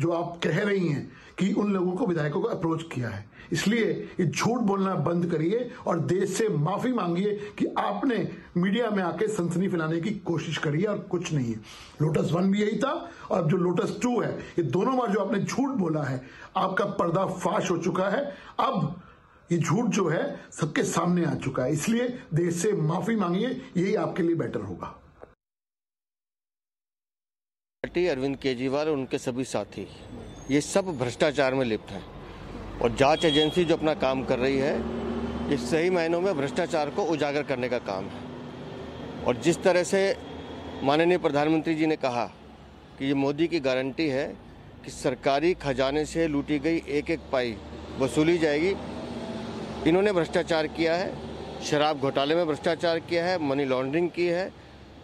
जो आप कह रही हैं कि उन लोगों को विधायकों को अप्रोच किया है. इसलिए ये झूठ बोलना बंद करिए और देश से माफी मांगिए कि आपने मीडिया में आके सनसनी फैलाने की कोशिश करी है और कुछ नहीं है. लोटस 1 भी यही था और अब जो लोटस 2 है, ये दोनों बार जो आपने झूठ बोला है, आपका पर्दाफाश हो चुका है. अब ये झूठ जो है सबके सामने आ चुका है, इसलिए देश से माफी मांगिए, यही आपके लिए बेटर होगा. पार्टी, अरविंद केजरीवाल और उनके सभी साथी, ये सब भ्रष्टाचार में लिप्त हैं और जांच एजेंसी जो अपना काम कर रही है, ये सही मायनों में भ्रष्टाचार को उजागर करने का काम है. और जिस तरह से माननीय प्रधानमंत्री जी ने कहा कि ये मोदी की गारंटी है कि सरकारी खजाने से लूटी गई एक एक पाई वसूली जाएगी, इन्होंने भ्रष्टाचार किया है, शराब घोटाले में भ्रष्टाचार किया है, मनी लॉन्ड्रिंग की है,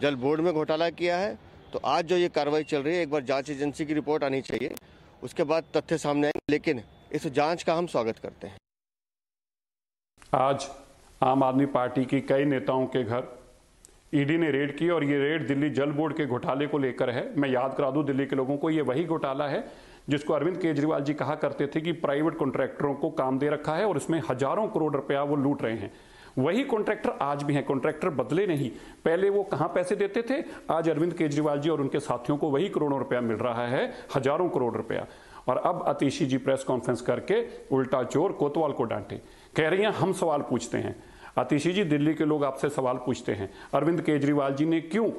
जल बोर्ड में घोटाला किया है. तो आज जो ये कार्रवाई चल रही है, एक बार जांच एजेंसी की रिपोर्ट आनी चाहिए, उसके बाद तथ्य सामने आएंगे, लेकिन इस जांच का हम स्वागत करते हैं. आज आम आदमी पार्टी की कई नेताओं के घर ईडी ने रेड की और ये रेड दिल्ली जल बोर्ड के घोटाले को लेकर है. मैं याद करा दूं दिल्ली के लोगों को, ये वही घोटाला है जिसको अरविंद केजरीवाल जी कहा करते थे कि प्राइवेट कॉन्ट्रैक्टरों को काम दे रखा है और इसमें हजारों करोड़ रुपया वो लूट रहे हैं. वही कॉन्ट्रैक्टर आज भी हैं, कॉन्ट्रैक्टर बदले नहीं. पहले वो कहाँ पैसे देते थे, आज अरविंद केजरीवाल जी और उनके साथियों को वही करोड़ों रुपया मिल रहा है, हजारों करोड़ रुपया. और अब अतिशी जी प्रेस कॉन्फ्रेंस करके उल्टा चोर कोतवाल को डांटे, कह रही हैं हम सवाल पूछते हैं. आतिशी जी, दिल्ली के लोग आपसे सवाल पूछते हैं, अरविंद केजरीवाल जी ने क्यों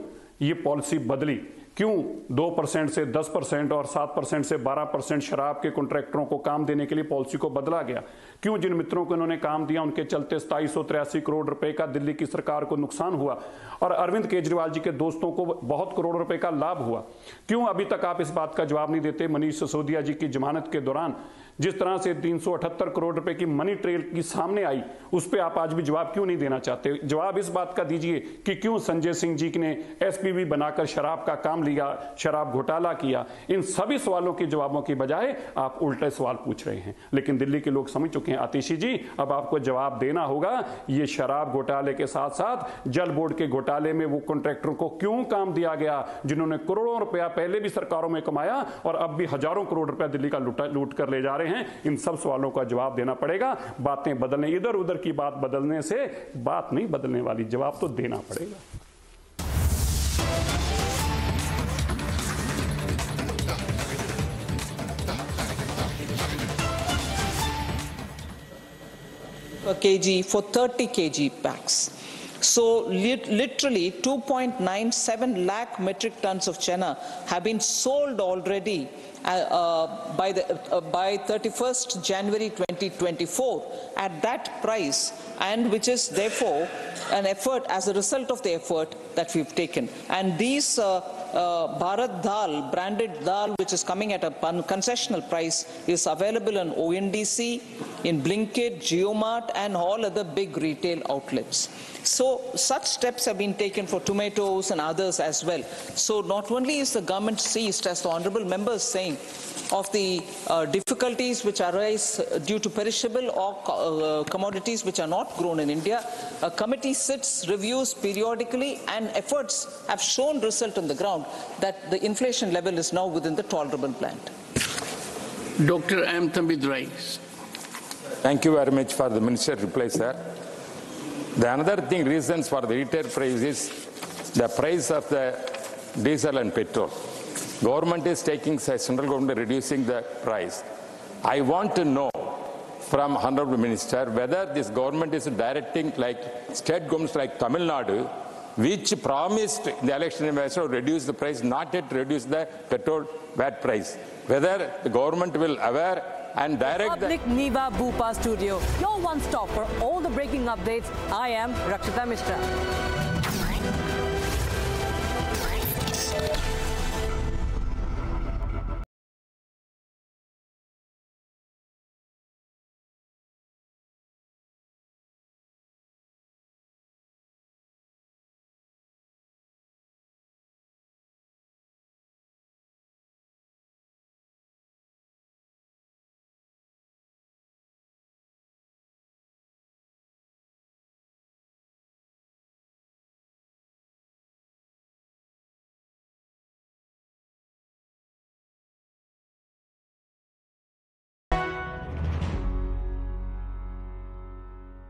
ये पॉलिसी बदली, क्यों 2% से 10% और 7% से 12% शराब के कॉन्ट्रैक्टरों को काम देने के लिए पॉलिसी को बदला गया, क्यों जिन मित्रों को इन्होंने काम दिया उनके चलते 2783 करोड़ रुपए का दिल्ली की सरकार को नुकसान हुआ और अरविंद केजरीवाल जी के दोस्तों को बहुत करोड़ रुपए का लाभ हुआ, क्यों अभी तक आप इस बात का जवाब नहीं देते मनीष सिसोदिया जी की जमानत के दौरान जिस तरह से 378 करोड़ रुपए की मनी ट्रेल की सामने आई, उस पर आप आज भी जवाब क्यों नहीं देना चाहते? जवाब इस बात का दीजिए कि क्यों संजय सिंह जी ने एसपीबी बनाकर शराब का काम लिया, शराब घोटाला किया। इन सभी सवालों के जवाबों की बजाय आप उल्टे सवाल पूछ रहे हैं, लेकिन दिल्ली के लोग समझ चुके हैं। आतिशी जी, अब आपको जवाब देना होगा, ये शराब घोटाले के साथ साथ जल बोर्ड के घोटाले में वो कॉन्ट्रैक्टरों को क्यों काम दिया गया जिन्होंने करोड़ों रुपया पहले भी सरकारों में कमाया और अब भी हजारों करोड़ रुपया दिल्ली का लूट कर ले जा रहे हैं। इन सब सवालों का जवाब देना पड़ेगा। बातें बदलने, इधर उधर की बात बदलने से बात नहीं बदलने वाली, जवाब तो देना पड़ेगा। A kg for 30 kg packs. So literally 2.97 lakh metric tons of Chana have been sold already by 31st January 2024 at that price, and which is therefore an effort, as a result of the effort that we've taken. And these Bharat Dal, branded Dal, which is coming at a concessional price, is available in ONDC, in Blinkit, JioMart and all other big retail outlets. So such steps have been taken for tomatoes and others as well. So not only is the government seized, as the honourable member is saying, of the difficulties which arise due to perishable or commodities which are not grown in India, a committee sits, reviews periodically, and efforts have shown result on the ground that the inflation level is now within the tolerable band. Dr. M. Thambidurai. Thank you very much for the minister's reply, sir. The another thing, reasons for the retail price is the price of the diesel and petrol. Government is taking, central government reducing the price. I want to know from honorable minister whether this government is directing like state governments like Tamil Nadu, which promised in the election to reduce the price, not yet reduce the petrol VAT price. Whether the government will aware and direct the Niva Bupa studio, your one stop for all the breaking updates. I am Rakshita Mishra.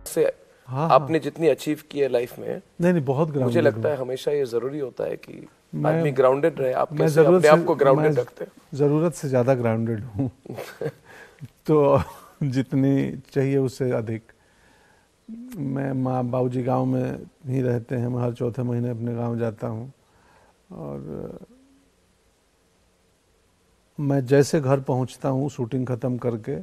से आपने जितनी achieve की है life में, नहीं बहुत मुझे लगता है हमेशा ये जरूरी होता है कि आदमी ग्राउंडेड रहे। आप कैसे अपने आप को ग्राउंडेड रखते हैं? जरूरत से ज्यादा ग्राउंडेड हूँ तो जितनी चाहिए उससे अधिक। मैं माँ बाबूजी गांव में ही रहते हैं, मैं हर चौथे महीने अपने गांव जाता हूँ और मैं जैसे घर पहुँचता हूँ शूटिंग खत्म करके,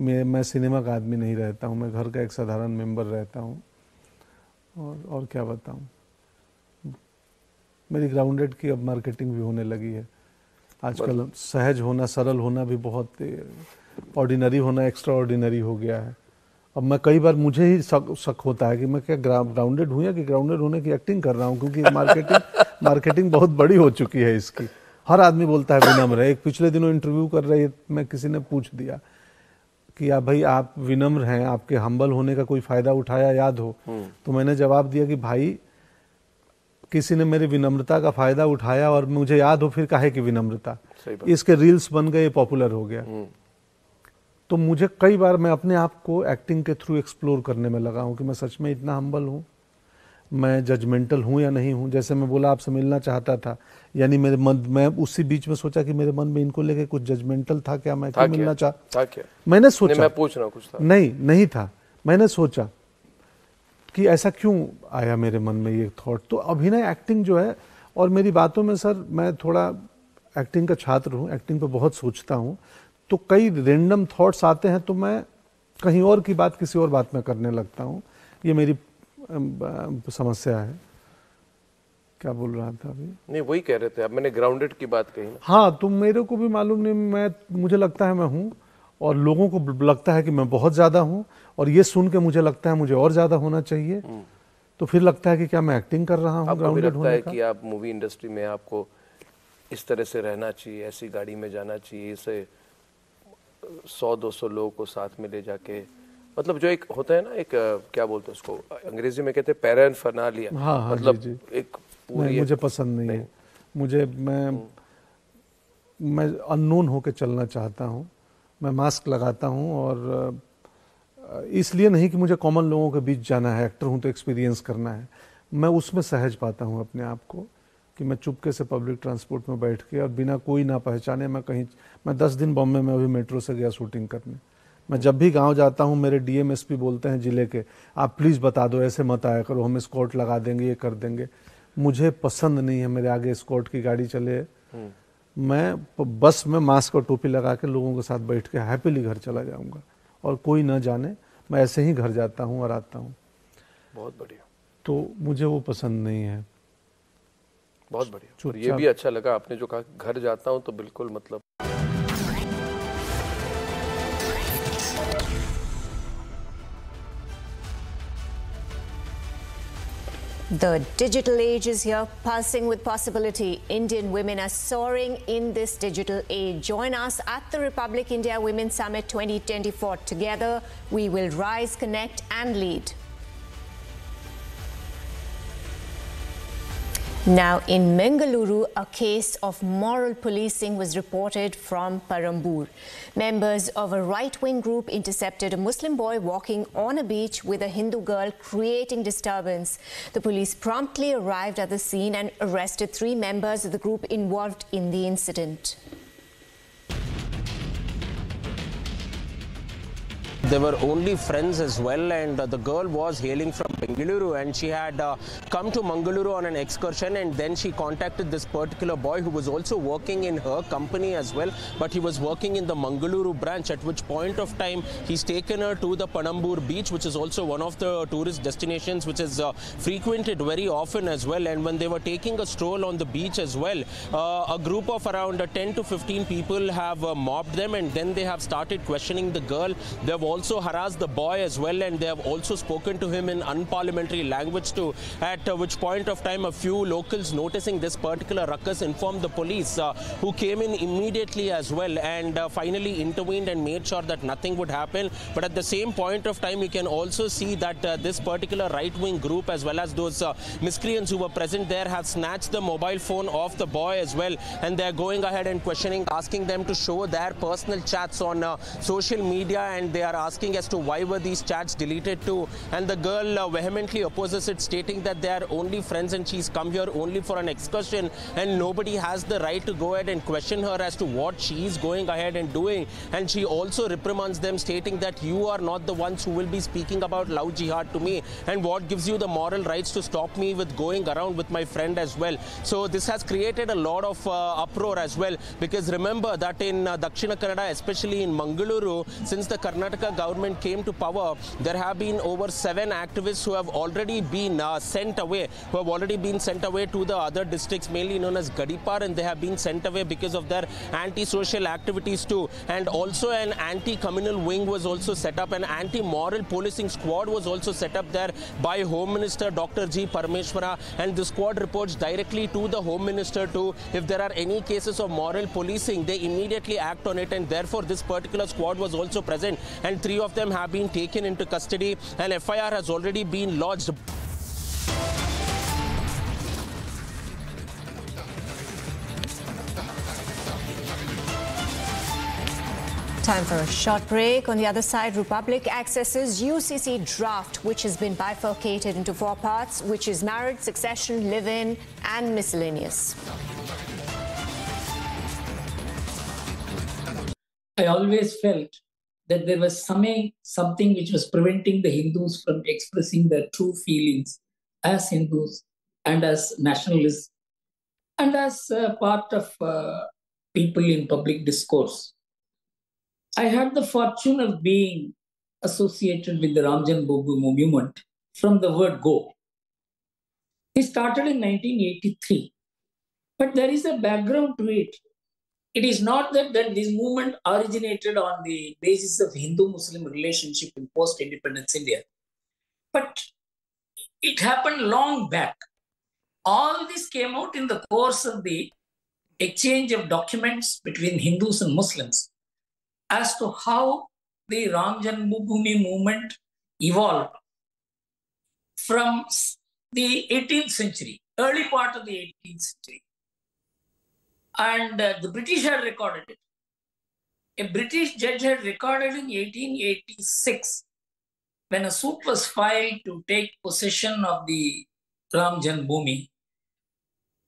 मैं सिनेमा का आदमी नहीं रहता हूँ, मैं घर का एक साधारण मेंबर रहता हूँ और क्या बताऊँ। मेरी ग्राउंडेड की अब मार्केटिंग भी होने लगी है आजकल। सहज होना, सरल होना भी बहुत, ऑर्डिनरी होना एक्स्ट्रा ऑर्डिनरी हो गया है। अब मैं कई बार मुझे ही शक होता है कि मैं क्या ग्राउंडेड हूँ या कि ग्राउंडेड होने की एक्टिंग कर रहा हूँ, क्योंकि मार्केटिंग बहुत बड़ी हो चुकी है इसकी। हर आदमी बोलता है विनम्र। एक पिछले दिनों इंटरव्यू कर रही है, मैं किसी ने पूछ दिया कि आप भाई आप विनम्र हैं, आपके हम्बल होने का कोई फायदा उठाया याद हो? तो मैंने जवाब दिया कि भाई किसी ने मेरी विनम्रता का फायदा उठाया और मुझे याद हो फिर काहे की विनम्रता। इसके रील्स बन गए, पॉपुलर हो गया। तो मुझे कई बार, मैं अपने आप को एक्टिंग के थ्रू एक्सप्लोर करने में लगा हूँ कि मैं सच में इतना हम्बल हूँ, मैं जजमेंटल हूँ या नहीं हूँ। जैसे मैं बोला आपसे मिलना चाहता था, यानी मेरे मन, मैं उसी बीच में सोचा कि मेरे मन में इनको लेके कुछ जजमेंटल था क्या, मैं क्यों मिलना चाहता, मैंने सोचा, मैं पूछ रहा हूँ कुछ था। नहीं था, मैंने सोचा कि ऐसा क्यों आया मेरे मन में ये थॉट। तो अभिनय एक्टिंग जो है, और मेरी बातों में सर मैं थोड़ा एक्टिंग का छात्र हूँ, एक्टिंग पे बहुत सोचता हूँ, तो कई रेंडम थॉट्स आते हैं तो मैं कहीं और की बात किसी और बात में करने लगता हूँ, ये मेरी समस्या है। क्या बोल रहा था अभी? नहीं वही कह रहे थे अब, मैंने ग्राउंडेड की बात कही। हाँ, तो मेरे को भी मालूम नहीं, मुझे लगता है मैं हूँ और लोगों को लगता है कि मैं बहुत ज़्यादा हूँ, और ये सुन के मुझे लगता है मुझे और ज़्यादा होना चाहिए, तो फिर लगता है कि क्या मैं एक्टिंग कर रहा हूँ। ग्राउंडेड होने है कि आप मूवी इंडस्ट्री में आपको इस तरह से रहना चाहिए, ऐसी गाड़ी में जाना चाहिए, इसे 100-200 लोगों को साथ में ले जाके, मतलब जो एक होता है ना, एक क्या बोलते हैं उसको, अंग्रेजी में कहते हैं पैरन फना लिया। हाँ, मतलब जी, जी। एक पूरी मुझे पसंद नहीं है, मुझे मैं अननोन होके चलना चाहता हूँ, मैं मास्क लगाता हूँ, और इसलिए नहीं कि मुझे कॉमन लोगों के बीच जाना है, एक्टर हूँ तो एक्सपीरियंस करना है, मैं उसमें सहज पाता हूँ अपने आप को, कि मैं चुपके से पब्लिक ट्रांसपोर्ट में बैठ के और बिना कोई ना पहचाने मैं कहीं, मैं 10 दिन बॉम्बे में अभी मेट्रो से गया शूटिंग करने। मैं जब भी गांव जाता हूं मेरे डीएमएसपी बोलते हैं जिले के, आप प्लीज़ बता दो, ऐसे मत आया करो, हम स्कॉट लगा देंगे, ये कर देंगे। मुझे पसंद नहीं है मेरे आगे स्कॉट की गाड़ी चले, मैं बस में मास्क और टोपी लगा के लोगों के साथ बैठ के हैप्पीली घर चला जाऊँगा और कोई ना जाने, मैं ऐसे ही घर जाता हूँ और आता हूँ। बहुत बढ़िया। तो मुझे वो पसंद नहीं है। बहुत बढ़िया। और ये भी अच्छा लगा आपने जो कहा घर जाता हूँ, तो बिल्कुल मतलब The digital age is here, pulsing with possibility. Indian women are soaring in this digital age. Join us at the Republic India Women's Summit 2024. Together, we will rise, connect and lead. Now, in Mangaluru, a case of moral policing was reported from Perambur. Members of a right-wing group intercepted a Muslim boy walking on a beach with a Hindu girl, creating disturbance. The police promptly arrived at the scene and arrested 3 members of the group involved in the incident. They were only friends as well, and the girl was hailing from Bengaluru, and she had come to Mangaluru on an excursion, and then she contacted this particular boy who was also working in her company as well, but he was working in the Mangaluru branch, at which point of time he's taken her to the Panambur beach, which is also one of the tourist destinations which is frequented very often as well. And when they were taking a stroll on the beach as well, a group of around 10 to 15 people have mobbed them, and then they have started questioning the girl. They have also harassed the boy as well, and they have also spoken to him in unparliamentary language too, at which point of time a few locals noticing this particular ruckus informed the police, who came in immediately as well, and finally intervened and made sure that nothing would happen. But at the same point of time, you can also see that this particular right-wing group, as well as those miscreants who were present there, have snatched the mobile phone off the boy as well, and they are going ahead and questioning, asking them to show their personal chats on social media, and they are asking as to why were these chats deleted too. And the girl vehemently opposes it, stating that they are only friends and she's come here only for an excursion, and nobody has the right to go ahead and question her as to what she is going ahead and doing. And she also reprimands them, stating that you are not the ones who will be speaking about love jihad to me, and what gives you the moral rights to stop me with going around with my friend as well. So this has created a lot of uproar as well, because remember that in Dakshina Kannada, especially in Mangaluru, since the Karnataka government came to power, there have been over 7 activists who have already been sent away to the other districts, mainly known as Gadipar, and they have been sent away because of their anti-social activities too. And also an anti-communal wing was also set up, an anti-moral policing squad was also set up there by Home Minister Dr. G. Parameshwara, and the squad reports directly to the Home Minister too. If there are any cases of moral policing, they immediately act on it, and therefore this particular squad was also present, and 3 of them have been taken into custody. An FIR has already been lodged. Time for a short break. On the other side, Republic accesses UCC draft, which has been bifurcated into 4 parts, which is marriage, succession, live-in and miscellaneous. I always felt that there was something which was preventing the Hindus from expressing their true feelings as Hindus and as nationalists and as part of people in public discourse. I had the fortune of being associated with the Ramjan Bogu movement from the word go. It started in 1983, but there is a background to it. It is not that this movement originated on the basis of Hindu-Muslim relationship in post-independence India, but it happened long back. All this came out in the course of the exchange of documents between Hindus and Muslims as to how the Ram Janmabhoomi movement evolved from the 18th century, early part of the 18th century. And the British had recorded it. A British judge had recorded in 1886 when a suit was filed to take possession of the Ram Janmabhoomi.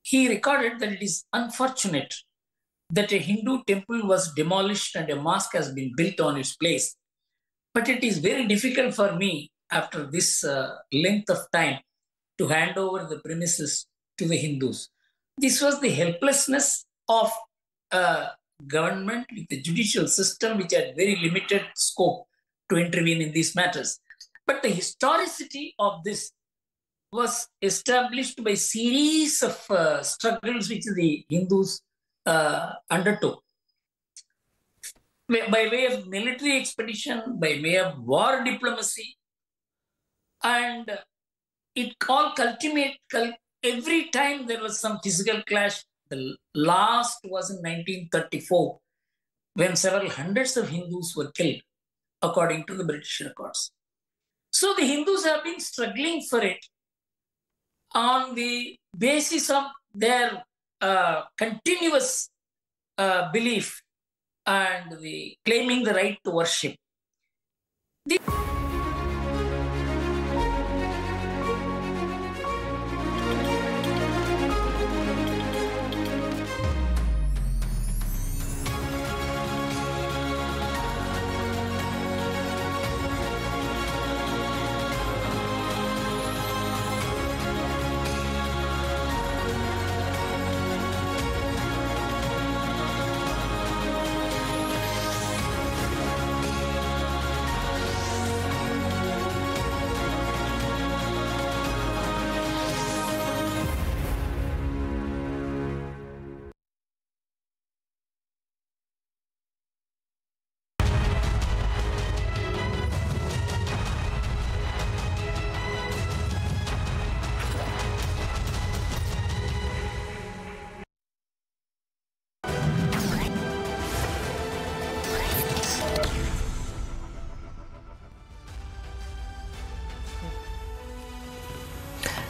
He recorded that it is unfortunate that a Hindu temple was demolished and a mosque has been built on its place. But it is very difficult for me after this length of time to hand over the premises to the Hindus. This was the helplessness of government with the judicial system, which had very limited scope to intervene in these matters. But the historicity of this was established by a series of struggles which the Hindus undertook. By way of military expedition, by way of war diplomacy, and it all culminated. Every time there was some physical clash. The last was in 1934, when several hundreds of Hindus were killed, according to the British records. So the Hindus have been struggling for it on the basis of their continuous belief and the claiming the right to worship.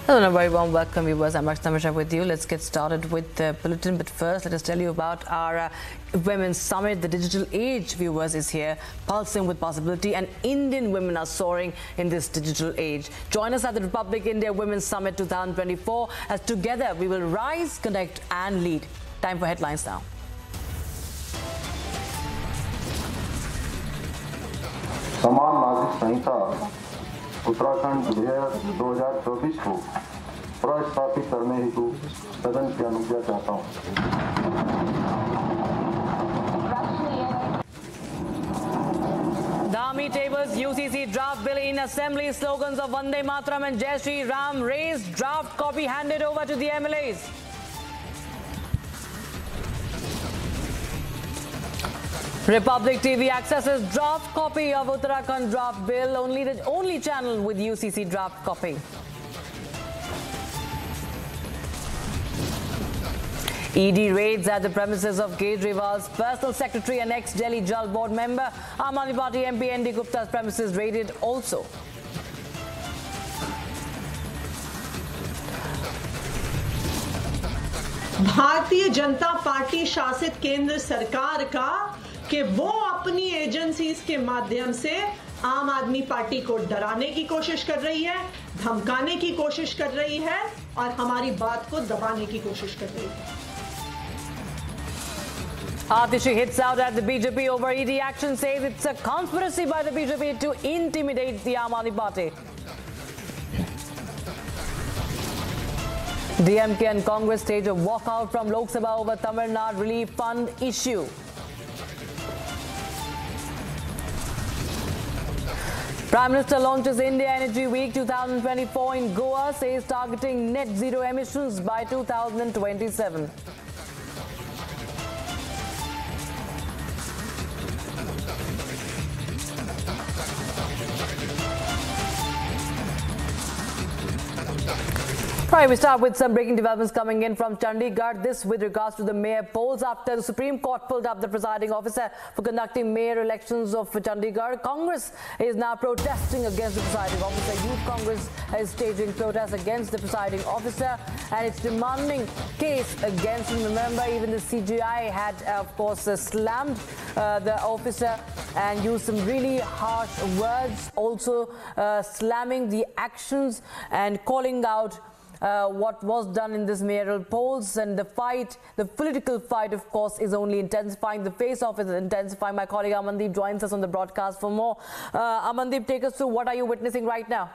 Hello and a very warm welcome, viewers. I'm Akshay with you. Let's get started with the bulletin. But first, let us tell you about our Women's Summit. The digital age, viewers, is here, pulsing with possibility, and Indian women are soaring in this digital age. Join us at the Republic India Women's Summit 2024 as together we will rise, connect, and lead. Time for headlines now. Saman Nazik Sanhita Uttarakhand विधेयक 2024 को प्रस्तावित करने हेतु सदन की अनुज्ञा चाहता हूँ। Dhami tables UCC draft bill in assembly, slogans of Vande Mataram and Jai Shri Ram raised, draft copy handed over to the MLAs. Republic TV accesses draft copy of Uttarakhand draft bill, the only channel with UCC draft copy. ED raids at the premises of Kejriwal's personal secretary and ex-Delhi Jal board member. Aam Party MP N.D. Gupta's premises raided also. Bharatiya Janata Party Shasit Kendra Sarkar ka कि वो अपनी agencies के माध्यम से आम Aadmi party को डराने की कोशिश कर रही है, धमकाने की कोशिश कर रही है और हमारी बात को दबाने की कोशिश कर रही है। Atishi hits out at the BJP over ED action, says it's a conspiracy by the BJP to intimidate the Aam Aadmi Party. DMK and Congress stage a walkout from Lok Sabha over Tamil Nadu relief fund issue. Prime Minister launches India Energy Week 2024 in Goa, says targeting net zero emissions by 2027. Right, we start with some breaking developments coming in from Chandigarh. This with regards to the mayor polls. After the Supreme Court pulled up the presiding officer for conducting mayor elections of Chandigarh, Congress is now protesting against the presiding officer. Youth Congress is staging protests against the presiding officer, and it's demanding case against him. Remember, even the CGI had, of course, slammed the officer and used some really harsh words, also slamming the actions and calling out what was done in this mayoral polls. And the fight, the political fight, of course, is only intensifying. The face-off is intensifying. My colleague Amandeep joins us on the broadcast for more. Amandeep, take us through what are you witnessing right now?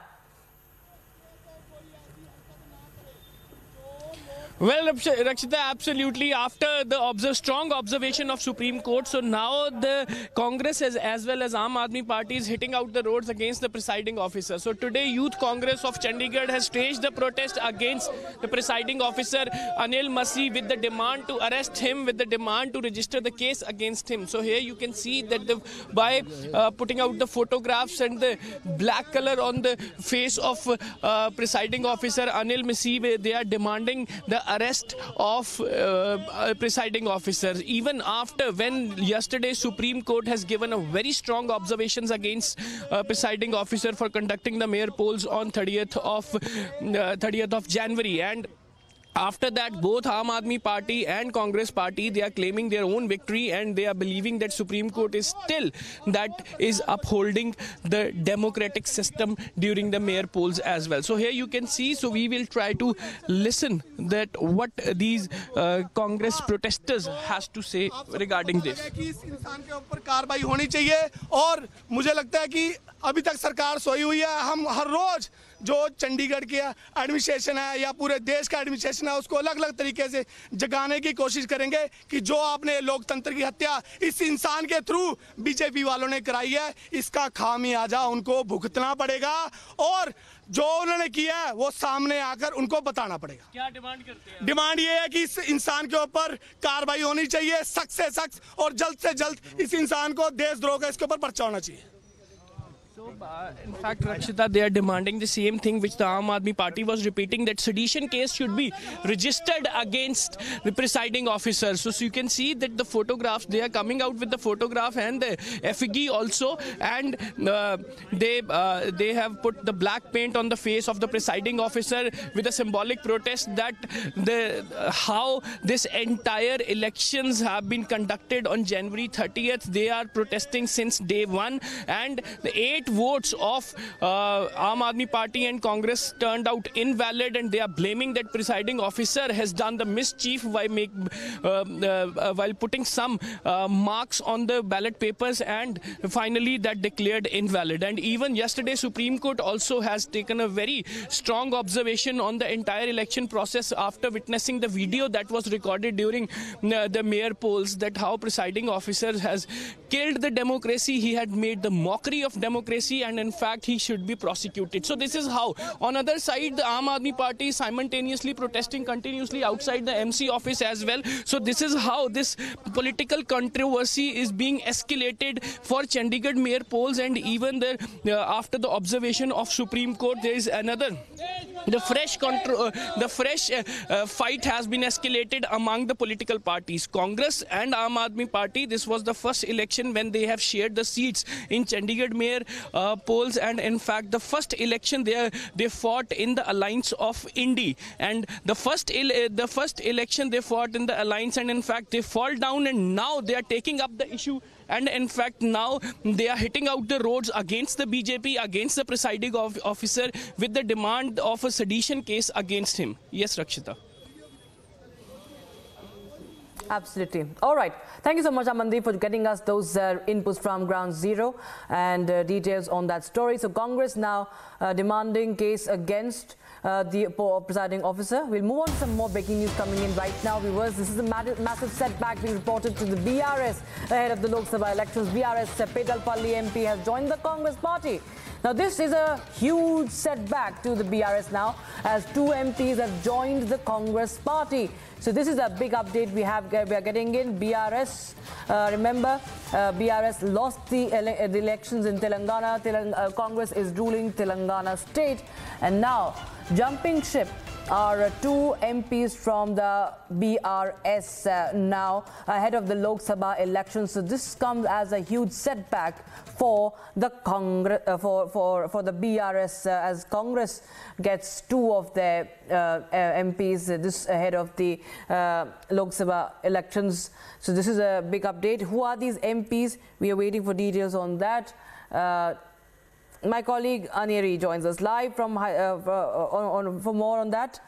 Well, Rakshita, absolutely. After the strong observation of Supreme Court, so now the Congress as well as Aam Aadmi Party is hitting out the roads against the presiding officer. So today, Youth Congress of Chandigarh has staged the protest against the presiding officer, Anil Masi, with the demand to arrest him, with the demand to register the case against him. So here you can see that by putting out the photographs and the black color on the face of presiding officer Anil Masi, they are demanding the arrest of presiding officers, even after when yesterday Supreme Court has given a very strong observations against presiding officer for conducting the mayor polls on 30th of January. And after that, both Aam Aadmi Party and Congress Party, they are claiming their own victory, and they are believing that Supreme Court is still that is upholding the democratic system during the mayor polls as well. So here you can see, so we will try to listen that what these Congress protesters has to say regarding this. अभी तक सरकार सोई हुई है. हम हर रोज जो चंडीगढ़ के administration है या पूरे देश का एडमिनिस्ट्रेशन है उसको अलग अलग तरीके से जगाने की कोशिश करेंगे कि जो आपने लोकतंत्र की हत्या इस इंसान के थ्रू बीजेपी वालों ने कराई है, इसका खामियाजा उनको भुगतना पड़ेगा और जो उन्होंने किया है वो सामने आकर उनको बताना पड़ेगा. क्या डिमांड करते हैं? डिमांड ये है कि इस इंसान के ऊपर कार्रवाई होनी चाहिए, सख्त से सख्त, और जल्द से जल्द इस इंसान को देशद्रोह का इसके ऊपर पर्चा होना चाहिए. In fact, Rakshita, they are demanding the same thing which the Aam Aadmi Party was repeating, that sedition case should be registered against the presiding officer. So you can see that the photographs, they are coming out with the photograph and the effigy also, and they have put the black paint on the face of the presiding officer with a symbolic protest that how this entire elections have been conducted on January 30th. They are protesting since day one, and the 8 votes of Aam Aadmi Party and Congress turned out invalid, and they are blaming that presiding officer has done the mischief while putting some marks on the ballot papers, and finally that declared invalid. And even yesterday Supreme Court also has taken a very strong observation on the entire election process after witnessing the video that was recorded during the mayor polls, that how presiding officer has killed the democracy, he had made the mockery of democracy, and in fact he should be prosecuted. So this is how. On other side, the Aam Aadmi Party is simultaneously protesting continuously outside the MC office as well. So this is how this political controversy is being escalated for Chandigarh mayor polls. And even there, after the observation of Supreme Court, there is another, the fresh fight has been escalated among the political parties. Congress and Aam Aadmi Party, this was the first election when they have shared the seats in Chandigarh mayor polls, and in fact the first election they fought in the alliance of Indy, and the first election they fought in the alliance, and in fact they fall down, and now they are taking up the issue. And in fact, now they are hitting out the roads against the BJP, against the presiding officer, with the demand of a sedition case against him. Yes, Rakshita. Absolutely. All right. Thank you so much, Amandeep, for getting us those inputs from ground zero and details on that story. So Congress now demanding case against the presiding officer. We'll move on to some more breaking news coming in right now. Viewers, this is a massive setback being reported to the BRS ahead of the Lok Sabha elections. BRS Petalpalli MP has joined the Congress party. Now, this is a huge setback to the BRS now, as two MPs have joined the Congress party. So this is a big update we are getting in. BRS, remember, BRS lost the elections in Telangana. Congress is ruling Telangana state. And now, jumping ship are two MPs from the BRS now ahead of the Lok Sabha elections. So this comes as a huge setback for the Congress, for the BRS, as Congress gets two of their MPs this ahead of the Lok Sabha elections. So this is a big update. Who are these MPs? We are waiting for details on that. My colleague Aneri joins us live from for more on that.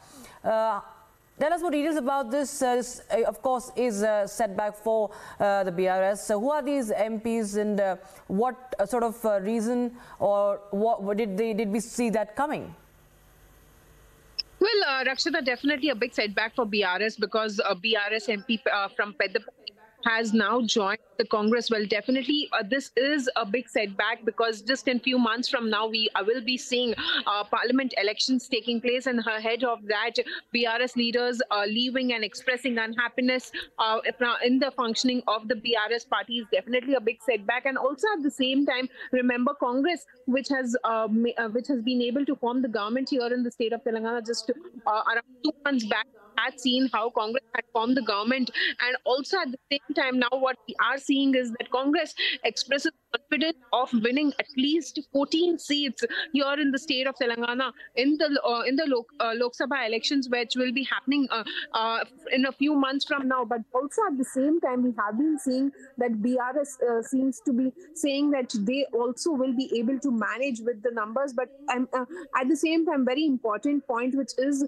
Tell us more details about this. This of course, is a setback for the BRS. So who are these MPs, and what sort of reason, or what did we see that coming? Well, Rakshita, definitely a big setback for BRS, because a BRS MP from Peddapalli has now joined the Congress. Well, definitely this is a big setback, because just in few months from now, we will be seeing parliament elections taking place, and ahead of that, BRS leaders are leaving and expressing unhappiness in the functioning of the BRS party is definitely a big setback. And also at the same time, remember, Congress, which has been able to form the government here in the state of Telangana just around 2 months back, had seen how Congress had formed the government. And also at the same time, now what we are seeing is that Congress expresses confidence of winning at least 14 seats here in the state of Telangana in the Lok Sabha elections, which will be happening in a few months from now. But also at the same time, we have been seeing that BRS seems to be saying that they also will be able to manage with the numbers. But at the same time, very important point which is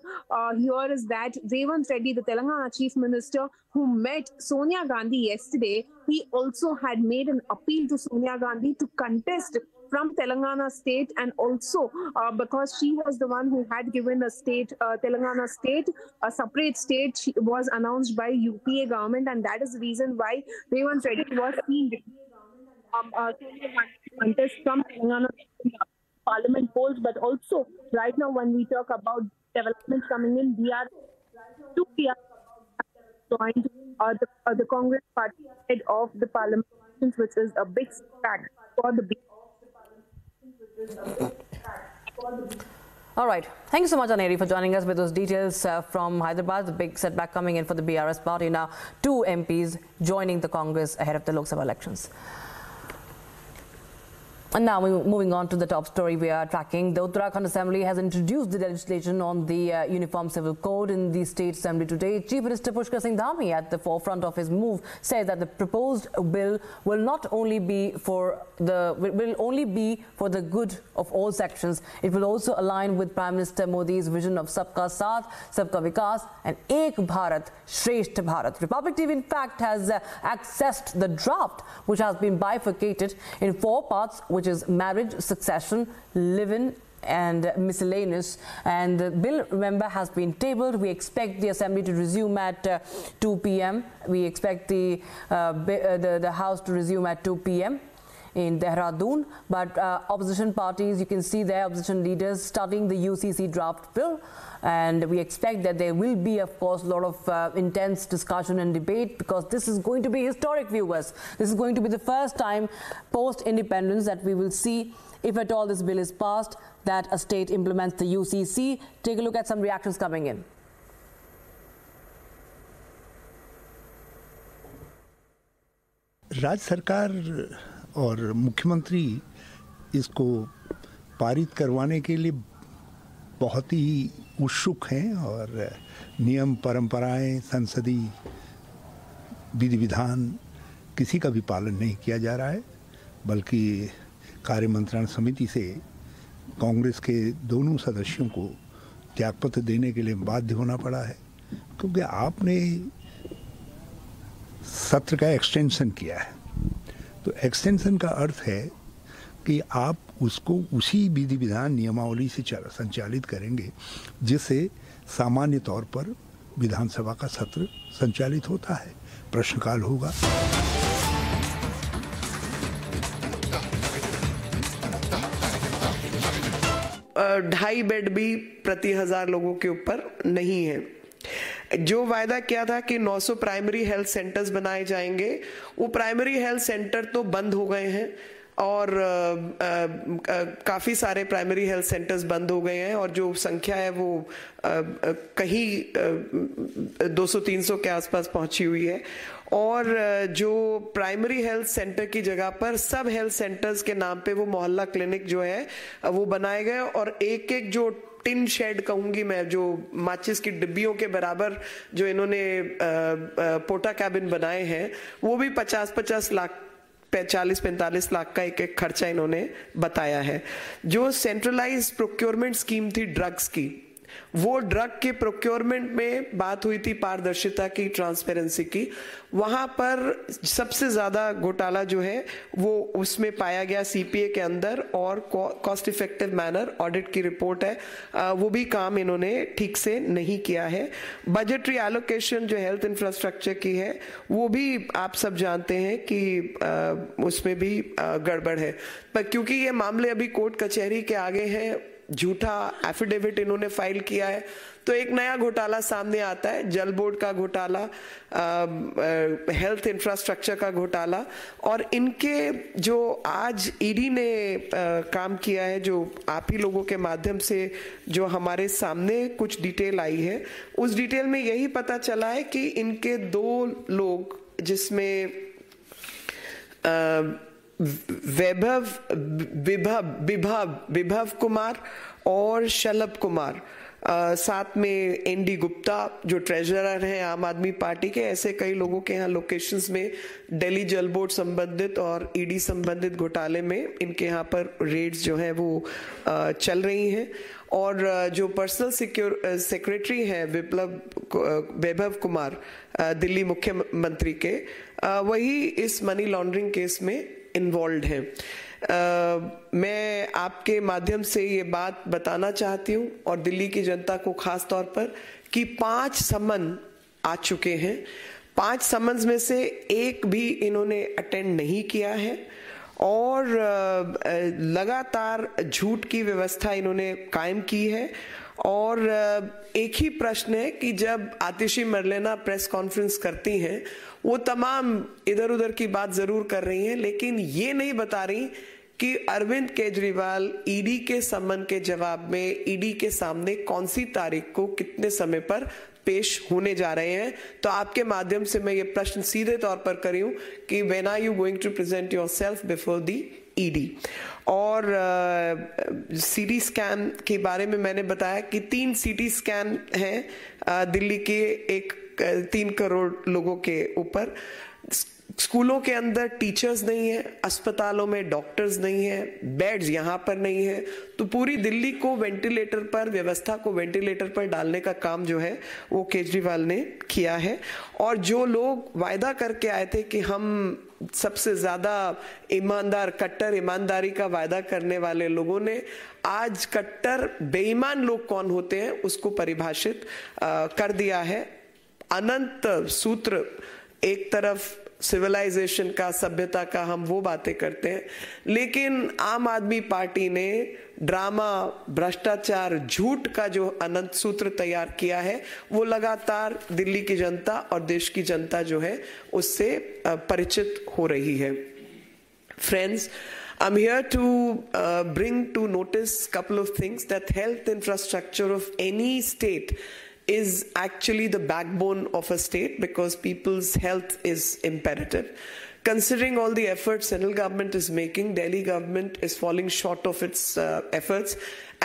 here is that Revanth Reddy, the Telangana chief minister, who met Sonia Gandhi yesterday, he also had made an appeal to Sonia Gandhi to contest from Telangana state, and also because she was the one who had given a state, Telangana state, a separate state, she was announced by UPA government, and that is the reason why Revanth Reddy was seen Sonia Gandhi to contest from Telangana parliament polls. But also right now, when we talk about developments coming in, we are joined the Congress party head of the parliament, which is a big stack for the All right. Thank you so much, Aneri, for joining us with those details from Hyderabad. The big setback coming in for the BRS party now. Two MPs joining the Congress ahead of the Lok Sabha elections. And now we're moving on to the top story we are tracking. The Uttarakhand Assembly has introduced the legislation on the Uniform Civil Code in the State Assembly today. Chief Minister Pushkar Singh Dhami, at the forefront of his move, says that the proposed bill will only be for the good of all sections. It will also align with Prime Minister Modi's vision of Sabka Saath, Sabka Vikas, and Ek Bharat, Shreshtha Bharat. Republic TV, in fact, has accessed the draft, which has been bifurcated in four parts, which is marriage, succession, live-in, and miscellaneous. And the bill, remember, has been tabled. We expect the assembly to resume at 2 p.m. We expect the House to resume at 2 p.m. in Dehradun. But opposition parties, you can see their opposition leaders studying the UCC draft bill. And we expect that there will be, of course, a lot of intense discussion and debate, because this is going to be historic, viewers. This is going to be the first time post-independence that we will see, if at all this bill is passed, that a state implements the UCC. Take a look at some reactions coming in. Raj Sarkar और मुख्यमंत्री इसको पारित करवाने के लिए बहुत ही उत्सुक हैं, और नियम परंपराएं, संसदीय विधि विधान किसी का भी पालन नहीं किया जा रहा है, बल्कि कार्य मंत्रण समिति से कांग्रेस के दोनों सदस्यों को त्यागपत्र देने के लिए बाध्य होना पड़ा है, क्योंकि आपने सत्र का एक्सटेंशन किया है। तो एक्सटेंशन का अर्थ है कि आप उसको उसी विधि विधान नियमावली से संचालित करेंगे जिससे सामान्य तौर पर विधानसभा का सत्र संचालित होता है। प्रश्नकाल होगा। ढाई बेड भी प्रति 1000 लोगों के ऊपर नहीं है। जो वायदा किया था कि 900 प्राइमरी हेल्थ सेंटर्स बनाए जाएंगे, वो प्राइमरी हेल्थ सेंटर तो बंद हो गए हैं और काफ़ी सारे प्राइमरी हेल्थ सेंटर्स बंद हो गए हैं और जो संख्या है वो कहीं 200-300 के आसपास पहुंची हुई है। और जो प्राइमरी हेल्थ सेंटर की जगह पर सब हेल्थ सेंटर्स के नाम पे वो मोहल्ला क्लिनिक जो है वो बनाए गए और एक एक जो टिन शेड कहूंगी मैं, जो माचिस की डिब्बियों के बराबर जो इन्होंने पोटा कैबिन बनाए हैं, वो भी 50-50 लाख 45-45 लाख का एक एक खर्चा इन्होंने बताया है। जो सेंट्रलाइज प्रोक्योरमेंट स्कीम थी ड्रग्स की, वो ड्रग के प्रोक्योरमेंट में बात हुई थी पारदर्शिता की, ट्रांसपेरेंसी की, वहां पर सबसे ज्यादा घोटाला जो है वो उसमें पाया गया सीपीए के अंदर और कॉस्ट इफेक्टिव मैनर ऑडिट की रिपोर्ट है, वो भी काम इन्होंने ठीक से नहीं किया है। बजटरी एलोकेशन जो हेल्थ इंफ्रास्ट्रक्चर की है वो भी आप सब जानते हैं कि उसमें भी गड़बड़ है, पर क्योंकि ये मामले अभी कोर्ट कचहरी के आगे हैं, झूठा एफिडेविट इन्होंने फाइल किया है, तो एक नया घोटाला सामने आता है। जल बोर्ड का घोटाला, हेल्थ इंफ्रास्ट्रक्चर का घोटाला, और इनके जो आज ईडी ने काम किया है, जो आप ही लोगों के माध्यम से जो हमारे सामने कुछ डिटेल आई है, उस डिटेल में यही पता चला है कि इनके 2 लोग जिसमें विभव कुमार और शलभ कुमार, साथ में एनडी गुप्ता जो ट्रेजरर हैं आम आदमी पार्टी के, ऐसे कई लोगों के यहाँ लोकेशंस में दिल्ली जल बोर्ड संबंधित और ईडी संबंधित घोटाले में इनके यहाँ पर रेड्स जो हैं वो चल रही हैं। और जो पर्सनल सेक्रेटरी हैं वैभव कुमार दिल्ली मुख्यमंत्री के, वही इस मनी लॉन्ड्रिंग केस में इन्वॉल्व हैं। मैं आपके माध्यम से ये बात बताना चाहती हूँ और दिल्ली की जनता को खास तौर पर कि 5 समन आ चुके हैं। 5 समन्स में से एक भी इन्होंने अटेंड नहीं किया है और लगातार झूठ की व्यवस्था इन्होंने कायम की है। और एक ही प्रश्न है कि जब आतिशी मरलेना प्रेस कॉन्फ्रेंस करती हैं, वो तमाम इधर उधर की बात जरूर कर रही हैं, लेकिन ये नहीं बता रही कि अरविंद केजरीवाल ईडी के सम्मन के जवाब में ईडी के सामने कौन सी तारीख को कितने समय पर पेश होने जा रहे हैं। तो आपके माध्यम से मैं ये प्रश्न सीधे तौर पर करी हूं कि when are you going to present yourself before the ED. और सीटी स्कैन के बारे में मैंने बताया कि 3 सीटी स्कैन हैं दिल्ली के 1-3 करोड़ लोगों के ऊपर। स्कूलों के अंदर टीचर्स नहीं है, अस्पतालों में डॉक्टर्स नहीं है, बेड्स यहाँ पर नहीं है, तो पूरी दिल्ली को वेंटिलेटर पर, व्यवस्था को वेंटिलेटर पर डालने का काम जो है वो केजरीवाल ने किया है। और जो लोग वायदा करके आए थे कि हम सबसे ज़्यादा ईमानदार, कट्टर ईमानदारी का वायदा करने वाले लोगों ने, आज कट्टर बेईमान लोग कौन होते हैं उसको परिभाषित कर दिया है। अनंत सूत्र, एक तरफ सिविलाइजेशन का, सभ्यता का, हम वो बातें करते हैं, लेकिन आम आदमी पार्टी ने ड्रामा, भ्रष्टाचार, झूठ का जो अनंत सूत्र तैयार किया है वो लगातार दिल्ली की जनता और देश की जनता जो है उससे परिचित हो रही है। Friends, I'm here to bring to notice couple of things that health infrastructure of any state is actually the backbone of a state because people's health is imperative. Considering all the efforts central government is making, Delhi government is falling short of its efforts,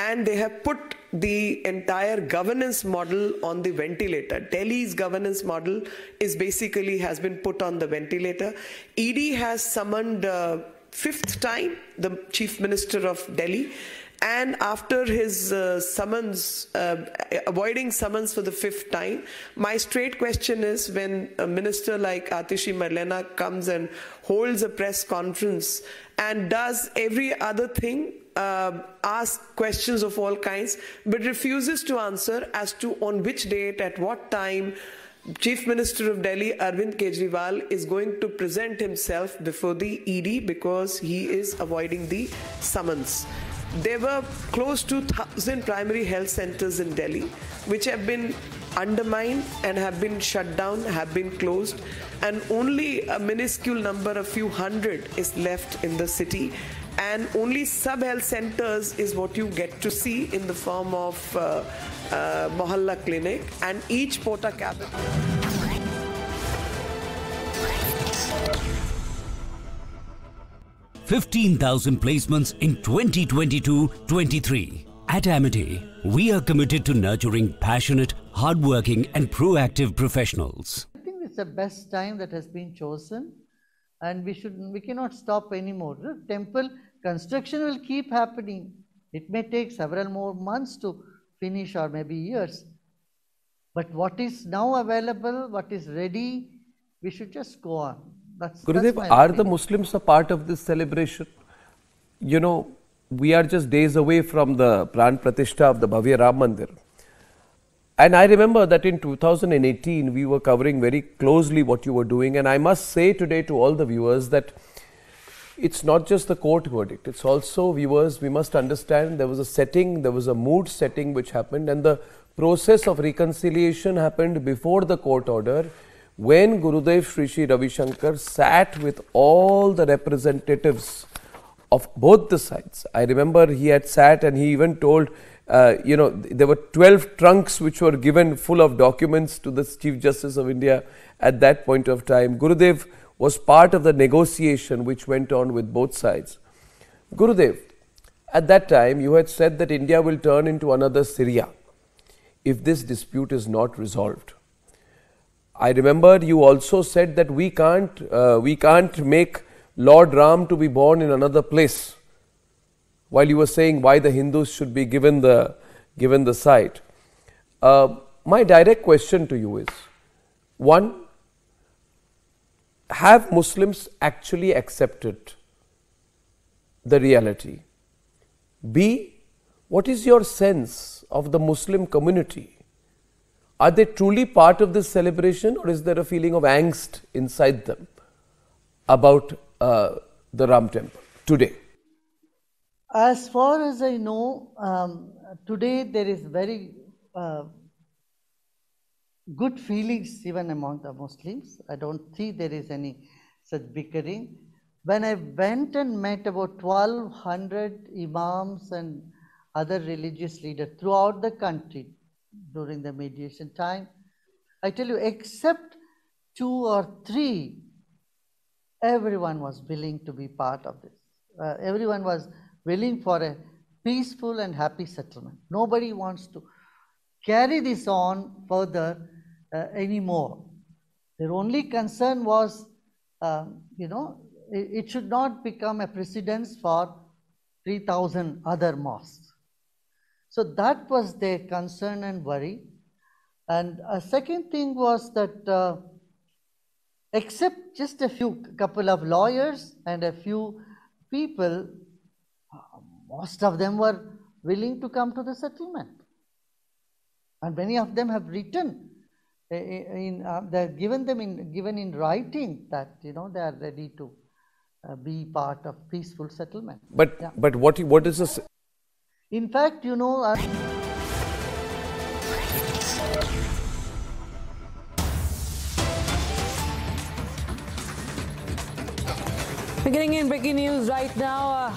and they have put the entire governance model on the ventilator. Delhi's governance model is basically has been put on the ventilator. ED has summoned 5th time the chief minister of Delhi, And after his summons, avoiding summons for the 5th time, my straight question is, when a minister like Atishi comes and holds a press conference and does every other thing, ask questions of all kinds, but refuses to answer as to on which date, at what time, Chief Minister of Delhi, Arvind Kejriwal, is going to present himself before the ED because he is avoiding the summons. There were close to 1,000 primary health centers in Delhi, which have been undermined and have been shut down, have been closed, and only a minuscule number, a few hundred, is left in the city. And only sub-health centers is what you get to see in the form of Mohalla clinic and each Pota cabin. $15,000 placements in 2022-23. At Amity, we are committed to nurturing passionate, hardworking and proactive professionals. I think it's the best time that has been chosen. And we cannot stop anymore. Temple construction will keep happening. It may take several more months to finish or maybe years. But what is now available, what is ready, we should just go on. Gurudev, are the Muslims a part of this celebration? You know, we are just days away from the Pran Pratishtha of the Bhavya Ram Mandir. And I remember that in 2018, we were covering very closely what you were doing. And I must say today to all the viewers that it's not just the court verdict. It's also, viewers, we must understand there was a setting, there was a mood setting which happened. And the process of reconciliation happened before the court order, when Gurudev Sri Sri Ravi Shankar sat with all the representatives of both the sides. I remember he had sat and he even told, you know, there were 12 trunks which were given full of documents to the Chief Justice of India at that point of time. Gurudev was part of the negotiation which went on with both sides. Gurudev, at that time you had said that India will turn into another Syria if this dispute is not resolved. I remember you also said that we can't make Lord Ram to be born in another place, while you were saying why the Hindus should be given the site. My direct question to you is, one, have Muslims actually accepted the reality? B, what is your sense of the Muslim community? Are they truly part of this celebration, or is there a feeling of angst inside them about the Ram temple today? As far as I know, today there is very good feelings even among the Muslims. I don't think there is any such bickering. When I went and met about 1,200 imams and other religious leaders throughout the country during the mediation time, I tell you, except 2 or 3, everyone was willing to be part of this. Everyone was willing for a peaceful and happy settlement. Nobody wants to carry this on further anymore. Their only concern was, you know, it should not become a precedence for 3,000 other mosques. So that was their concern and worry. And a second thing was that except just a couple of lawyers and a few people, most of them were willing to come to the settlement. And many of them have written, given in writing that, you know, they are ready to be part of peaceful settlement. But, yeah. But what is this? In fact, you know... We're getting in breaking news right now.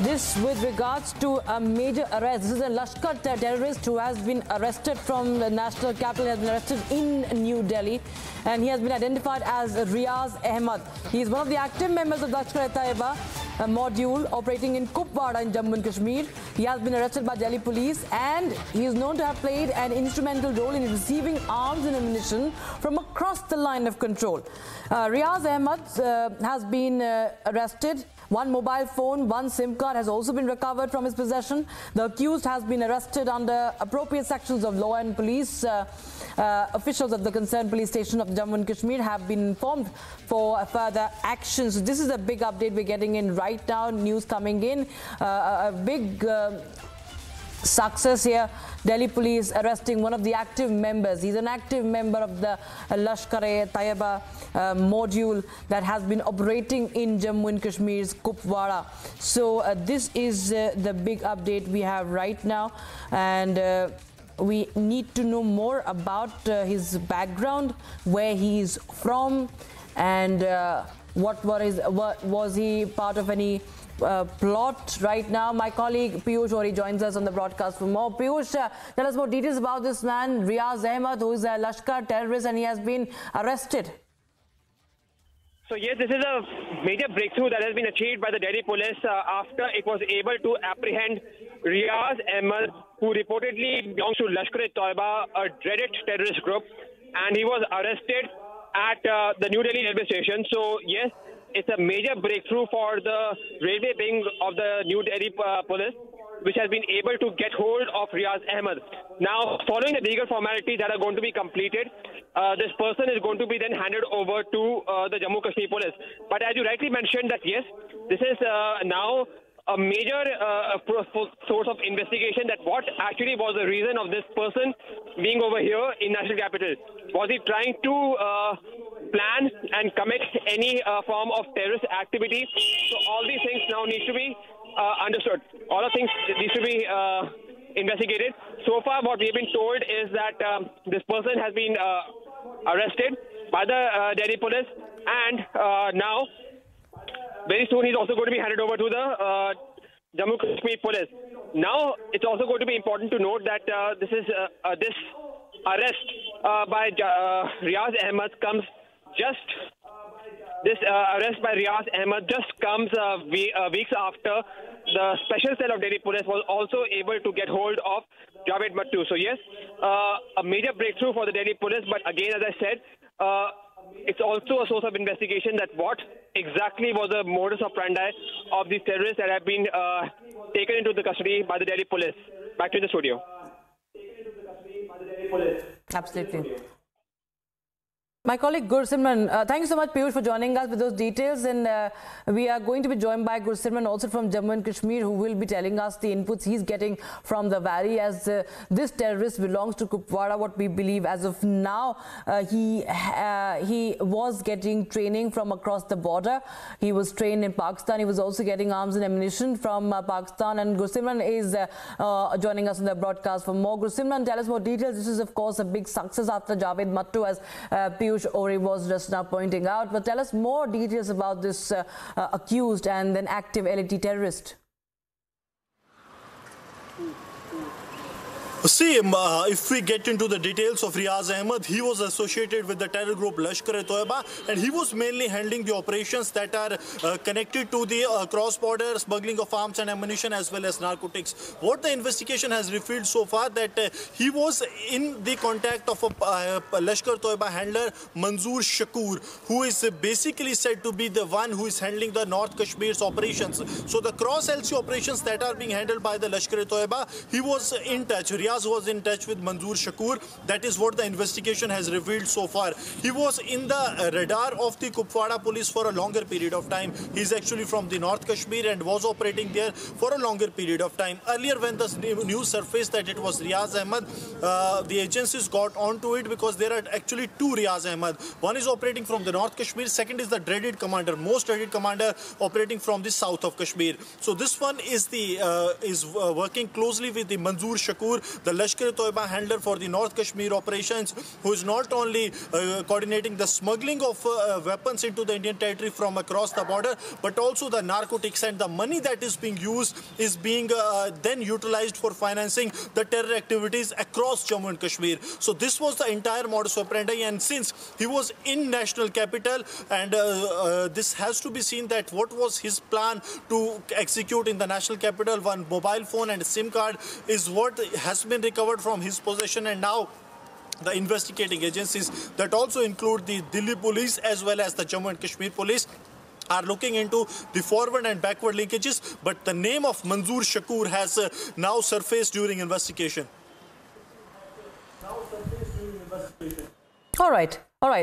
This with regards to a major arrest. This is a Lashkar terrorist who has been arrested from the national capital, has been arrested in New Delhi, and he has been identified as Riyaz Ahmed. He is one of the active members of Lashkar-e-Taiba, a module operating in Kupwara in Jammu and Kashmir. He has been arrested by Delhi police, and he is known to have played an instrumental role in receiving arms and ammunition from across the line of control. Riyaz Ahmed has been arrested One mobile phone, one SIM card has also been recovered from his possession. The accused has been arrested under appropriate sections of law, and police officials at the concerned police station of Jammu and Kashmir have been informed for further action. So this is a big update we're getting in right now. News coming in, a big success here. Delhi police arresting one of the active members. He's an active member of the Lashkar-e-Taiba module that has been operating in Jammu and Kashmir's Kupwara. So this is the big update we have right now, and we need to know more about his background, where he is from, and was he part of any plot right now. My colleague Piyush Ori joins us on the broadcast for more. Piyush, tell us more details about this man, Riyaz Ahmed, who is a Lashkar terrorist, and he has been arrested. So yes, this is a major breakthrough that has been achieved by the Delhi police after it was able to apprehend Riyaz Ahmed, who reportedly belongs to Lashkar-e-Taiba, a dreaded terrorist group, and he was arrested at the New Delhi railway station. So yes, it's a major breakthrough for the railway wing of the New Delhi police, which has been able to get hold of Riyaz Ahmed. Now, following the legal formalities that are going to be completed, this person is going to be then handed over to the Jammu Kashmir police. But as you rightly mentioned, that yes, this is now a major source of investigation, that what actually was the reason of this person being over here in national capital. Was he trying to plan and commit any form of terrorist activity? So all these things now need to be understood. All of things need to be investigated. So far what we've been told is that this person has been arrested by the Delhi police, and now very soon he's also going to be handed over to the Jammu Kashmir police. Now it's also going to be important to note that this arrest Riyaz Ahmed comes just weeks after the special cell of Delhi police was also able to get hold of Javed Mattu. So yes, a major breakthrough for the Delhi police, but again, as I said, it's also a source of investigation that what exactly was the modus operandi of these terrorists that have been taken into the custody by the Delhi police. Back to the studio. Absolutely. My colleague Gursimran, thank you so much, Piyush, for joining us with those details. And we are going to be joined by Gursimran also from Jammu and Kashmir, who will be telling us the inputs he's getting from the valley, as this terrorist belongs to Kupwara. What we believe as of now, he was getting training from across the border. He was trained in Pakistan. He was also getting arms and ammunition from Pakistan. And Gursimran is joining us on the broadcast for more. Gursimran, tell us more details. This is, of course, a big success after Javed Mattu, as Piyush Ori was just now pointing out, but tell us more details about this accused and then active LAT terrorist. See, if we get into the details of Riyaz Ahmed, he was associated with the terror group Lashkar-e-Taiba, and he was mainly handling the operations that are connected to the cross-border smuggling of arms and ammunition as well as narcotics. What the investigation has revealed so far, that he was in the contact of a Lashkar-e-Taiba handler, Manzoor Shakur, who is basically said to be the one who is handling the North Kashmir's operations. So the cross-LC operations that are being handled by the Lashkar-e-Taiba, he was in touch. Riyaz was in touch with Manzoor Shakur. That is what the investigation has revealed so far. He was in the radar of the Kupwara police for a longer period of time. He is actually from the North Kashmir and was operating there for a longer period of time. Earlier, when the news surfaced that it was Riyaz Ahmed, the agencies got onto it because there are actually two Riyaz Ahmed. One is operating from the North Kashmir. Second is the dreaded commander, most dreaded commander, operating from the south of Kashmir. So this one is working closely with the Manzoor Shakur, the Lashkar-e-Taiba handler for the North Kashmir operations, who is not only coordinating the smuggling of weapons into the Indian territory from across the border, but also the narcotics, and the money that is being used is being then utilized for financing the terror activities across Jammu and Kashmir. So this was the entire modus operandi, and since he was in national capital, and this has to be seen that what was his plan to execute in the national capital. One mobile phone and a SIM card is what has been recovered from his possession, and now the investigating agencies, that also include the Delhi police as well as the Jammu and Kashmir police, are looking into the forward and backward linkages, but the name of Manzoor Shakur has now surfaced during investigation. All right.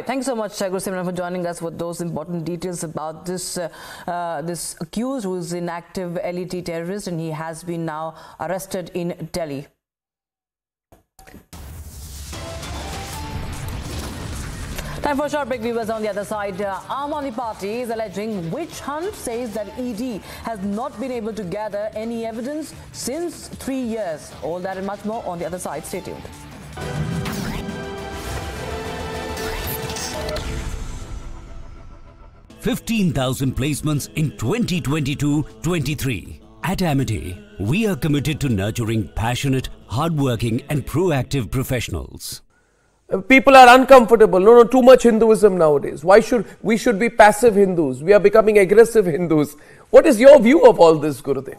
Thanks so much, Gurusimran, for joining us with those important details about this this accused who is an active LET terrorist, and he has been now arrested in Delhi. Time for a short break, viewers. On the other side, Aam Aadmi Party is alleging witch hunt, says that ED has not been able to gather any evidence since 3 years. All that and much more on the other side. Stay tuned. $15,000 placements in 2022-23. At Amity, we are committed to nurturing passionate, hardworking and proactive professionals. People are uncomfortable. No, too much Hinduism nowadays. Why should we be passive Hindus? We are becoming aggressive Hindus. What is your view of all this, Gurudev?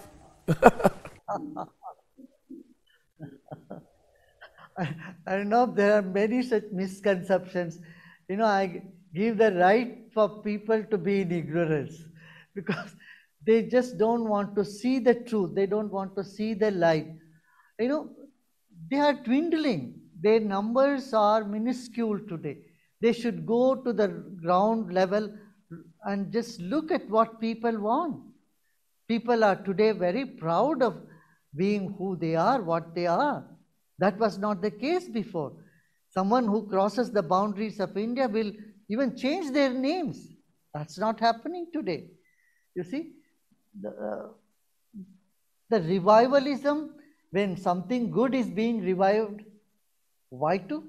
I know there are many such misconceptions. You know, I give the right for people to be in ignorance because they just don't want to see the truth. They don't want to see the light. You know, they are dwindling. Their numbers are minuscule today. They should go to the ground level and just look at what people want. People are today very proud of being who they are, what they are. That was not the case before. Someone who crosses the boundaries of India will even change their names. That's not happening today. You see, the revivalism, when something good is being revived, why to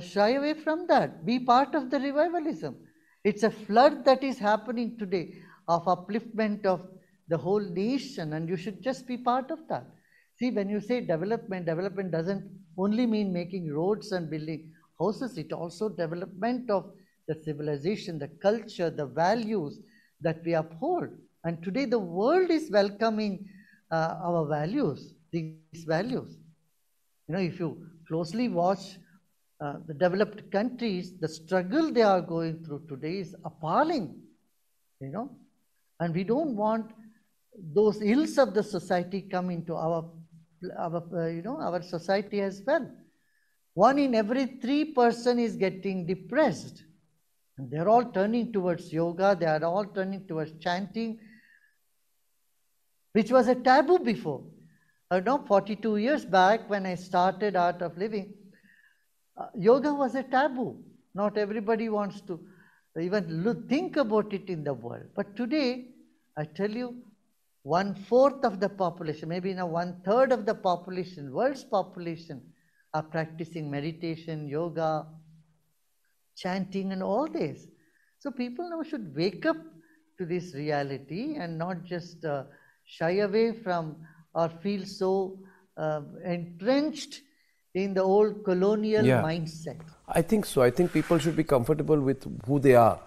shy away from that? Be part of the revivalism. It's a flood that is happening today of upliftment of the whole nation, and you should just be part of that. See, when you say development, development doesn't only mean making roads and building houses. It also development of the civilization, the culture, the values that we uphold. And today the world is welcoming our values, these values. You know, if you closely watch the developed countries, the struggle they are going through today is appalling, you know. And we don't want those ills of the society come into our society as well. 1 in every 3 person is getting depressed. And they're all turning towards yoga. They are all turning towards chanting, which was a taboo before. I know 42 years back when I started Art of Living, yoga was a taboo. Not everybody wants to even think about it in the world. But today, I tell you, 1/4 of the population, maybe now 1/3 of the population, world's population, are practicing meditation, yoga, chanting and all this. So people now should wake up to this reality and not just shy away from or feel so entrenched in the old colonial mindset. I think so. I think people should be comfortable with who they are.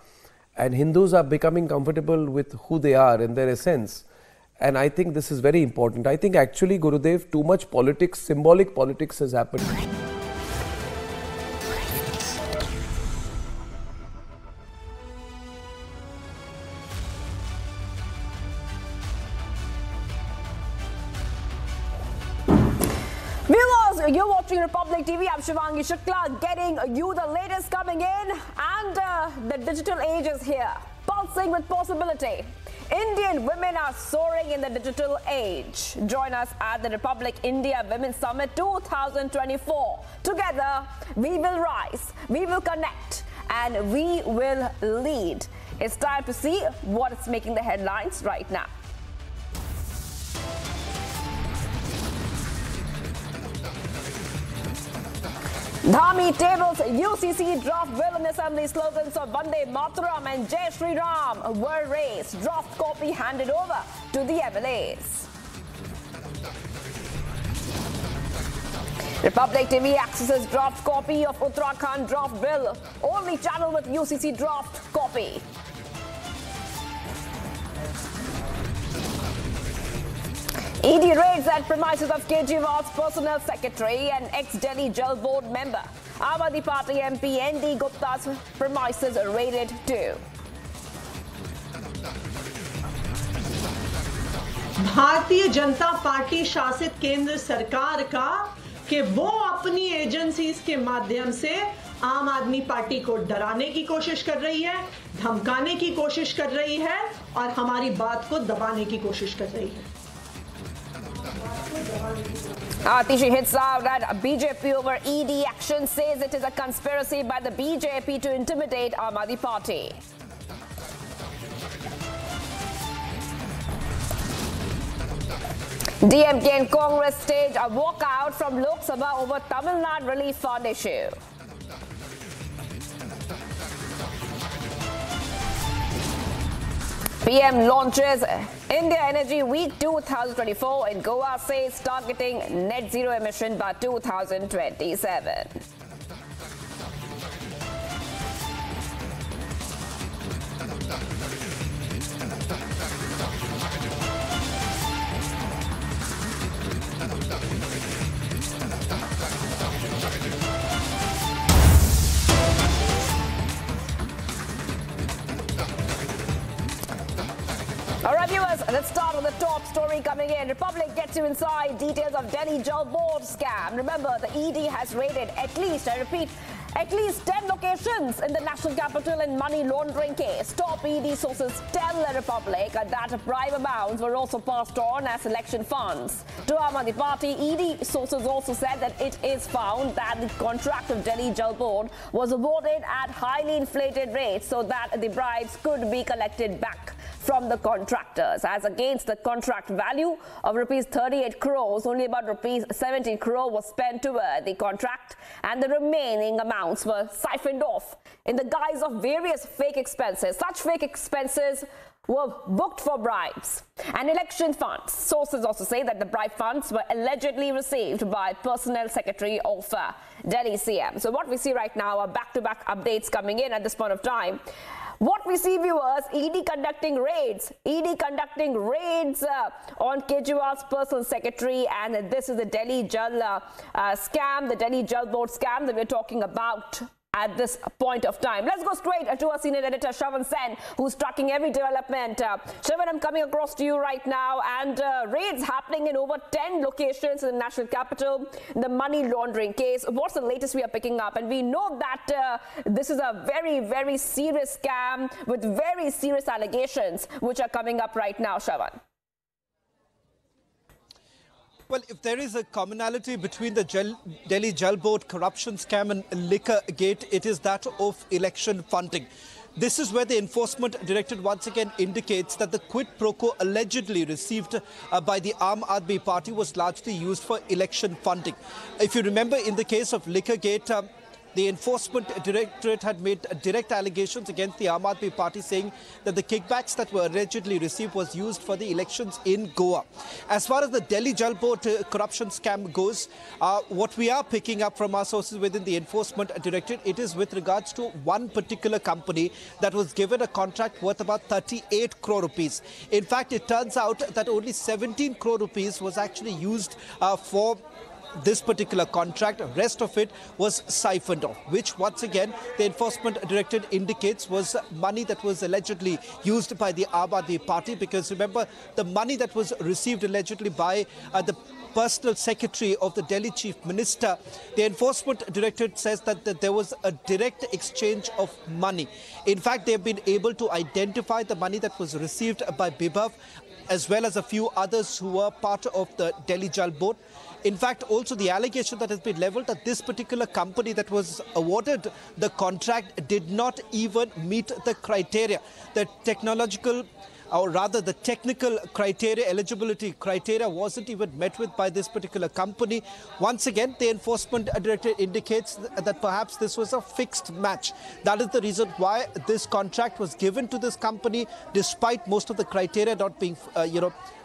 And Hindus are becoming comfortable with who they are in their essence. And I think this is very important. I think actually, Gurudev, too much politics, symbolic politics has happened. You're watching Republic TV. I'm Shivangi Shukla, getting you the latest coming in, and the digital age is here, pulsing with possibility. Indian women are soaring in the digital age. Join us at the Republic India Women's Summit 2024. Together, we will rise, we will connect, and we will lead. It's time to see what's making the headlines right now. Dhami tables UCC draft bill and assembly slogans of Vande Mataram and Jai Shri Ram were raised. Draft copy handed over to the MLAs. Republic TV accesses draft copy of Uttarakhand draft bill. Only channel with UCC draft copy. ED raids at premises of Kejriwal's personal secretary and ex-Delhi jail board member. Aam Aadmi Party MP N.D. Gupta's premises raided too. भारतीय Janata party शासित केंद्र सरकार का कि वो अपनी agencies के माध्यम से आम आदमी पार्टी को डराने की कोशिश कर रही है, धमकाने की कोशिश कर रही है और हमारी बात को दबाने की कोशिश कर रही है. Atishi hits out at BJP over ED action, says it is a conspiracy by the BJP to intimidate Aam Aadmi Party. DMK and Congress stage a walkout from Lok Sabha over Tamil Nadu Relief Fund issue. PM launches India Energy Week 2024 in Goa, says targeting net zero emission by 2027. Let's start with the top story coming in. Republic gets you inside details of Delhi Jal Board scam. Remember, the ED has raided at least, I repeat, at least 10 locations in the national capital in money laundering case. Top ED sources tell the Republic that bribe amounts were also passed on as election funds. To Aam Aadmi Party, ED sources also said that it is found that the contract of Delhi Jal Board was awarded at highly inflated rates so that the bribes could be collected back from the contractors. As against the contract value of rupees 38 crores, only about rupees 17 crore was spent toward the contract and the remaining amounts were siphoned off in the guise of various fake expenses. Such fake expenses were booked for bribes and election funds. Sources also say that the bribe funds were allegedly received by Personnel Secretary of Delhi CM. So what we see right now are back-to-back updates coming in at this point of time. What we see, viewers, ED conducting raids on Kejriwal's personal secretary, and this is the Delhi Jal scam, the Delhi Jal Board scam that we're talking about at this point of time. Let's go straight to our senior editor, Shravan Sen, who's tracking every development. Shravan, I'm coming across to you right now, and raids happening in over 10 locations in the national capital, the money laundering case. What's the latest we are picking up? And we know that this is a very, very serious scam with very serious allegations which are coming up right now, Shravan. Well, if there is a commonality between the Delhi Jal Board corruption scam and liquor gate, it is that of election funding. This is where the enforcement directorate once again indicates that the quid pro quo allegedly received by the Aam Aadmi Party was largely used for election funding. If you remember, in the case of liquor gate, the enforcement directorate had made direct allegations against the Aam Aadmi Party, saying that the kickbacks that were allegedly received was used for the elections in Goa. As far as the Delhi Jal Board corruption scam goes, what we are picking up from our sources within the enforcement directorate, it is with regards to one particular company that was given a contract worth about 38 crore rupees. In fact, it turns out that only 17 crore rupees was actually used for this particular contract. Rest of it was siphoned off, which once again the enforcement directorate indicates was money that was allegedly used by the Aam Aadmi Party, because remember, the money that was received allegedly by the personal secretary of the Delhi Chief Minister, the enforcement directorate says that there was a direct exchange of money. In fact, they have been able to identify the money that was received by Bibhav as well as a few others who were part of the Delhi Jal Board. In fact, also the allegation that has been leveled that this particular company that was awarded the contract did not even meet the criteria, the technological, or rather the technical criteria, eligibility criteria wasn't even met with by this particular company. Once again, the enforcement director indicates that perhaps this was a fixed match. That is the reason why this contract was given to this company, despite most of the criteria not being,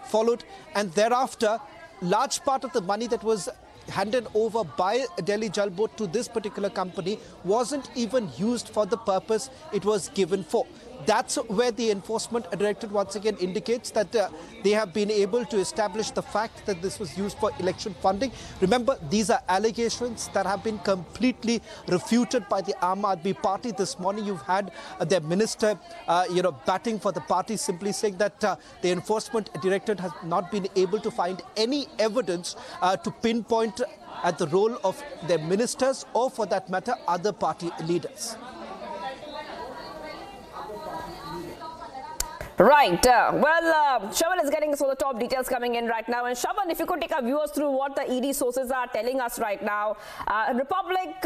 followed. And thereafter, large part of the money that was handed over by Delhi Jal Board to this particular company wasn't even used for the purpose it was given for. That's where the Enforcement Directorate once again indicates that they have been able to establish the fact that this was used for election funding. Remember, these are allegations that have been completely refuted by the Aam Aadmi Party. This morning you've had their minister batting for the party, simply saying that the Enforcement Directorate has not been able to find any evidence to pinpoint at the role of their ministers or, for that matter, other party leaders. Right. Shravan is getting us all the top details coming in right now. And Shravan, if you could take our viewers through what the ED sources are telling us right now. Republic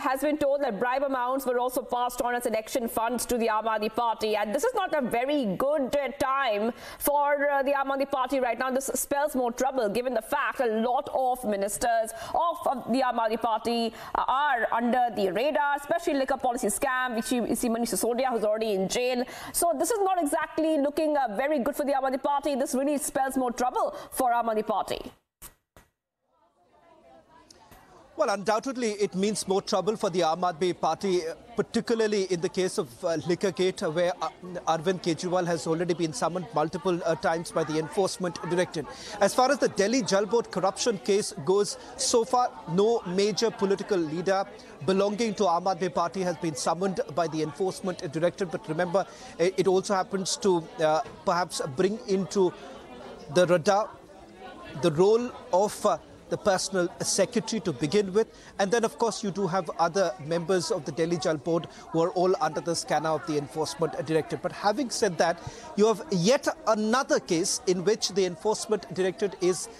has been told that bribe amounts were also passed on as election funds to the Aam Aadmi Party. And this is not a very good time for the Aam Aadmi Party right now. This spells more trouble, given the fact a lot of ministers of the Aam Aadmi Party are under the radar, especially liquor policy scam, which you see Manish Sisodia, who's already in jail. So this is not exactly looking very good for the Aam Aadmi Party. This really spells more trouble for Aam Aadmi Party. Well, undoubtedly, it means more trouble for the Aam Aadmi Party, particularly in the case of Liquorgate, where Arvind Kejriwal has already been summoned multiple times by the Enforcement Directorate. As far as the Delhi Jal Board corruption case goes, so far, no major political leader belonging to Aam Aadmi Party has been summoned by the Enforcement Directorate. But remember, it also happens to perhaps bring into the radar the role of the personal secretary to begin with. And then, of course, you do have other members of the Delhi Jal Board who are all under the scanner of the Enforcement Directorate. But having said that, you have yet another case in which the Enforcement Directorate is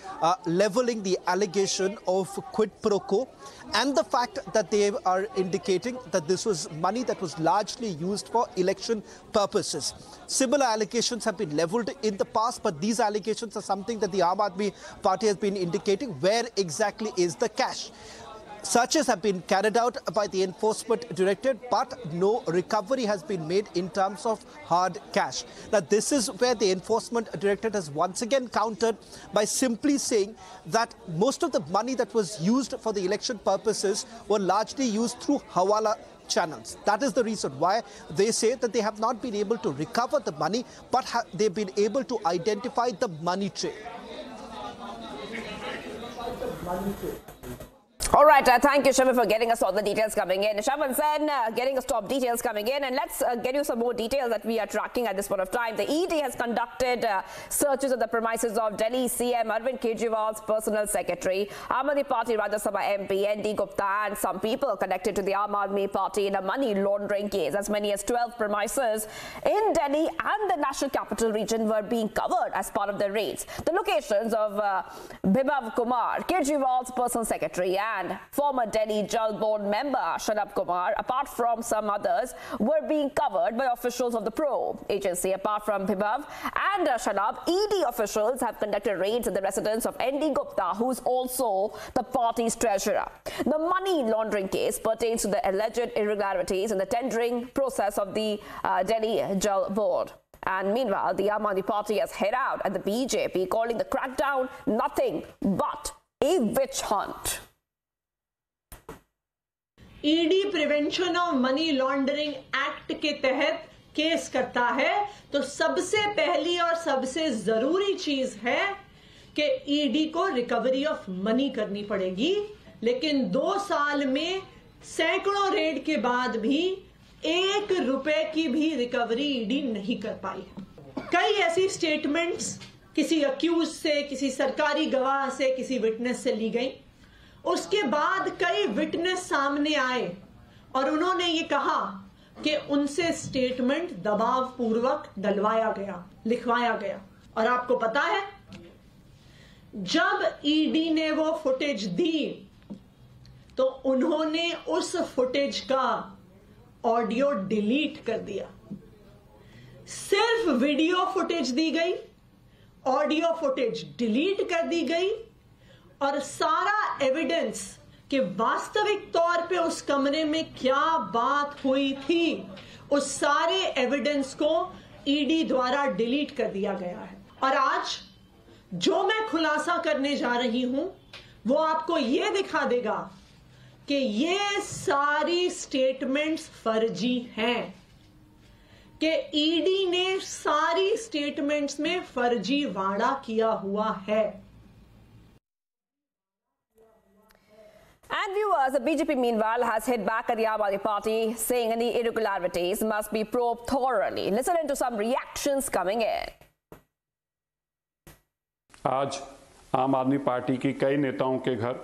leveling the allegation of quid pro quo and the fact that they are indicating that this was money that was largely used for election purposes. Similar allegations have been leveled in the past, but these allegations are something that the Aam Aadmi Party has been indicating. Where exactly is the cash? Searches have been carried out by the Enforcement Directorate, but no recovery has been made in terms of hard cash. Now, this is where the Enforcement Directorate has once again countered by simply saying that most of the money that was used for the election purposes were largely used through hawala channels. That is the reason why they say that they have not been able to recover the money, but they've been able to identify the money trail. All right, thank you, Shravan, for getting us all the details coming in. Shravan Sen getting us top details coming in. And let's get you some more details that we are tracking at this point of time. The ED has conducted searches of the premises of Delhi CM Arvind Kejriwal's personal secretary, Aam Aadmi Party Rajya Sabha MP N.D. Gupta, and some people connected to the Aam Aadmi Party in a money laundering case. As many as 12 premises in Delhi and the National Capital Region were being covered as part of the raids. The locations of Bibhav Kumar, Kejriwal's personal secretary, and former Delhi Jal Board member Shalabh Kumar, apart from some others, were being covered by officials of the probe agency. Apart from Bibhav and Shalabh, ED officials have conducted raids at the residence of N.D. Gupta, who is also the party's treasurer. The money laundering case pertains to the alleged irregularities in the tendering process of the Delhi Jal Board. And meanwhile, the Aam Aadmi Party has hit out at the BJP, calling the crackdown nothing but a witch hunt. ED prevention of money laundering act के तहत case करता है तो सबसे पहली और सबसे जरूरी चीज है कि ईडी को रिकवरी ऑफ मनी करनी पड़ेगी, लेकिन 2 साल में सैकड़ों रेड के बाद भी 1 रुपए की भी रिकवरी ईडी नहीं कर पाई है। कई ऐसी स्टेटमेंट्स किसी अक्यूज से, किसी सरकारी गवाह से, किसी विटनेस से ली गई। उसके बाद कई विटनेस सामने आए और उन्होंने ये कहा कि उनसे स्टेटमेंट दबाव पूर्वक डलवाया गया, लिखवाया गया। और आपको पता है, जब ईडी ने वो फुटेज दी तो उन्होंने उस फुटेज का ऑडियो डिलीट कर दिया। सिर्फ वीडियो फुटेज दी गई, ऑडियो फुटेज डिलीट कर दी गई और सारा एविडेंस कि वास्तविक तौर पे उस कमरे में क्या बात हुई थी, उस सारे एविडेंस को ईडी द्वारा डिलीट कर दिया गया है। और आज जो मैं खुलासा करने जा रही हूं वो आपको ये दिखा देगा कि ये सारी स्टेटमेंट्स फर्जी हैं। कि ईडी ने सारी स्टेटमेंट्स में फर्जीवाड़ा किया हुआ है. And viewers, the BJP meanwhile has hit back at the Aam Aadmi Party, saying any irregularities must be probed thoroughly. Listen into some reactions coming in. आज आम आदमी पार्टी की कई नेताओं के घर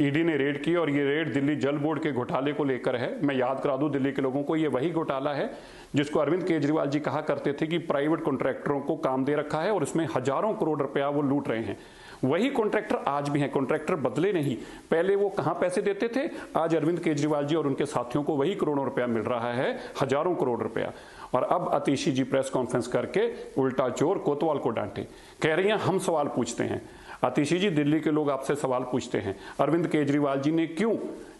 ईडी ने रेड की और ये रेड दिल्ली जल बोर्ड के घोटाले को लेकर है. मैं याद करा दूं दिल्ली के लोगों को, ये वही घोटाला है जिसको अरविंद केजरीवाल जी कहा करते थे कि प्राइवेट कॉन्ट्रैक्टरों को काम दे रखा है और इसमें हजारों करोड़ रुपया वो लूट रहे हैं. वही कॉन्ट्रैक्टर आज भी हैं, कॉन्ट्रैक्टर बदले नहीं. पहले वो कहाँ पैसे देते थे, आज अरविंद केजरीवाल जी और उनके साथियों को वही करोड़ों रुपया मिल रहा है, हजारों करोड़ रुपया. और अब अतिशी जी प्रेस कॉन्फ्रेंस करके उल्टा चोर कोतवाल को डांटे, कह रही हैं हम सवाल पूछते हैं. अतिशी जी, दिल्ली के लोग आपसे सवाल पूछते हैं, अरविंद केजरीवाल जी ने क्यों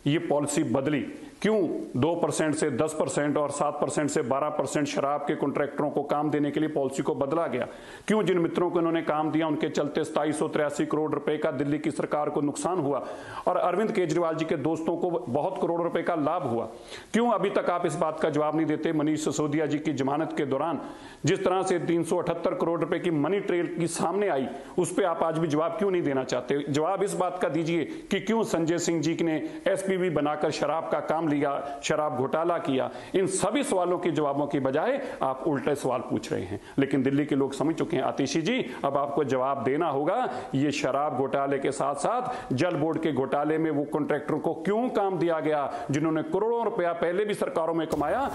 ये पॉलिसी बदली, क्यों 2% से 10% और 7% से 12% शराब के कॉन्ट्रैक्टरों को काम देने के लिए पॉलिसी को बदला गया, क्यों जिन मित्रों को इन्होंने काम दिया उनके चलते 2783 करोड़ रुपए का दिल्ली की सरकार को नुकसान हुआ और अरविंद केजरीवाल जी के दोस्तों को बहुत करोड़ रुपए का लाभ हुआ, क्यों अभी तक आप इस बात का जवाब नहीं देते मनीष सिसोदिया जी की जमानत के दौरान जिस तरह से 378 करोड़ रुपए की मनी ट्रेल की सामने आई, उस पर आप आज भी जवाब क्यों नहीं देना चाहते. जवाब इस बात का दीजिए कि क्यों संजय सिंह जी ने एसपीबी बनाकर शराब का काम लिया, शराब घोटाला किया. इन सभी सवालों के जवाबों की बजाय आप उल्टे सवाल पूछ रहे हैं. लेकिन दिल्ली के लोग समझ चुके हैं आतिशी जी, अब आपको जवाब देना होगा. ये शराब घोटाले के साथ साथ जल बोर्ड के घोटाले में वो कॉन्ट्रैक्टर को क्यों काम दिया गया जिन्होंने करोड़ों रुपया पहले भी सरकारों में कमाया.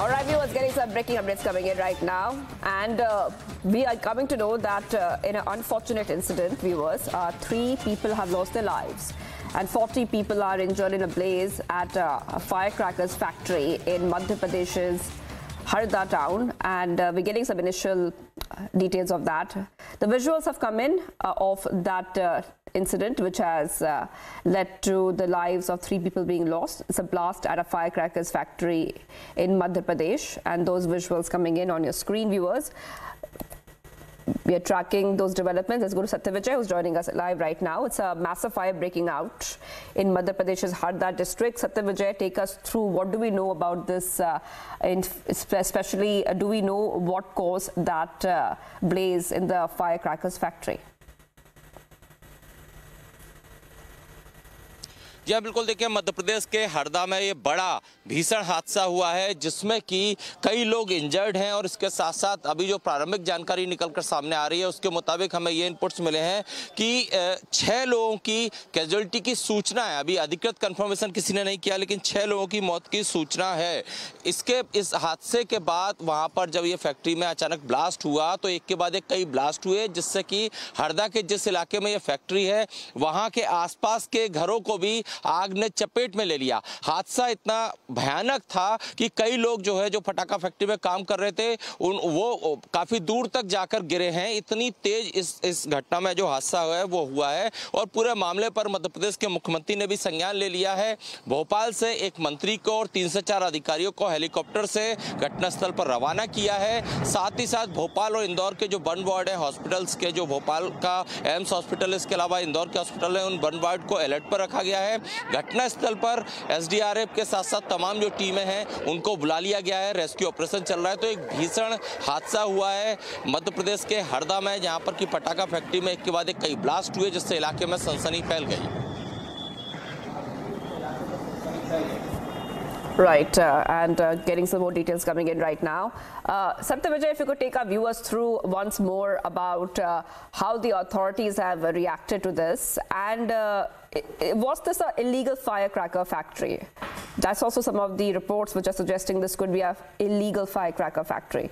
All right, viewers, getting some breaking updates coming in right now, and we are coming to know that in an unfortunate incident, viewers, 3 people have lost their lives, and 40 people are injured in a blaze at a firecrackers factory in Madhya Pradesh's Harda town, and we're getting some initial details of that. The visuals have come in of that incident, which has led to the lives of 3 people being lost. It's a blast at a firecrackers factory in Madhya Pradesh, and those visuals coming in on your screen, viewers. We are tracking those developments. Let's go to Satya Vijay, who's joining us live right now. It's a massive fire breaking out in Madhya Pradesh's Harda district. Satya Vijay, take us through what do we know about this, and especially do we know what caused that blaze in the firecrackers factory? जी बिल्कुल, देखिए मध्य प्रदेश के हरदा में ये बड़ा भीषण हादसा हुआ है जिसमें कि कई लोग इंजर्ड हैं और इसके साथ साथ अभी जो प्रारंभिक जानकारी निकलकर सामने आ रही है उसके मुताबिक हमें ये इनपुट्स मिले हैं कि 6 लोगों की कैजुअल्टी की सूचना है. अभी अधिकृत कंफर्मेशन किसी ने नहीं किया, लेकिन 6 लोगों की मौत की सूचना है. इस हादसे के बाद वहाँ पर जब ये फैक्ट्री में अचानक ब्लास्ट हुआ तो एक के बाद एक कई ब्लास्ट हुए, जिससे कि हरदा के जिस इलाके में ये फैक्ट्री है वहाँ के आसपास के घरों को भी आग ने चपेट में ले लिया. हादसा इतना भयानक था कि कई लोग जो फटाखा फैक्ट्री में काम कर रहे थे वो काफी दूर तक जाकर गिरे हैं. इतनी तेज इस घटना में जो हादसा हुआ है वो हुआ है, और पूरे मामले पर मध्य प्रदेश के मुख्यमंत्री ने भी संज्ञान ले लिया है. भोपाल से एक मंत्री को और 3 से 4 अधिकारियों को हेलीकॉप्टर से घटनास्थल पर रवाना किया है. साथ ही साथ भोपाल और इंदौर के जो बर्न वार्ड है, हॉस्पिटल्स के, जो भोपाल का एम्स हॉस्पिटल, इसके अलावा इंदौर के हॉस्पिटल है, उन बर्न वार्ड को अलर्ट पर रखा गया है. घटनास्थल पर एसडीआरएफ के साथ साथ तमाम जो टीमें हैं उनको बुला लिया गया है, रेस्क्यू ऑपरेशन चल रहा है. तो एक भीषण हादसा हुआ है मध्य प्रदेश के हरदा में, जहां पर की पटाखा फैक्ट्री में एक के बाद एक कई ब्लास्ट हुए जिससे इलाके में सनसनी फैल गई. Right, and getting some more details coming in right now. Satya Vijay, if you could take our viewers through once more about how the authorities have reacted to this, and was this an illegal firecracker factory? That's also some of the reports which are suggesting this could be an illegal firecracker factory.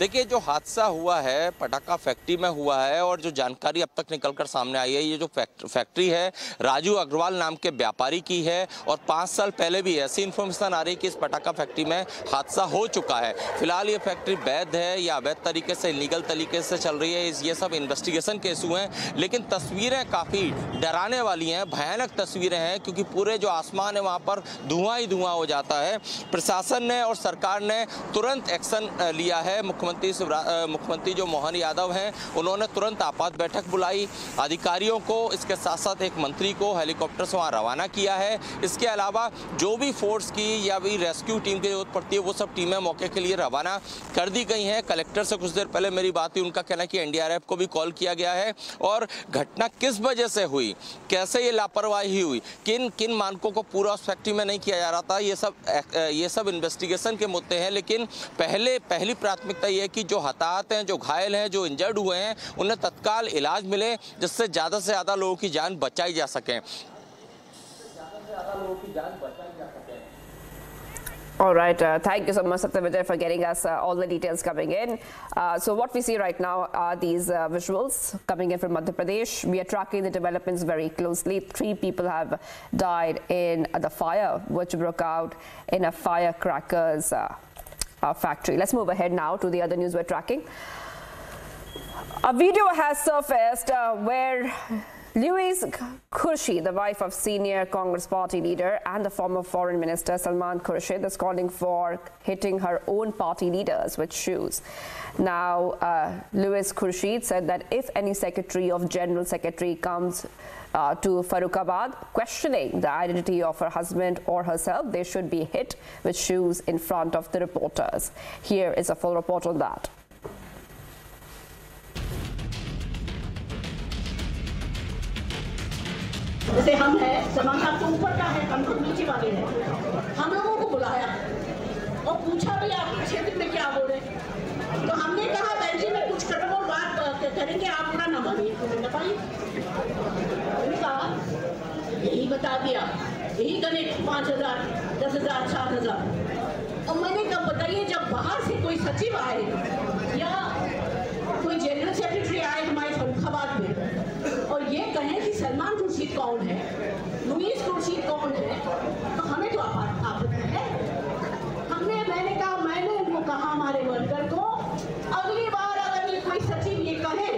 देखिए जो हादसा हुआ है पटाखा factory में हुआ है, और जो जानकारी अब तक निकलकर सामने आई है, ये जो फैक्ट्री है राजू अग्रवाल नाम के व्यापारी की है, और 5 साल पहले भी ऐसी इन्फॉर्मेशन आ रही है कि इस पटाखा फैक्ट्री में हादसा हो चुका है. फिलहाल ये फैक्ट्री वैध है या अवैध तरीके से, लीगल तरीके से चल रही है, ये सब इन्वेस्टिगेशन के इशू हैं. लेकिन तस्वीरें काफ़ी डराने वाली हैं, भयानक तस्वीरें हैं, क्योंकि पूरे जो आसमान है वहाँ पर धुआं ही धुआं हो जाता है. प्रशासन ने और सरकार ने तुरंत एक्शन लिया है. मुख्यमंत्री मुख्यमंत्री जो मोहन यादव हैं उन्होंने तुरंत आपात बैठक बुलाई, अधिकारियों को इसके साथ साथ एक मंत्री को हेलीकॉप्टर से वहाँ रवाना किया है। इसके अलावा जो भी फोर्स की या भी रेस्क्यू टीम की जरूरत पड़ती है वो सब टीमें मौके के लिए रवाना कर दी गई हैं। कलेक्टर से कुछ देर पहले मेरी बात हुई, उनका कहना है कि एनडीआरएफ को भी कॉल किया गया है और घटना किस वजह से हुई, कैसे ये लापरवाही हुई, किन किन मानकों को पूरा उस फैक्ट्री में नहीं किया जा रहा था, ये सब इन्वेस्टिगेशन के मुद्दे हैं। लेकिन पहली प्राथमिकता ये है कि जो हताहत हैं, जो घायल हैं, जो इंजर्ड हुए हैं, उन्हें तत्काल इलाज मिले जिससे ज़्यादा से ज़्यादा लोगों की जान बचाई जा सके। All right, thank you so much, Satyavijay, for getting us all the details coming in. So what we see right now are these visuals coming in from Madhya Pradesh. We are tracking the developments very closely. 3 people have died in the fire which broke out in a firecrackers factory. Let's move ahead now to the other news we're tracking. A video has surfaced where Louise Khurshid, the wife of senior Congress party leader and the former foreign minister Salman Khurshid, is calling for hitting her own party leaders with shoes. Now, Louise Khurshid said that if any general secretary comes to Farrukhabad questioning the identity of her husband or herself, they should be hit with shoes in front of the reporters. Here is a full report on that. जैसे हम हैं, सलमान साहब तो ऊपर का है, हम तो नीचे वाले हैं। हम लोगों को बुलाया और पूछा भी आप क्षेत्र में क्या बोल रहे हैं, तो हमने कहा बहन जी मैं कुछ करूँगा और बात करेंगे, आप ना मानिए। यही बता दिया, यही कनेक्ट 5000, 10000, 4000। और मैंने कब बताइए, जब बाहर से कोई सचिव आए या कोई जनरल सेक्रेटरी आए हमारे फरुखाबाद में और ये कहें कि सलमान खुर्शीद कौन है, लुईस खुर्शीद कौन है, तो हमें तो आफत है। मैंने उनको कहा हमारे वर्कर को, अगली बार अगर ये कोई सचिव ये कहे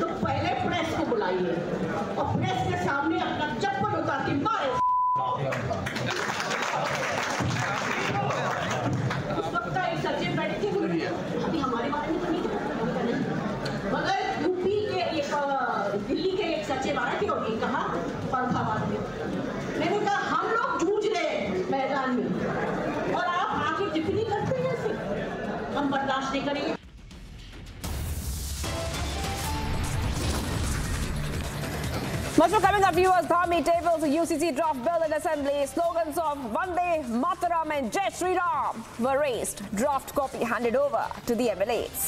तो पहले प्रेस को बुलाइए और प्रेस के सामने अपना चप्पल उतार के मारे। उस वक्त का एक सचिव बैठी थी, अभी हमारे बारे में तो नहीं था, मगर दिल्ली के एक सचिव आया कि उन्होंने कहा फरुखाबाद में, मैंने कहा हम लोग जूझ रहे हैं मैदान में और आप आके टिप्पणी करते हैं, ऐसे हम बर्दाश्त नहीं करेंगे। Much for coming up, viewers. Dhami tables, UCC draft bill in assembly. Slogans of Vande Mataram and Jai Shri Ram were raised. Draft copy handed over to the MLAs.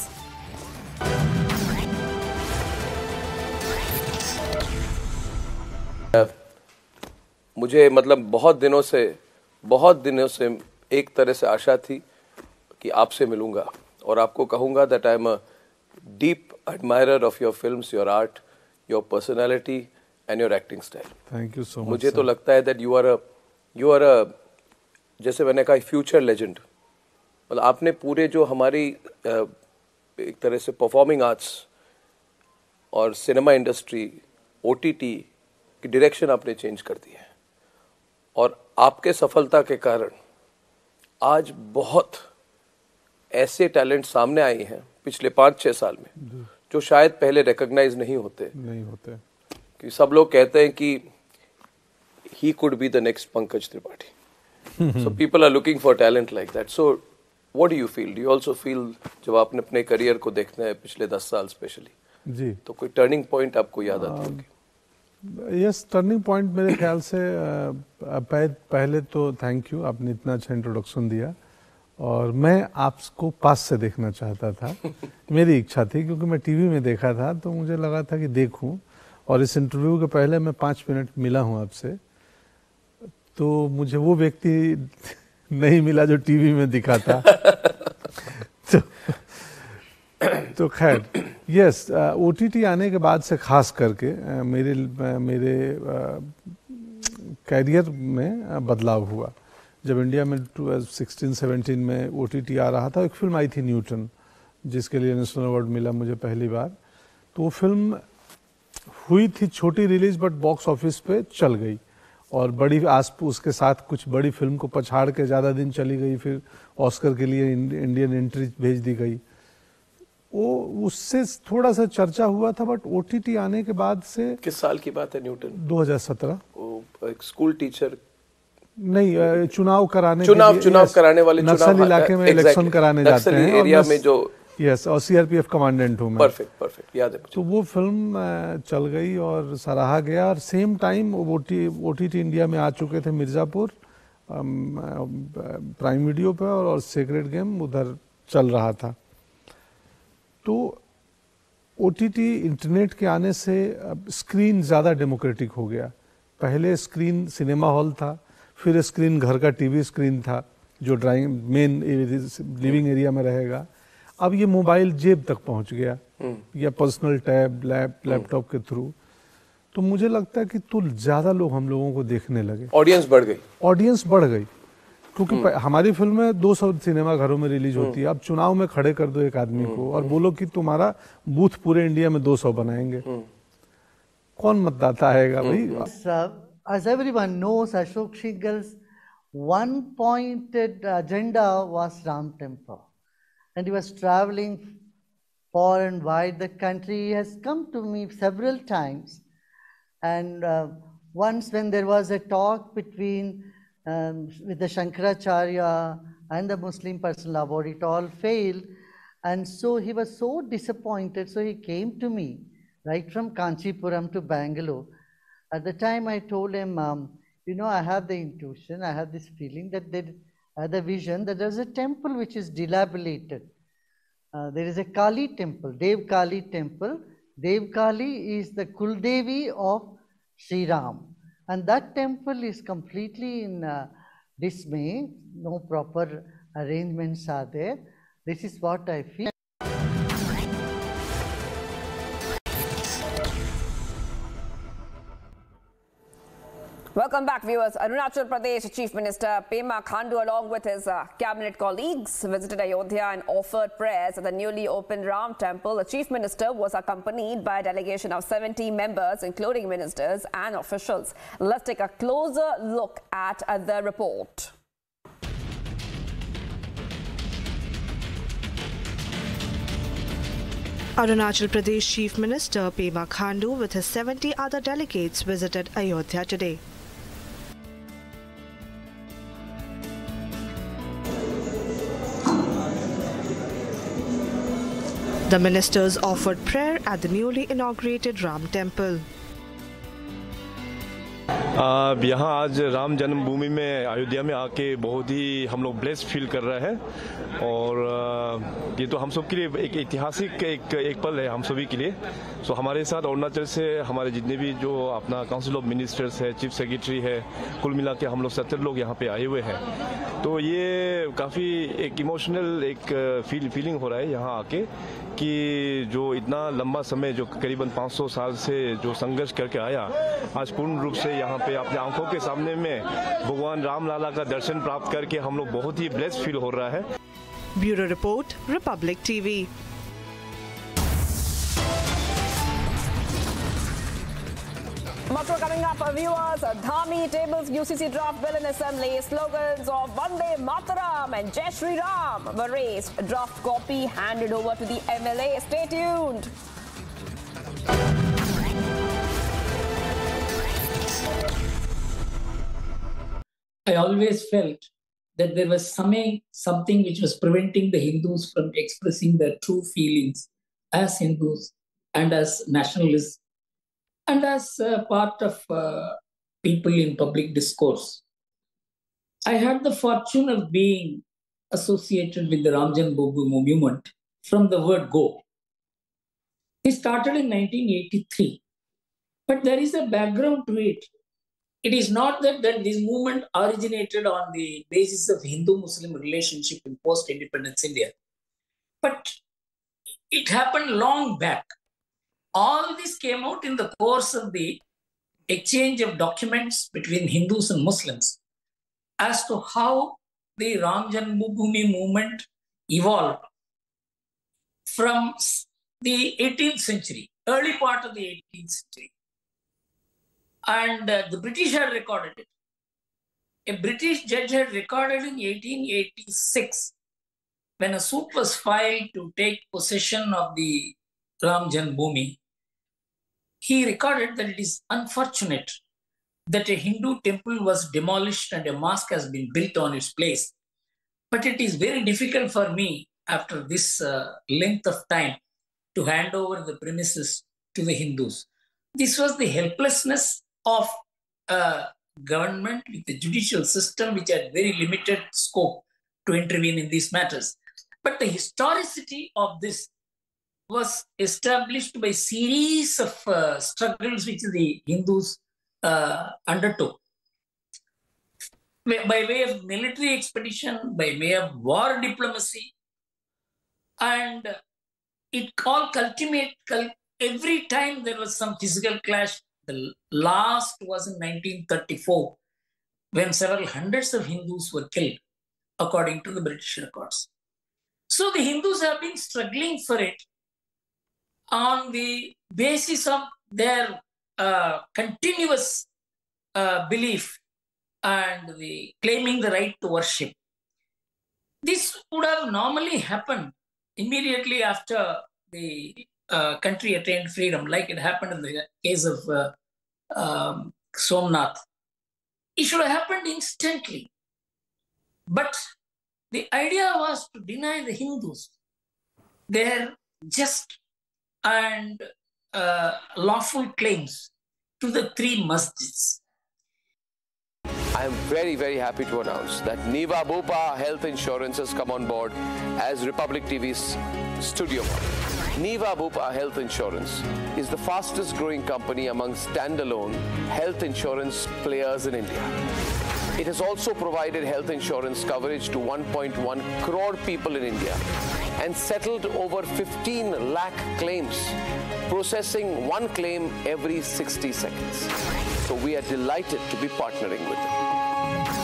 मुझे बहुत दिनों से एक तरह से आशा थी कि आपसे मिलूंगा और आपको कहूंगा that I am a deep admirer of your films, your art, your personality and your acting style. Thank you so much. मुझे तो लगता है दैट यू आर अ जैसे मैंने कहा फ्यूचर लेजेंड। मतलब आपने पूरे जो हमारी एक तरह से परफॉर्मिंग आर्ट्स और सिनेमा इंडस्ट्री, OTT की डायरेक्शन आपने चेंज कर दी है और आपके सफलता के कारण आज बहुत ऐसे टैलेंट सामने आए हैं पिछले 5-6 साल में जो शायद पहले रिकॉग्नाइज नहीं होते कि सब लोग कहते हैं कि he could be the next Pankaj Tripathi, so people are looking for talent like that. So what do you feel, do you also feel जब आपने अपने करियर को देखते हैं पिछले 10 साल स्पेशली जी, तो कोई टर्निंग पॉइंट आपको याद आती होगी? यस, टर्निंग पॉइंट मेरे ख्याल से पहले तो थैंक यू, आपने इतना अच्छा इंट्रोडक्शन दिया और मैं आपको पास से देखना चाहता था। मेरी इच्छा थी क्योंकि मैं टीवी में देखा था तो मुझे लगा था कि देखूं और इस इंटरव्यू के पहले मैं 5 मिनट मिला हूं आपसे, तो मुझे वो व्यक्ति नहीं मिला जो टीवी में दिखा था। तो खैर यस, OTT आने के बाद से खास करके मेरे कैरियर में बदलाव हुआ। जब इंडिया में 2016-17 में OTT आ रहा था, एक फिल्म आई थी न्यूटन जिसके लिए नेशनल अवार्ड मिला मुझे पहली बार, तो वो फिल्म हुई थी छोटी रिलीज बट बॉक्स ऑफिस पे चल गई और बड़ी आसपास उसके साथ कुछ बड़ी फिल्म को पछाड़ के ज़्यादा दिन चली गई, फिर ऑस्कर के लिए इंडियन एंट्री भेज दी गई। वो उससे थोड़ा सा चर्चा हुआ था, बट ओटीटी आने के बाद से। किस साल की बात है न्यूटन? 2017। एक स्कूल टीचर नहीं, चुनाव कराने वाले नक्सल इलाके में इलेक्शन कराने जाते हैं एरिया में जो, यस, और सीआरपीएफ कमांडेंट हूं मैं। परफेक्ट, याद है। तो वो फिल्म चल गई और सराहा गया, और सेम टाइम ओटीटी इंडिया में आ चुके थे मिर्जापुर प्राइम वीडियो पे, और सेक्रेड गेम उधर चल रहा था। तो ओटीटी इंटरनेट के आने से स्क्रीन ज़्यादा डेमोक्रेटिक हो गया। पहले स्क्रीन सिनेमा हॉल था, फिर स्क्रीन घर का टीवी स्क्रीन था जो ड्राइंग मेन लिविंग एरिया में रहेगा। अब ये मोबाइल जेब तक पहुंच गया, या पर्सनल टैब लैपटॉप के थ्रू। तो मुझे लगता है कि ज़्यादा लोग हम लोगों को देखने लगे, ऑडियंस बढ़ गई। क्योंकि हमारी फिल्में 200 सिनेमा घरों में रिलीज होती है। अब चुनाव में खड़े कर दो एक आदमी को और बोलो कि तुम्हारा बूथ पूरे इंडिया में 200 बनाएंगे, कौन मतदाता आएगा भाई? With the Shankaracharya and the Muslim personal award, it all failed, and so he was so disappointed. So he came to me right from Kanchipuram to Bangalore. At the time, I told him, you know, I have the intuition, I have this feeling that there, the vision that there is a temple which is dilapidated. There is a Kali temple, Dev Kali temple. Dev Kali is the Kuldevi of Sri Ram. And that temple is completely in dismay. No proper arrangements are there. This is what I feel. Welcome back, viewers. Arunachal Pradesh Chief Minister Pema Khandu, along with his cabinet colleagues, visited Ayodhya and offered prayers at the newly opened Ram Temple. The Chief Minister was accompanied by a delegation of 70 members, including ministers and officials. Let's take a closer look at the report. Arunachal Pradesh Chief Minister Pema Khandu, with his 70 other delegates, visited Ayodhya today. The ministers offered prayer at the newly inaugurated Ram Temple. यहाँ आज राम जन्मभूमि में अयोध्या में आके बहुत ही हम लोग blessed feel कर रहे हैं, और ये तो हम सब के लिए एक ऐतिहासिक एक पल है हम सभी के लिए। सो हमारे साथ अरुणाचल से हमारे जितने भी जो अपना काउंसिल ऑफ मिनिस्टर्स है, चीफ सेक्रेटरी है, कुल मिला के हम लोग 70 लोग यहाँ पे आए हुए हैं। तो ये काफ़ी एक इमोशनल फीलिंग हो रहा है यहाँ आके, कि जो इतना लंबा समय जो करीबन 500 साल से जो संघर्ष करके आया, आज पूर्ण रूप से यहाँ पे अपने आंखों के सामने में भगवान रामलाला का दर्शन प्राप्त करके हम लोग बहुत ही ब्लेस्ड फील हो रहा है। Bureau report, Republic TV. Metro coming up, viewers. Dhami tables UCC draft bill in assembly. Slogans of Vande Mataram and Jai Shri Ram were raised. Draft copy handed over to the MLA. Stay tuned. I always felt that there was something which was preventing the Hindus from expressing their true feelings as Hindus and as nationalists and as part of people in public discourse. I had the fortune of being associated with the Ram Janmabhoomi movement from the word go. It started in 1983, but there is a background to it. It is not that this movement originated on the basis of Hindu-Muslim relationship in post-independence India, but it happened long back. All this came out in the course of the exchange of documents between Hindus and Muslims as to how the Ram Janmabhoomi movement evolved from the 18th century, early part of the 18th century. And the British had recorded it. A British judge had recorded in 1886 when a suit was filed to take possession of the Ram Janmabhoomi, he recorded that it is unfortunate that a Hindu temple was demolished and a mosque has been built on its place. But it is very difficult for me after this length of time to hand over the premises to the Hindus. This was the helplessness of government with the judicial system, which had very limited scope to intervene in these matters. But the historicity of this was established by series of struggles which the Hindus undertook. By way of military expedition, by way of war diplomacy, and it all culminated. Every time there was some physical clash. The last was in 1934, when several hundreds of Hindus were killed, according to the British records. So the Hindus have been struggling for it on the basis of their continuous belief and the claiming the right to worship. This would have normally happened immediately after the country attained freedom, like it happened in the case of Somnath. It should have happened instantly. But the idea was to deny the Hindus their just and lawful claims to the three masjids. I am very, very happy to announce that Niva Bupa Health Insurance has come on board as Republic TV's studio. Niva Bupa Health Insurance is the fastest growing company among standalone health insurance players in India. It has also provided health insurance coverage to 1.1 crore people in India and settled over 15 lakh claims, processing one claim every 60 seconds. So we are delighted to be partnering with them.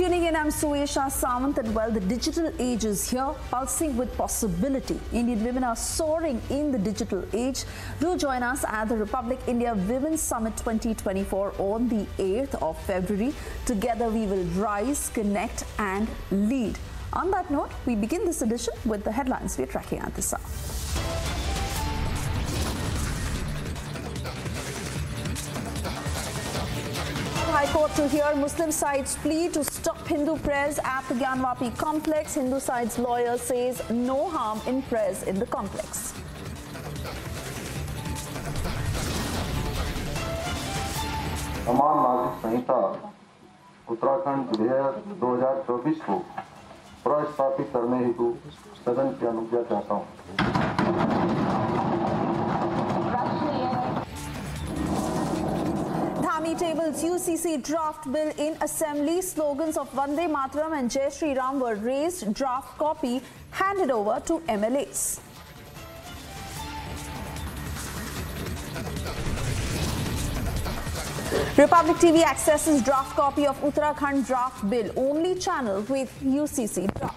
Tuning in, I'm Suyesha Samant, and well, the digital age is here, pulsing with possibility. Indian women are soaring in the digital age. Do join us at the Republic India Women's Summit 2024 on the 8th of February. Together we will rise, connect and lead. On that note, we begin this edition with the headlines we're tracking at this hour. High Court to hear Muslim side's plea to stop Hindu prayers at the Gyanwapi complex. Hindu side's lawyer says no harm in prayers in the complex. समान नागरिक संहिता उत्तराखंड विधेयक 2024 को प्रस्तावित करने हेतु सदन की अनुज्ञा चाहता हूँ. Dhami tables UCC draft bill in assembly. Slogans of Vande Mataram and Jai Shri Ram were raised. Draft copy handed over to MLAs. Republic TV accesses draft copy of Uttarakhand draft bill. Only channel with UCC draft.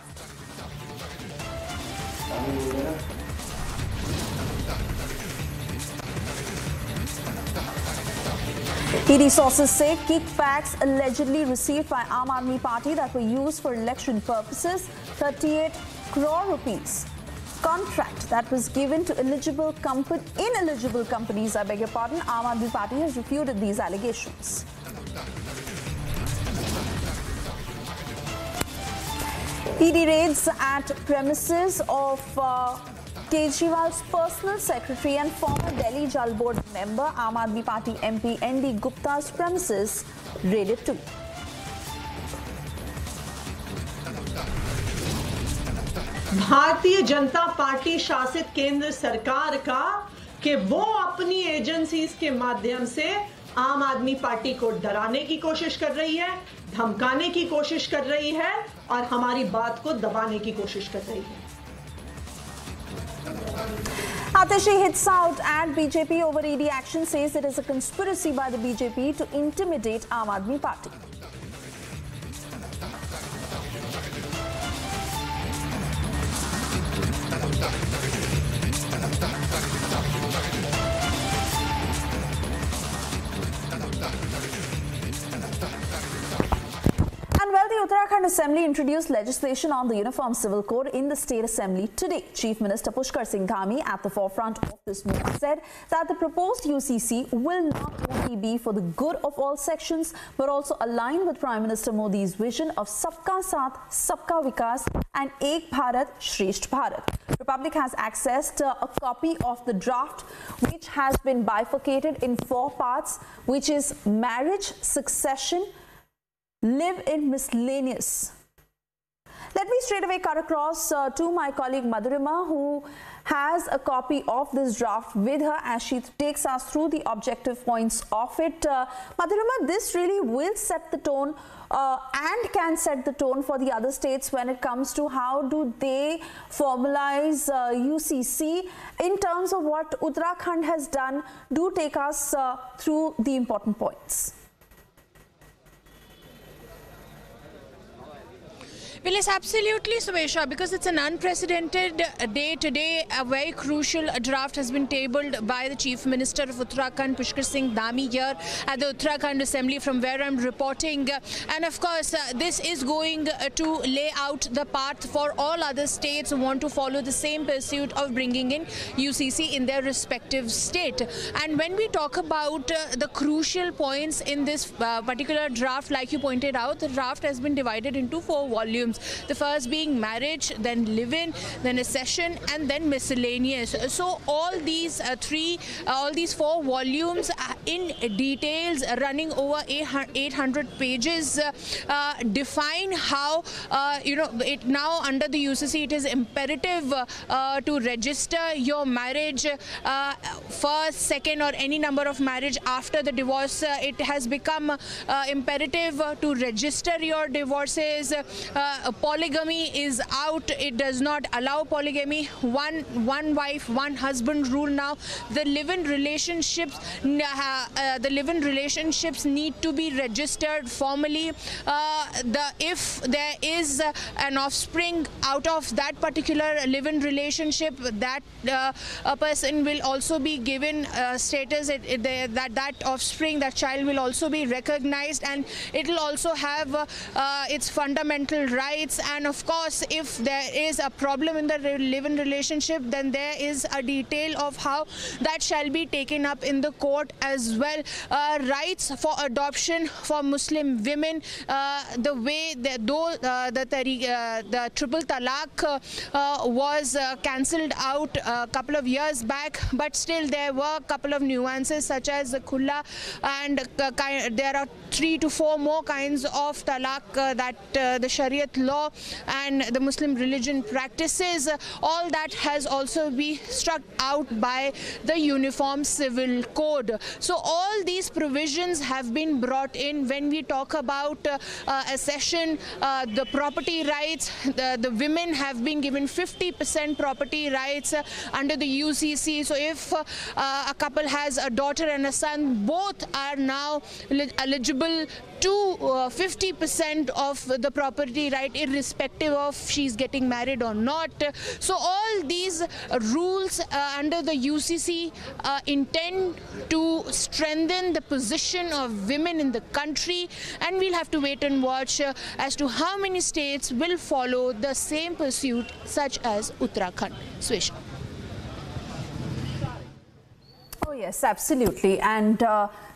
ED sources say kickbacks allegedly received by Aam Aadmi Party that were used for election purposes, 38 crore rupees. Contract that was given to ineligible companies, Aam Aadmi Party has refuted these allegations. ED raids at premises of Kejriwal's personal secretary and former Delhi Jal Board member, Aam Aadmi Party MP N.D. Gupta's premises raided too. भारतीय Janata party शासित केंद्र सरकार का कि वो अपनी agencies के माध्यम से आम आदमी पार्टी को डराने की कोशिश कर रही है, धमकाने की कोशिश कर रही है और हमारी बात को दबाने की कोशिश कर रही है. Atishi hits out at BJP over ED action, says it is a conspiracy by the BJP to intimidate Aam Aadmi Party. Uttarakhand Assembly introduced legislation on the Uniform Civil Code in the State Assembly today. Chief Minister Pushkar Singh Dhami, at the forefront of this move, said that the proposed UCC will not only be for the good of all sections but also align with Prime Minister Modi's vision of Sabka Saath, Sabka Vikas and Ek Bharat, Shresht Bharat. Republic has accessed a copy of the draft, which has been bifurcated in four parts, which is marriage, succession, live in miscellaneous. Let me straight away cut across to my colleague Madhurima, who has a copy of this draft with her as she takes us through the objective points of it. Madhurima, this really will set the tone and can set the tone for the other states when it comes to how do they formalize UCC in terms of what Uttarakhand has done. Do take us through the important points. Well, yes, absolutely, Subesha, because it's an unprecedented day today. A very crucial draft has been tabled by the Chief Minister of Uttarakhand, Pushkar Singh Dhami, here at the Uttarakhand Assembly, from where I'm reporting. And of course, this is going to lay out the path for all other states who want to follow the same pursuit of bringing in UCC in their respective state. And when we talk about the crucial points in this particular draft, like you pointed out, the draft has been divided into four volumes. The first being marriage, then live-in, then accession, and then miscellaneous. So all these four volumes in details, running over 800 pages, define how it now under the UCC it is imperative to register your marriage first, second, or any number of marriage after the divorce. It has become imperative to register your divorces. Polygamy is out. It does not allow polygamy. One wife, one husband rule now. The live-in relationships, need to be registered formally. If there is an offspring out of that particular live-in relationship, that a person will also be given status. That offspring, that child will also be recognized, and it will also have its fundamental rights. And of course, if there is a problem in the live-in relationship, then there is a detail of how that shall be taken up in the court as well. Rights for adoption for Muslim women, the way the triple talaq was cancelled out a couple of years back, but still there were a couple of nuances such as the khulla, and there are 3 to 4 more kinds of talaq that the Shariat law and the Muslim religion practices. All that has also been struck out by the Uniform Civil Code. So all these provisions have been brought in. When we talk about accession, the property rights, the women have been given 50% property rights under the UCC. So if a couple has a daughter and a son, both are now eligible to 50% of the property right, irrespective of she's getting married or not. So all these rules under the UCC intend to strengthen the position of women in the country, and we'll have to wait and watch as to how many states will follow the same pursuit, such as Uttarakhand. Swisha. Oh yes, absolutely, and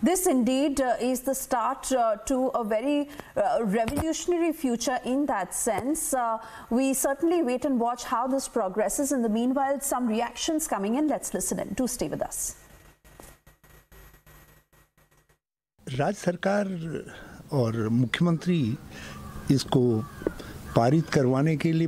this indeed is the start to a very revolutionary future in that sense. We certainly wait and watch how this progresses. In the meanwhile, some reactions coming in. Let's listen in. Do stay with us. Raj Sarkar और मुख्यमंत्री इसको पारित करवाने के लिए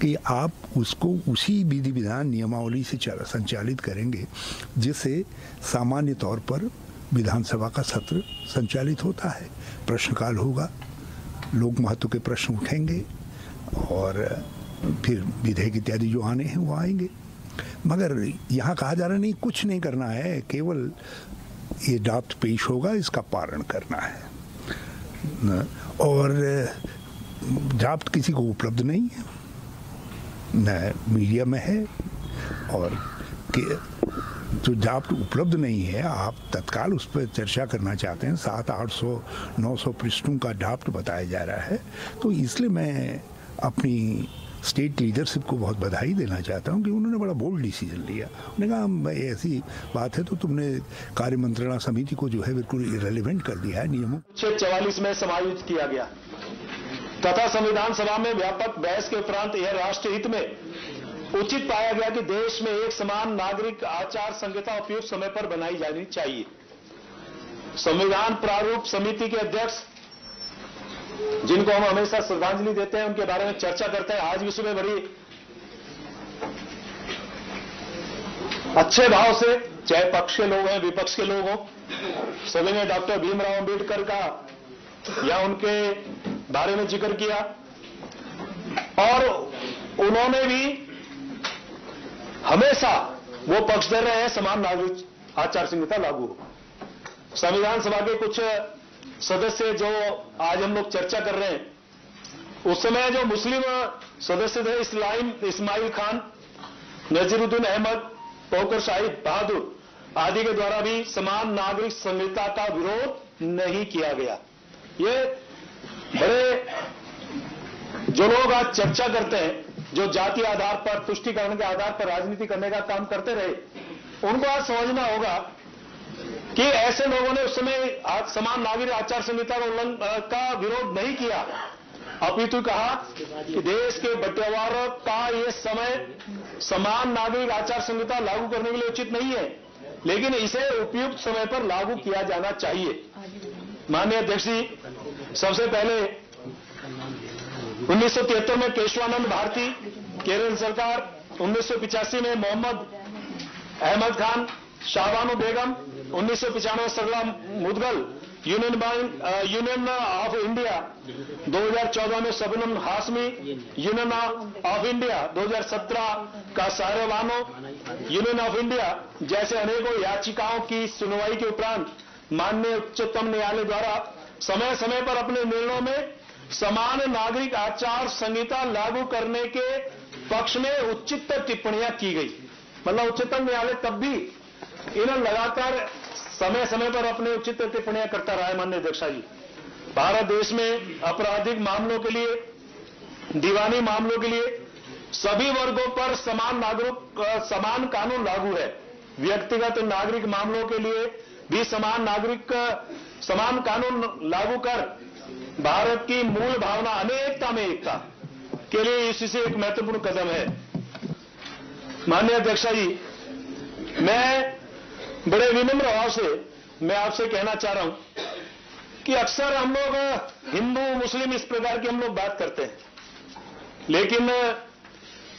कि आप उसको उसी विधि विधान नियमावली से संचालित करेंगे जिससे सामान्य तौर पर विधानसभा का सत्र संचालित होता है। प्रश्नकाल होगा, लोक महत्व के प्रश्न उठेंगे और फिर विधेयक इत्यादि जो आने हैं वो आएंगे। मगर यहाँ कहा जा रहा नहीं कुछ नहीं करना है, केवल ये ड्राफ्ट पेश होगा, इसका पारण करना है। और ड्राफ्ट किसी को उपलब्ध नहीं है, न मीडिया में है, और जो ड्राफ्ट उपलब्ध नहीं है आप तत्काल उस पर चर्चा करना चाहते हैं। 700-800-900 पृष्ठों का ड्राफ्ट बताया जा रहा है। तो इसलिए मैं अपनी स्टेट लीडरशिप को बहुत बधाई देना चाहता हूं कि उन्होंने बड़ा बोल्ड डिसीजन लिया। उन्होंने कहा ऐसी बात है तो तुमने कार्य मंत्रणा समिति को जो है बिल्कुल इरेलीवेंट कर दिया है नियमों। 44 में समायोजित किया गया तथा संविधान सभा में व्यापक बहस के उपरांत यह राष्ट्र हित में उचित पाया गया कि देश में एक समान नागरिक आचार संहिता उपयुक्त समय पर बनाई जानी चाहिए। संविधान प्रारूप समिति के अध्यक्ष जिनको हम हमेशा श्रद्धांजलि देते हैं, उनके बारे में चर्चा करते हैं। आज विश्व में बड़ी अच्छे भाव से, चाहे पक्ष के लोग हैं विपक्ष के लोग हों, सभी ने डॉक्टर भीमराव अंबेडकर का या उनके बारे में जिक्र किया और उन्होंने भी हमेशा वो पक्ष दे रहे हैं समान नागरिक आचार संहिता लागू हो। संविधान सभा के कुछ सदस्य जो आज हम लोग चर्चा कर रहे हैं, उस समय जो मुस्लिम सदस्य थे इस्माइल खान, नजीरुद्दीन अहमद, पोकर शाहिद बहादुर आदि के द्वारा भी समान नागरिक संहिता का विरोध नहीं किया गया। ये बड़े जो लोग आज चर्चा करते हैं, जो जाति आधार पर, तुष्टिकरण के आधार पर राजनीति करने का काम करते रहे, उनको आज समझना होगा कि ऐसे लोगों ने उस समय आज समान नागरिक आचार संहिता का विरोध नहीं किया, अपितु कहा कि देश के बंटवारों का ये समय समान नागरिक आचार संहिता लागू करने के लिए उचित नहीं है, लेकिन इसे उपयुक्त समय पर लागू किया जाना चाहिए। माननीय अध्यक्ष जी, सबसे पहले 1973 में केशवानंद भारती, केरल सरकार, 1985 में Mohammed Ahmad Khan, Shahbano Begum, 1995 Sarla Mudgal, union of India 2014 में Shabnam Hashmi, union of India 2017 का सारेवानो, यूनियन ऑफ इंडिया जैसे अनेकों याचिकाओं की सुनवाई के उपरांत माननीय उच्चतम न्यायालय द्वारा समय समय पर अपने निर्णयों में समान नागरिक आचार संहिता लागू करने के पक्ष में उचित टिप्पणियां की गई। मतलब उच्चतम न्यायालय तब भी इन्हें लगातार समय समय पर अपने उचित टिप्पणियां करता रहा है। माननीय अध्यक्षा जी, भारत देश में आपराधिक मामलों के लिए, दीवानी मामलों के लिए सभी वर्गों पर समान कानून लागू है। व्यक्तिगत नागरिक मामलों के लिए भी समान कानून लागू कर भारत की मूल भावना अनेकता में एकता के लिए इससे एक महत्वपूर्ण कदम है। माननीय अध्यक्षा जी, मैं बड़े विनम्र भाव से मैं आपसे कहना चाह रहा हूं कि अक्सर हम लोग हिंदू मुस्लिम इस प्रकार की हम लोग बात करते हैं, लेकिन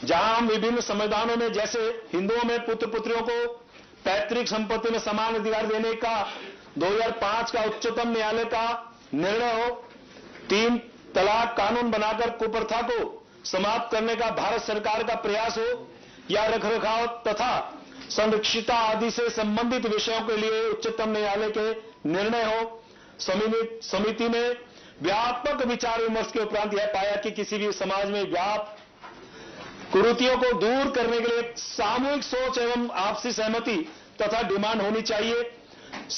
जहां हम विभिन्न संविधानों में, जैसे हिंदुओं में पुत्र पुत्रियों को पैतृक संपत्ति में समान अधिकार देने का 2005 का उच्चतम न्यायालय का निर्णय हो, 3 तलाक कानून बनाकर कुप्रथा को समाप्त करने का भारत सरकार का प्रयास हो, या रखरखाव तथा संरक्षिता आदि से संबंधित विषयों के लिए उच्चतम न्यायालय के निर्णय हो, समिति में व्यापक विचार विमर्श के उपरांत यह पाया कि किसी भी समाज में व्यापक कुरीतियों को दूर करने के लिए सामूहिक सोच एवं आपसी सहमति तथा डिमांड होनी चाहिए।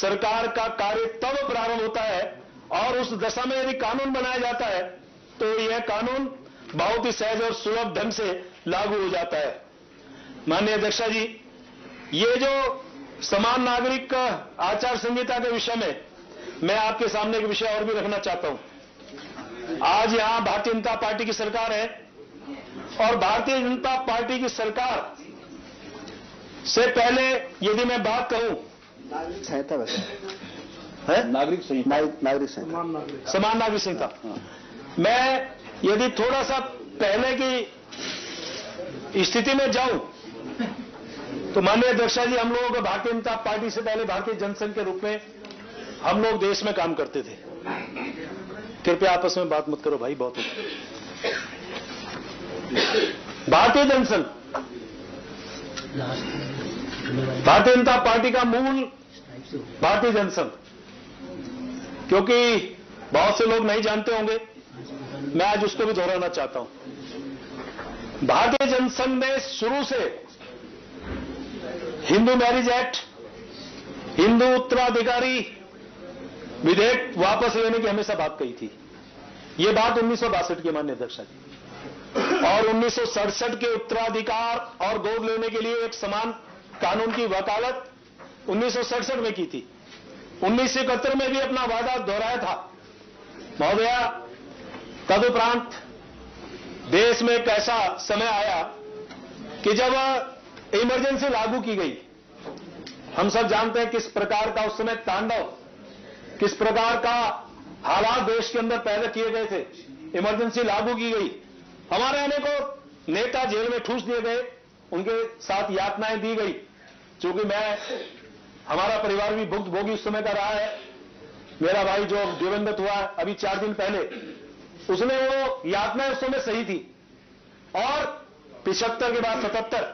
सरकार का कार्य तब प्रारंभ होता है और उस दशा में यदि कानून बनाया जाता है तो यह कानून बहुत ही सहज और सुलभ ढंग से लागू हो जाता है। माननीय अध्यक्षा जी, ये जो समान नागरिक आचार संहिता के विषय में मैं आपके सामने एक विषय और भी रखना चाहता हूं। आज यहां भारतीय जनता पार्टी की सरकार है और भारतीय जनता पार्टी की सरकार से पहले यदि मैं बात कहूं नागरिक संहिता, नागरिक संहिता, समान नागरिक संहिता। मैं यदि थोड़ा सा पहले की स्थिति में जाऊं तो माननीय अध्यक्ष जी, हम लोगों को भारतीय जनता पार्टी से पहले भारतीय जनसंघ के रूप में हम लोग देश में काम करते थे। कृपया आपस में बात मत करो भाई, बहुत होता। भारतीय जनसंघ, भारतीय जनता पार्टी का मूल भारतीय जनसंघ, क्योंकि बहुत से लोग नहीं जानते होंगे, मैं आज उसको भी दोहराना चाहता हूं। भारतीय जनसंघ ने शुरू से हिंदू मैरिज एक्ट, हिंदू उत्तराधिकारी विधेयक वापस लेने की हमेशा बात कही थी। ये बात 1962 की माननीय अध्यक्ष जी, और 1967 के उत्तराधिकार और गोद लेने के लिए एक समान कानून की वकालत 1967 में की थी। 1971 में भी अपना वादा दोहराया था। महोदया, तदुपरांत देश में एक ऐसा समय आया कि जब इमरजेंसी लागू की गई। हम सब जानते हैं किस प्रकार का उस समय तांडव, किस प्रकार का हालात देश के अंदर पैदा किए गए थे। इमरजेंसी लागू की गई, हमारे अनेकों नेता जेल में ठूस दिए गए, उनके साथ यातनाएं दी गई। चूंकि मैं, हमारा परिवार भी भुक्त भोगी उस समय का रहा है। मेरा भाई जो दिवंगत हुआ अभी 4 दिन पहले, उसने वो यातनाएं उस समय सही थी। और 75 के बाद 77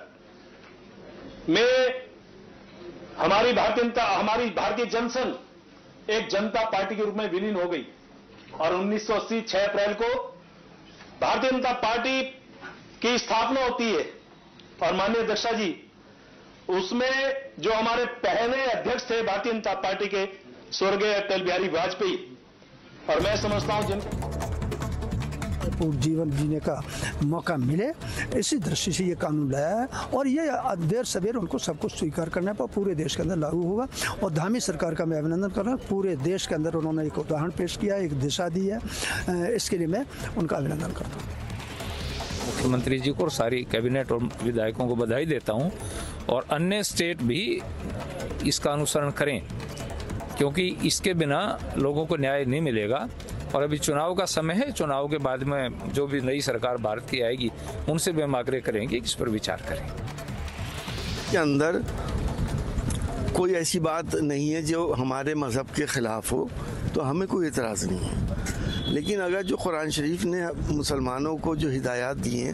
में हमारी भारतीय जनसंघ एक जनता पार्टी के रूप में विलीन हो गई। और 1980 6 अप्रैल को भारतीय जनता पार्टी की स्थापना होती है। और माननीय अध्यक्ष जी, उसमें जो हमारे पहले अध्यक्ष थे भारतीय जनता पार्टी के, स्वर्गीय अटल बिहारी वाजपेयी, और मैं समझता हूं पूर्ण जीवन जीने का मौका मिले, इसी दृष्टि से ये कानून लाया है। और ये देर सवेर उनको सब कुछ स्वीकार करने पर पूरे देश के अंदर लागू होगा। और धामी सरकार का मैं अभिनंदन कर रहा हूँ, पूरे देश के अंदर उन्होंने एक उदाहरण पेश किया, एक दिशा दी है, इसके लिए मैं उनका अभिनंदन करता हूँ। मुख्यमंत्री जी को और सारी कैबिनेट और विधायकों को बधाई देता हूँ, और अन्य स्टेट भी इसका अनुसरण करें, क्योंकि इसके बिना लोगों को न्याय नहीं मिलेगा। और अभी चुनाव का समय है, चुनाव के बाद में जो भी नई सरकार भारत की आएगी, उनसे भी हम आग्रह करेंगे इस पर विचार करें। के अंदर कोई ऐसी बात नहीं है जो हमारे मजहब के खिलाफ हो, तो हमें कोई एतराज़ नहीं है। लेकिन अगर जो कुरान शरीफ ने मुसलमानों को जो हिदायत दी है,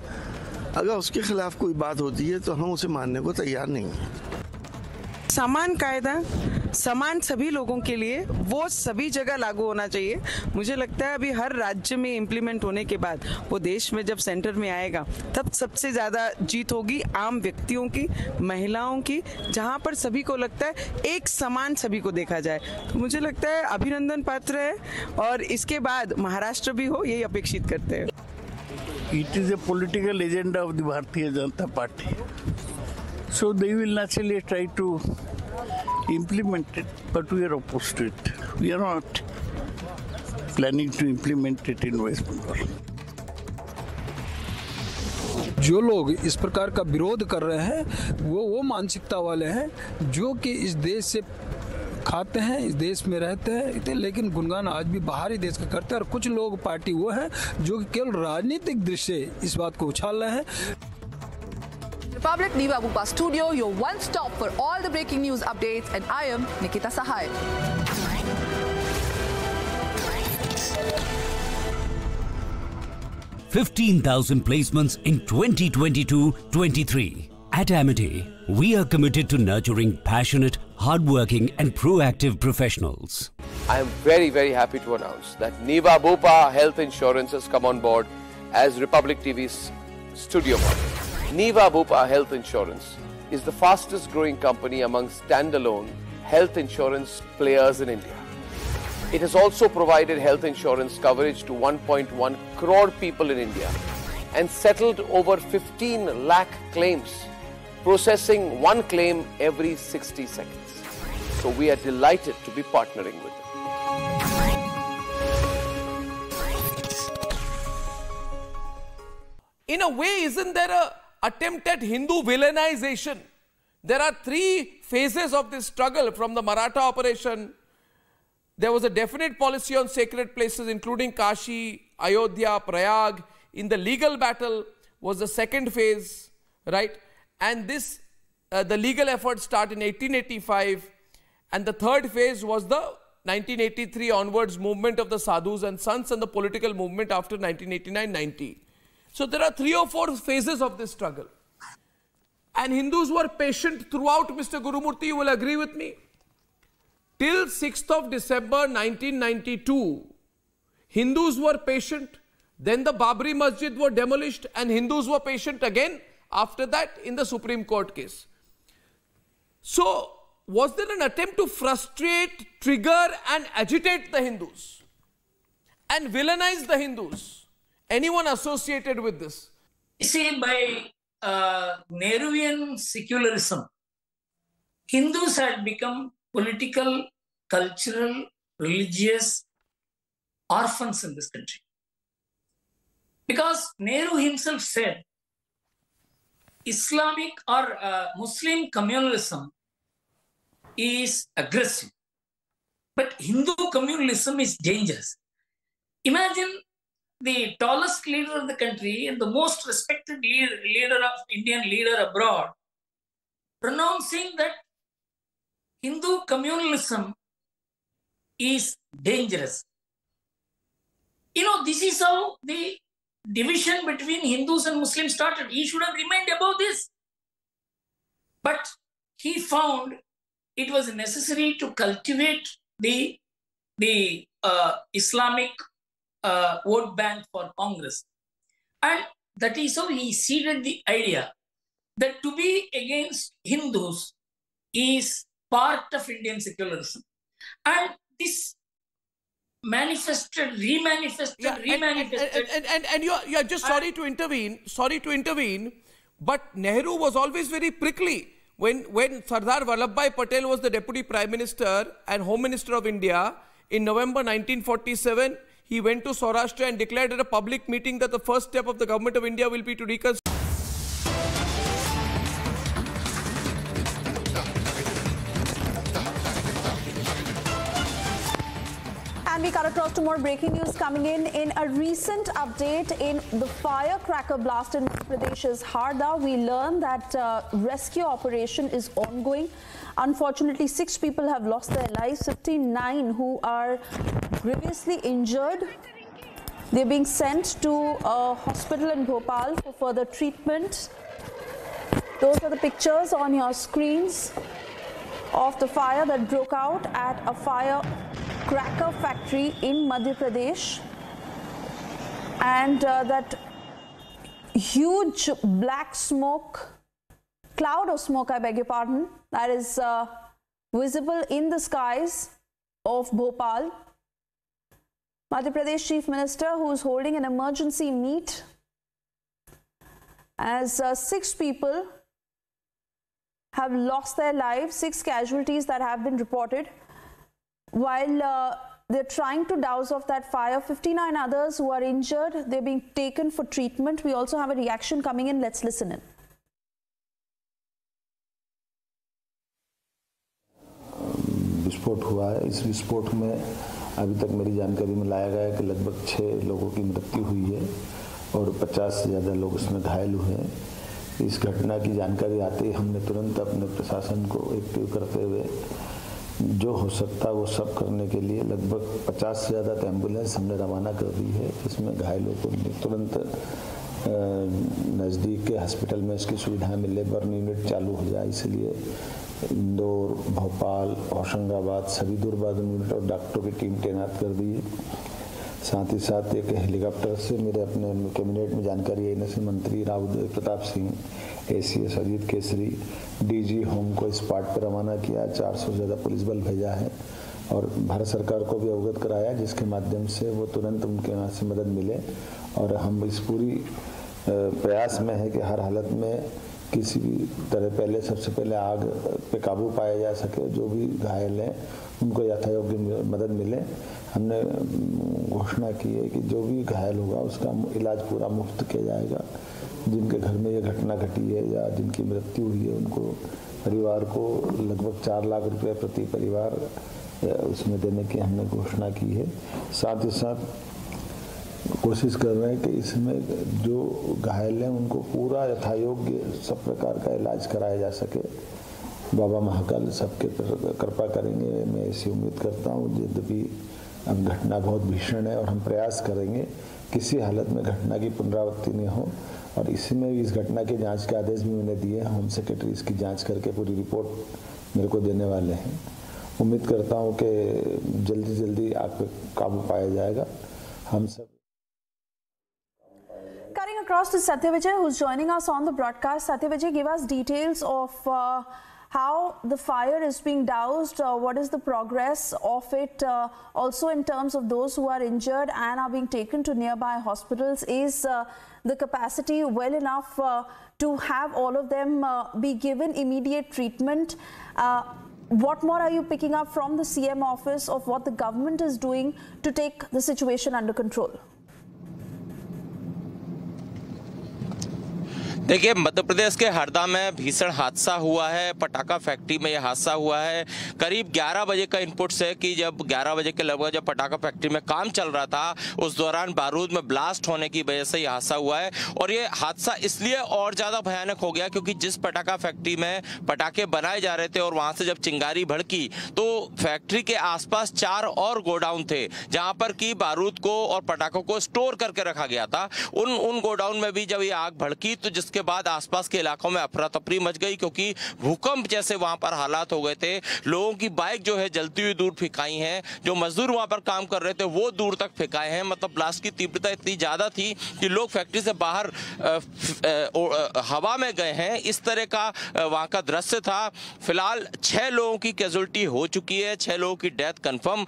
अगर उसके खिलाफ कोई बात होती है तो हम उसे मानने को तैयार नहीं हैं। समान कायदा, समान सभी लोगों के लिए, वो सभी जगह लागू होना चाहिए। मुझे लगता है अभी हर राज्य में इम्प्लीमेंट होने के बाद वो देश में जब सेंटर में आएगा, तब सबसे ज़्यादा जीत होगी आम व्यक्तियों की, महिलाओं की, जहाँ पर सभी को लगता है एक समान सभी को देखा जाए। तो मुझे लगता है अभिनंदन पात्र है, और इसके बाद महाराष्ट्र भी हो, यही अपेक्षित करते हैं। It is a political agenda of the Bharatiya Janata Party. So they will naturally try to implement it, but we are opposed to it. We are not planning to implement it in West Bengal. जो लोग इस प्रकार का विरोध कर रहे हैं, वो मानसिकता वाले हैं जो कि इस देश से खाते हैं, इस देश में रहते हैं इतने, लेकिन गुणगान आज भी बाहरी देश का करते हैं। और कुछ लोग पार्टी वो हैं जो कि केवल राजनीतिक दृष्टि से इस बात को उछाल रहे हैं। Republic Niva Bupa Studio, your one stop for all the breaking news updates, and I am Nikita Sahai. $15,000 placements in 2022-23. At Amity, we are committed to nurturing passionate, hardworking and proactive professionals. I am very, very happy to announce that Niva Bupa Health Insurance has come on board as Republic TV's studio partner. Niva Bupa Health Insurance is the fastest growing company among standalone health insurance players in India. It has also provided health insurance coverage to 1.1 crore people in India and settled over 15 lakh claims, processing one claim every 60 seconds. So we are delighted to be partnering with them. In a way, isn't there an attempt at Hindu villainization? There are 3 phases of this struggle, from the Maratha operation, There was a definite policy on sacred places, including Kashi, Ayodhya, Prayag. In the legal battle was the second phase, right? And this, the legal efforts start in 1885. And the third phase was the 1983 onwards movement of the sadhus and sons and the political movement after 1989-90. So there are three or four phases of this struggle. And Hindus were patient throughout, Mr. Gurumurthy, you will agree with me. Till 6th of December 1992, Hindus were patient. Then the Babri Masjid were demolished and Hindus were patient again after that in the Supreme Court case. So, was there an attempt to frustrate, trigger and agitate the Hindus and villainize the Hindus? Anyone associated with this? You see, by Nehruvian secularism, Hindus had become political, cultural, religious orphans in this country. Because Nehru himself said, Islamic or Muslim communalism is aggressive, but Hindu communalism is dangerous. Imagine the tallest leader of the country and the most respected Indian leader abroad pronouncing that Hindu communalism is dangerous. You know, this is how the division between Hindus and Muslims started. He should have remained above this. But he found it was necessary to cultivate the Islamic vote bank for Congress. And that is how he seeded the idea that to be against Hindus is part of Indian secularism. And this manifested, remanifested. And you're just sorry to intervene, but Nehru was always very prickly. When Sardar Vallabhbhai Patel was the Deputy Prime Minister and Home Minister of India, in November 1947, he went to Saurashtra and declared at a public meeting that the first step of the government of India will be to reconstruct. We cut across to more breaking news coming in. In a recent update in the firecracker blast in Madhya Pradesh's Harda, we learn that rescue operation is ongoing. Unfortunately, 6 people have lost their lives, 59 who are grievously injured. They're being sent to a hospital in Bhopal for further treatment. Those are the pictures on your screens of the fire that broke out at a firecracker factory in Madhya Pradesh, and that huge black smoke, cloud of smoke, I beg your pardon, that is visible in the skies of Bhopal. Madhya Pradesh Chief Minister, who is holding an emergency meet, as 6 people have lost their lives, 6 casualties that have been reported. While they're trying to douse off that fire, 59 others who are injured, they're being taken for treatment. We also have a reaction coming in. Let's listen in. विस्फोट हुआ है. इस विस्फोट में अभी तक मेरी जानकारी में लाया गया है कि लगभग 6 लोगों की मृत्यु हुई है और 50 से ज़्यादा लोग इसमें घायल हुए हैं. इस घटना की जानकारी आते ही हमने तुरंत अपने प्रशासन को एक्टिव करते हुए जो हो सकता वो सब करने के लिए लगभग 50 से ज़्यादा एम्बुलेंस हमने रवाना कर दी है. इसमें घायलों को तुरंत नज़दीक के हॉस्पिटल में इसकी सुविधा मिले, बर्न यूनिट चालू हो जाए, इसलिए इंदौर, भोपाल, होशंगाबाद सभी दुर्बल यूनिट और डॉक्टरों की टीम तैनात कर दी है. साथ ही साथ एक हेलीकॉप्टर से मेरे अपने कैबिनेट में जानकारी आई न मंत्री Rao Pratap Singh, ACS Ajit Kesari, DG home को इस पार्ट पर रवाना किया. 400 से ज़्यादा पुलिस बल भेजा है और भारत सरकार को भी अवगत कराया जिसके माध्यम से वो तुरंत उनके यहाँ से मदद मिले. और हम इस पूरी प्रयास में है कि हर हालत में किसी भी तरह पहले सबसे पहले आग पे काबू पाया जा सके. जो भी घायल हैं उनको यथायोग्य मदद मिले. हमने घोषणा की है कि जो भी घायल होगा उसका इलाज पूरा मुफ्त किया जाएगा. जिनके घर में ये घटना घटी है या जिनकी मृत्यु हुई है उनको परिवार को लगभग 4 लाख रुपए प्रति परिवार उसमें देने की हमने घोषणा की है। साथ ही साथ कोशिश कर रहे हैं कि इसमें जो घायल हैं उनको पूरा यथायोग्य सब प्रकार का इलाज कराया जा सके। बाबा महाकाल सबके कृपा करेंगे, मैं ऐसी उम्मीद करता हूँ। यद्यपि अब घटना बहुत भीषण है और हम प्रयास करेंगे किसी हालत में घटना की पुनरावृत्ति नहीं हो, और इसमें भी इस घटना के जांच के आदेश भी मैंने दिए हैं। होम सेक्रेटरी इसकी जांच करके पूरी रिपोर्ट मेरे को देने वाले हैं। उम्मीद करता हूं कि जल्दी जल्दी आग पे काबू पाया जाएगा। हम सब Cutting across to Satya Vijay, who's joining us on the broadcast. Satya Vijay, give us details of how the fire is being doused, what is the progress of it, also in terms of those who are injured and are being taken to nearby hospitals. Is the capacity well enough to have all of them be given immediate treatment? What more are you picking up from the CM office of what the government is doing to take the situation under control? देखिए, मध्य प्रदेश के हरदा में भीषण हादसा हुआ है, पटाखा factory में यह हादसा हुआ है। करीब 11 बजे का इनपुट्स है कि जब 11 बजे के लगभग जब पटाखा फैक्ट्री में काम चल रहा था, उस दौरान बारूद में ब्लास्ट होने की वजह से यह हादसा हुआ है। और ये हादसा इसलिए और ज़्यादा भयानक हो गया क्योंकि जिस पटाखा फैक्ट्री में पटाखे बनाए जा रहे थे और वहाँ से जब चिंगारी भड़की तो फैक्ट्री के आसपास 4 और गोडाउन थे जहाँ पर कि बारूद को और पटाखों को स्टोर करके रखा गया था। उन गोडाउन में भी जब ये आग भड़की तो जिसके बाद आसपास के इलाकों में अफरा तफरी मच गई क्योंकि भूकंप जैसे वहां पर हालात हो गए थे। लोगों की बाइक जो है जलती हुई दूर फेंकाई हैं, जो मजदूर वहां पर काम कर रहे थे वो दूर तक फेंकाए हैं। मतलब ब्लास्ट की तीव्रता इतनी ज्यादा थी कि लोग फैक्ट्री से बाहर हवा में गए हैं। इस तरह का वहां का दृश्य था। फिलहाल 6 लोगों की कैजुअलिटी हो चुकी है, 6 लोगों की डेथ कंफर्म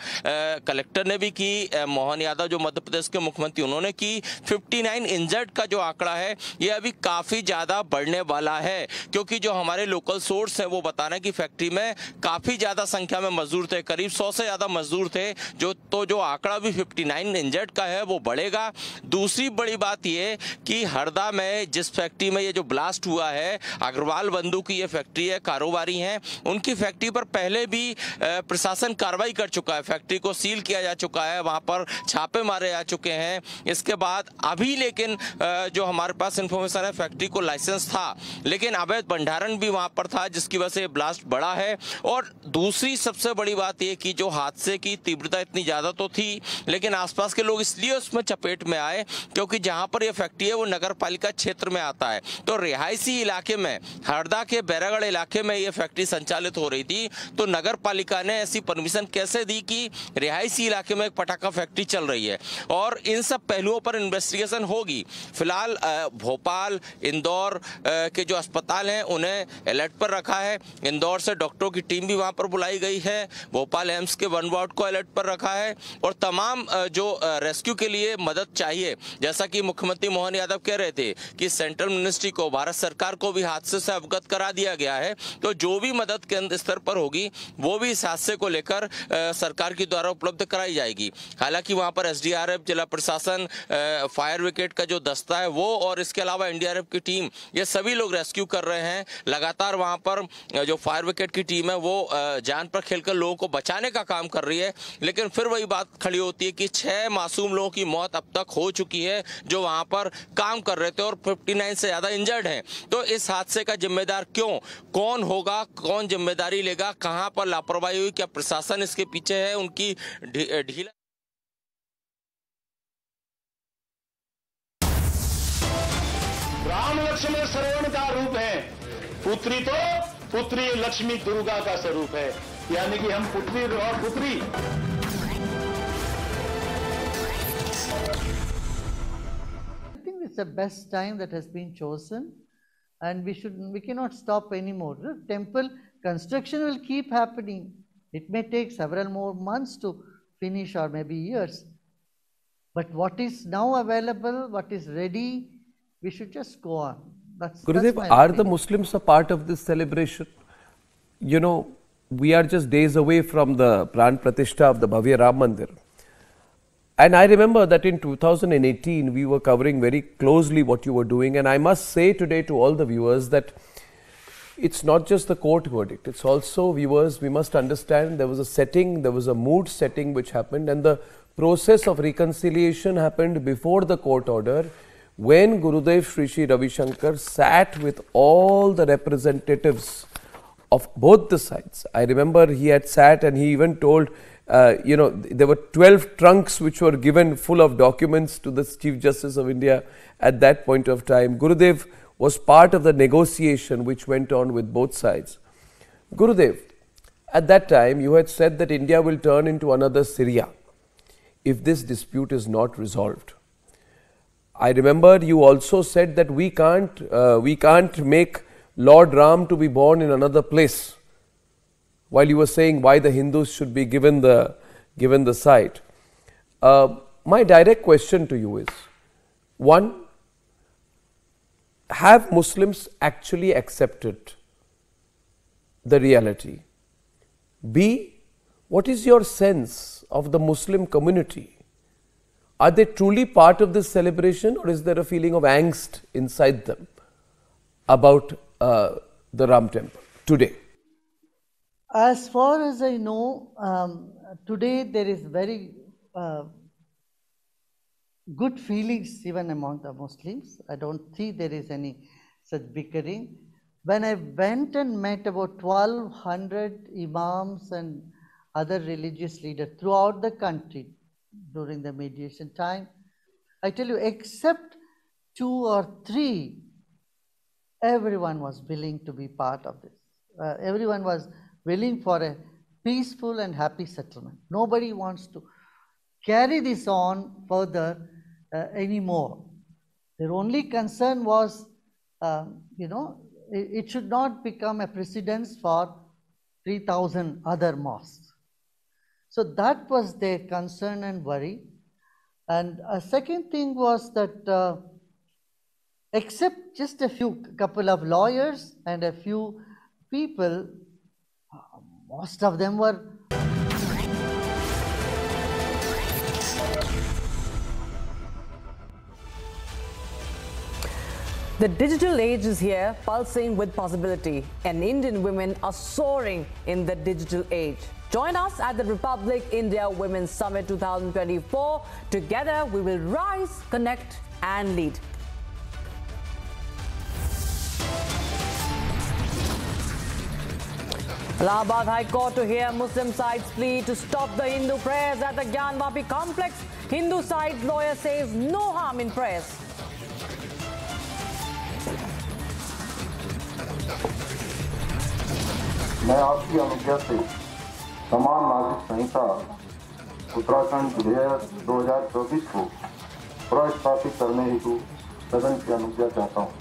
कलेक्टर ने भी की, मोहन यादव जो मध्य प्रदेश के मुख्यमंत्री उन्होंने की। 59 इंजर्ड का जो आंकड़ा है यह अभी काफी ज़्यादा बढ़ने वाला है क्योंकि जो हमारे लोकल सोर्स है वो बता रहे हैं कि फैक्ट्री में काफ़ी ज़्यादा संख्या में मजदूर थे, करीब 100 से ज़्यादा मजदूर थे। जो आंकड़ा भी 59 इंजर्ड का है वो बढ़ेगा। दूसरी बड़ी बात ये कि हरदा में जिस फैक्ट्री में ये जो ब्लास्ट हुआ है, अग्रवाल बंधु की ये फैक्ट्री है, कारोबारी हैं, उनकी फैक्ट्री पर पहले भी प्रशासन कार्रवाई कर चुका है, फैक्ट्री को सील किया जा चुका है, वहाँ पर छापे मारे जा चुके हैं। इसके बाद अभी लेकिन जो हमारे पास इन्फॉर्मेशन है फैक्ट्री को लाइसेंस था लेकिन अवैध भंडारण भी वहां पर था जिसकी वजह से ब्लास्ट बढ़ा है। और दूसरी सबसे बड़ी बात यह कि जो हादसे की तीव्रता इतनी ज्यादा तो थी लेकिन आसपास के लोग इसलिए उसमें चपेट में आए क्योंकि जहां पर यह फैक्ट्री है वो नगरपालिका क्षेत्र में आता है। तो रिहायशी इलाके में हरदा के बैरागढ़ इलाके में यह फैक्ट्री संचालित हो रही थी, तो नगरपालिका ने ऐसी परमिशन कैसे दी कि रिहायशी इलाके में एक पटाखा फैक्ट्री चल रही है। और इन सब पहलुओं पर इन्वेस्टिगेशन होगी। फिलहाल भोपाल, इंदौर के जो अस्पताल हैं उन्हें अलर्ट पर रखा है। इंदौर से डॉक्टरों की टीम भी वहां पर बुलाई गई है। भोपाल एम्स के वन वार्ड को अलर्ट पर रखा है। और तमाम जो रेस्क्यू के लिए मदद चाहिए, जैसा कि मुख्यमंत्री मोहन यादव कह रहे थे कि सेंट्रल मिनिस्ट्री को, भारत सरकार को भी हादसे से अवगत करा दिया गया है, तो जो भी मदद केंद्र स्तर पर होगी वो भी इस हादसे को लेकर सरकार के द्वारा उपलब्ध कराई जाएगी। हालांकि वहाँ पर SDRF, जिला प्रशासन, फायर ब्रिगेड का जो दस्ता है वो, और इसके अलावा NDRF की टीम, ये सभी लोग रेस्क्यू कर रहे हैं। लगातार वहां पर जो फायर ब्रिगेड की टीम है वो जान पर खेलकर लोगों को बचाने का काम कर रही है। लेकिन फिर वही बात खड़ी होती है कि 6 मासूम लोगों की मौत अब तक हो चुकी है जो वहां पर काम कर रहे थे, और 59 से ज्यादा इंजर्ड हैं। तो इस हादसे का जिम्मेदार कौन होगा, कौन जिम्मेदारी लेगा, कहां पर लापरवाही हुई, क्या प्रशासन इसके पीछे है, उनकी ढीला। राम लक्ष्मण श्रवण का रूप है, पुत्री तो पुत्री लक्ष्मी दुर्गा का स्वरूप है, यानी कि हम पुत्री और पुत्री। I think it's the best time that has been chosen, and we cannot stop anymore. The temple construction will keep happening. It may take several more months to finish, or maybe years. But what is now available, what is ready, we should just go on. Gurudev, are the Muslims a part of this celebration? You know, we are just days away from the Pran Pratishtha of the Bhavya Ram Mandir. And I remember that in 2018, we were covering very closely what you were doing. And I must say today to all the viewers that it's not just the court verdict. It's also, viewers, we must understand there was a setting, there was a mood setting which happened, and the process of reconciliation happened before the court order, when Gurudev Sri Sri Ravi Shankar sat with all the representatives of both the sides. I remember he had sat and he even told, there were 12 trunks which were given full of documents to the Chief Justice of India at that point of time. Gurudev was part of the negotiation which went on with both sides. Gurudev, at that time you had said that India will turn into another Syria if this dispute is not resolved. I remember you also said that we can't make Lord Ram to be born in another place, while you were saying why the Hindus should be given the site. My direct question to you is, one, have Muslims actually accepted the reality? B, what is your sense of the Muslim community? Are they truly part of this celebration, or is there a feeling of angst inside them about the Ram temple today? As far as I know, today there is very good feelings even among the Muslims. I don't think there is any such bickering. When I went and met about 1,200 imams and other religious leaders throughout the country during the mediation time, I tell you, except 2 or 3, everyone was willing to be part of this. Everyone was willing for a peaceful and happy settlement. Nobody wants to carry this on further anymore. Their only concern was, it should not become a precedence for 3,000 other mosques. So that was their concern and worry. And a second thing was that except just couple of lawyers and a few people, most of them were The digital age is here, pulsing with possibility, and Indian women are soaring in the digital age. Join us at the Republic India Women's Summit 2024. Together, we will rise, connect, and lead. Allahabad High Court to hear Muslim side's plea to stop the Hindu prayers at the Gyanwapi complex. Hindu side lawyer says no harm in prayers. मैं आपकी अनुज्ञा से समान नागरिक संहिता उत्तराखंड विधेयक 2024 को पुनर्स्थापित करने हेतु सदन की अनुज्ञा चाहता हूं।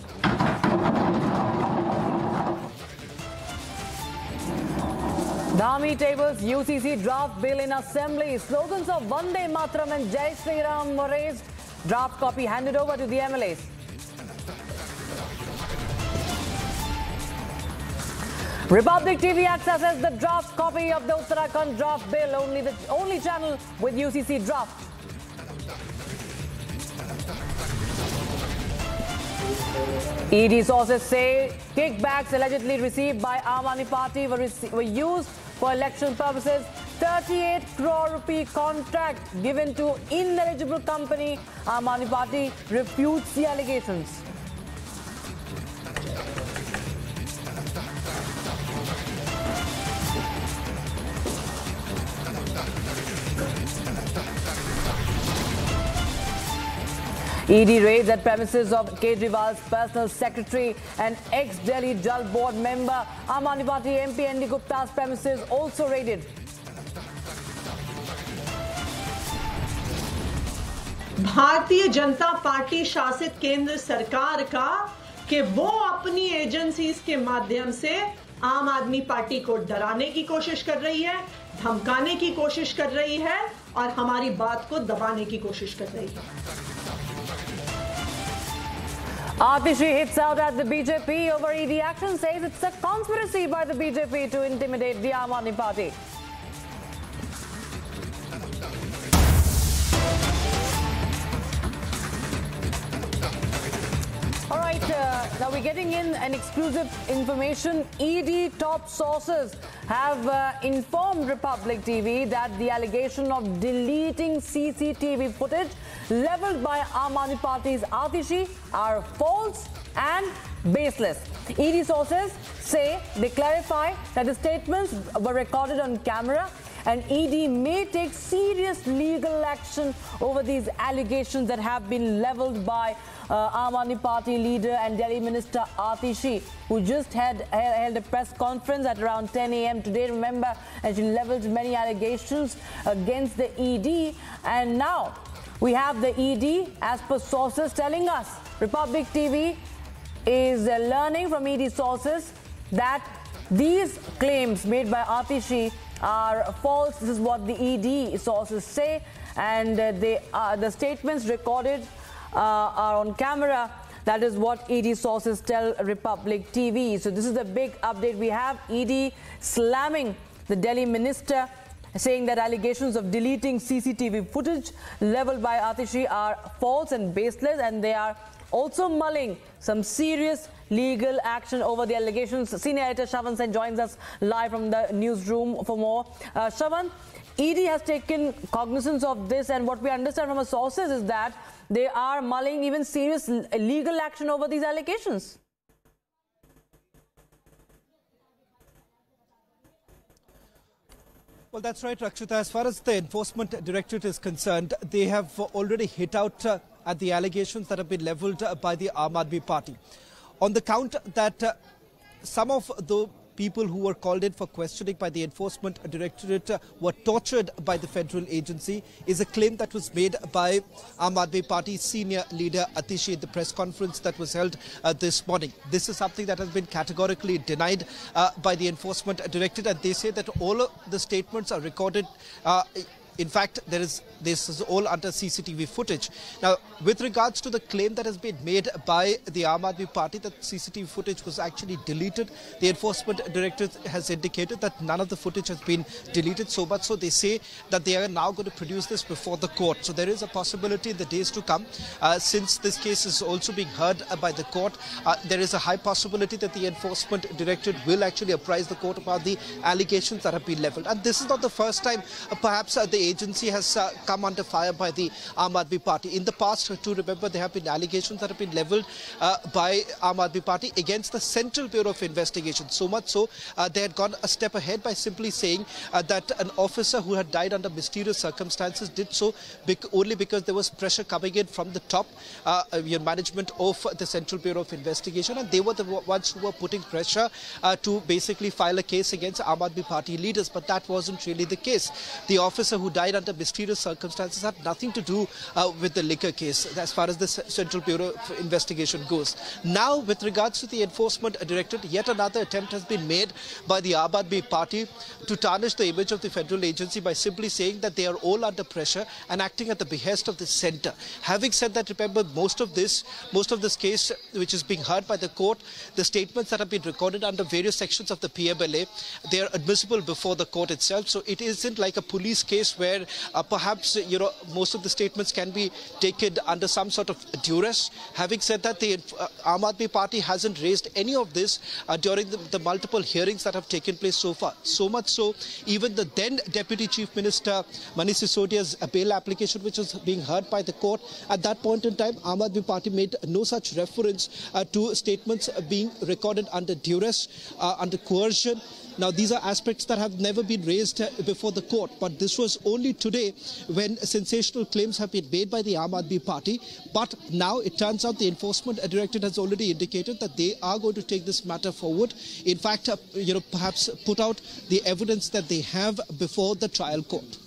Dhami tables UCC draft bill in assembly slogans of Vande Mataram and Jai Shri Ram were raised draft copy handed over to the MLAs Republic TV accesses the draft copy of the Uttarakhand draft bill, only channel with UCC draft. ED sources say kickbacks allegedly received by Aam Aadmi Party were used for election purposes. 38 crore rupee contract given to ineligible company. Aam Aadmi Party refutes the allegations. ED raids at premises of Kejriwal's personal secretary and ex-Delhi Jal Board member. Aam Aadmi Party MP N.D. Gupta's premises also raided. भारतीय Janata party शासित केंद्र सरकार का कि वो अपनी agencies के माध्यम से आम आदमी पार्टी को डराने की कोशिश कर रही है, धमकाने की कोशिश कर रही है और हमारी बात को दबाने की कोशिश कर रही है. Atishi hits out at the BJP over ED action, says it's a conspiracy by the BJP to intimidate the Aam Aadmi Party. All right, Now we're getting in an exclusive information. ED top sources have informed Republic TV that the allegation of deleting CCTV footage leveled by Aam Aadmi Party's Atishi are false and baseless. ED sources say they clarify that the statements were recorded on camera, and ED may take serious legal action over these allegations that have been leveled by Aam Aadmi Party leader and Delhi Minister Atishi, who just held a press conference at around 10 a.m. today, remember, and she leveled many allegations against the ED. And now we have the ED, as per sources, telling us, Republic TV is learning from ED sources that these claims made by Atishi are false. This is what the ED sources say, and the statements recorded are on camera. That is what ED sources tell Republic TV. So this is the big update we have. ED slamming the Delhi minister, saying that allegations of deleting CCTV footage leveled by Atishi are false and baseless, and they are also mulling some serious legal action over the allegations. Senior editor Shravan Sen joins us live from the newsroom for more. Shravan, ED has taken cognizance of this, and what we understand from our sources is that they are mulling even serious legal action over these allegations. Well, that's right, Rakshita. As far as the Enforcement Directorate is concerned, they have already hit out at the allegations that have been levelled by the Aam Aadmi Party, on the count that some of the people who were called in for questioning by the Enforcement Directorate were tortured by the federal agency, is a claim that was made by Aam Aadmi Party senior leader Atishi in the press conference that was held this morning. This is something that has been categorically denied by the Enforcement Directorate, and they say that all of the statements are recorded. In fact, this is all under CCTV footage. Now, with regards to the claim that has been made by the Aam Aadmi Party that CCTV footage was actually deleted, the Enforcement Directorate has indicated that none of the footage has been deleted, so much so they say that they are now going to produce this before the court. So there is a possibility in the days to come, since this case is also being heard by the court, there is a high possibility that the Enforcement Directorate will actually apprise the court about the allegations that have been levelled. And this is not the first time perhaps the agency has come under fire by the Aam Aadmi Party. In the past, to remember, there have been allegations that have been levelled by Aam Aadmi Party against the Central Bureau of Investigation. So much so, they had gone a step ahead by simply saying that an officer who had died under mysterious circumstances did so only because there was pressure coming in from the top management of the Central Bureau of Investigation, and they were the ones who were putting pressure to basically file a case against Aam Aadmi Party leaders. But that wasn't really the case. The officer who died under mysterious circumstances had nothing to do with the liquor case, as far as the Central Bureau of Investigation goes. Now, with regards to the Enforcement Directorate, yet another attempt has been made by the Aam Aadmi Party to tarnish the image of the federal agency by simply saying that they are all under pressure and acting at the behest of the centre. Having said that, remember, most of this case, which is being heard by the court, the statements that have been recorded under various sections of the PMLA, they are admissible before the court itself. So it isn't like a police case where perhaps, you know, most of the statements can be taken under some sort of duress. Having said that, the Aam Aadmi Party hasn't raised any of this during the multiple hearings that have taken place so far. So much so, even the then Deputy Chief Minister Manish Sisodia's bail application, which was being heard by the court, at that point in time, Aam Aadmi Party made no such reference to statements being recorded under duress, under coercion. Now, these are aspects that have never been raised before the court, but this was only today when sensational claims have been made by the Aam Aadmi Party. But now it turns out the Enforcement Directorate has already indicated that they are going to take this matter forward. In fact, perhaps put out the evidence that they have before the trial court.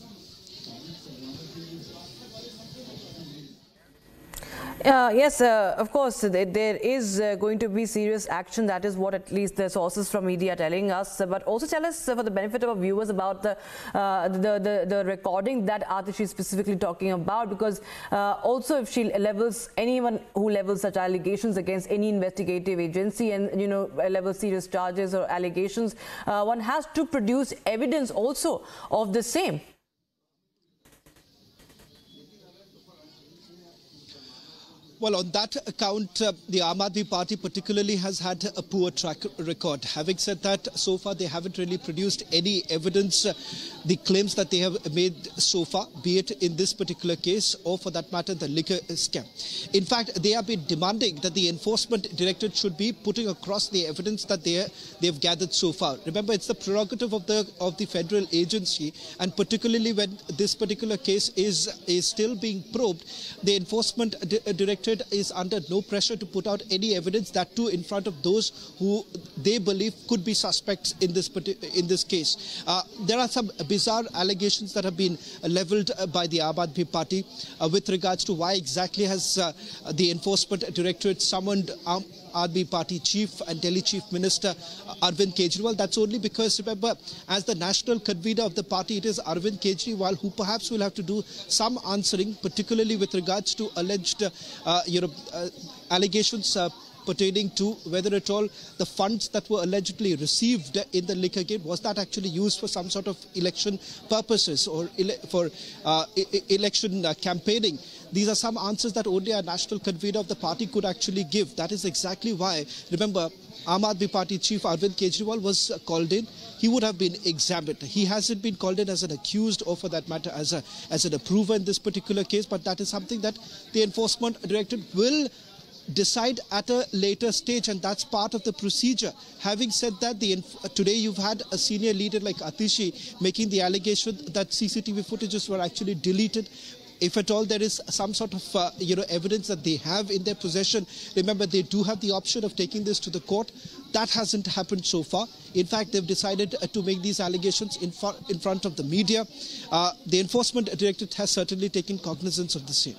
Yes, of course, there is going to be serious action. That is what at least the sources from media are telling us. But also tell us, for the benefit of our viewers, about the recording that Atishi is specifically talking about, because also if she levels, anyone who levels such allegations against any investigative agency and, you know, levels serious charges or allegations, one has to produce evidence also of the same. Well, on that account, the Aam Aadmi Party particularly has had a poor track record. Having said that, so far they haven't really produced any evidence. The claims that they have made so far, be it in this particular case or for that matter the liquor scam. In fact, they have been demanding that the enforcement directorate should be putting across the evidence that they've gathered so far. Remember, it's the prerogative of the federal agency, and particularly when this particular case is still being probed, the enforcement directorate is under no pressure to put out any evidence, that too in front of those who they believe could be suspects in this case. There are some bizarre allegations that have been leveled by the Aam Aadmi Party with regards to why exactly has the enforcement directorate summoned Aadmi Party Chief and Delhi Chief Minister Arvind Kejriwal. That's only because, remember, as the national convener of the party, it is Arvind Kejriwal who perhaps will have to do some answering, particularly with regards to alleged allegations pertaining to whether at all the funds that were allegedly received in the liquor game, was that actually used for some sort of election purposes or election campaigning? These are some answers that only a national convener of the party could actually give. That is exactly why, remember, Aam Aadmi Party Chief Arvind Kejriwal was called in. He would have been examined. He hasn't been called in as an accused or for that matter as an approver in this particular case, but that is something that the enforcement directorate will decide at a later stage, and that's part of the procedure. Having said that, today you've had a senior leader like Atishi making the allegation that CCTV footages were actually deleted. If at all there is some sort of evidence that they have in their possession, remember they do have the option of taking this to the court. That hasn't happened so far. In fact, they've decided to make these allegations in front of the media. The enforcement directorate has certainly taken cognizance of the same.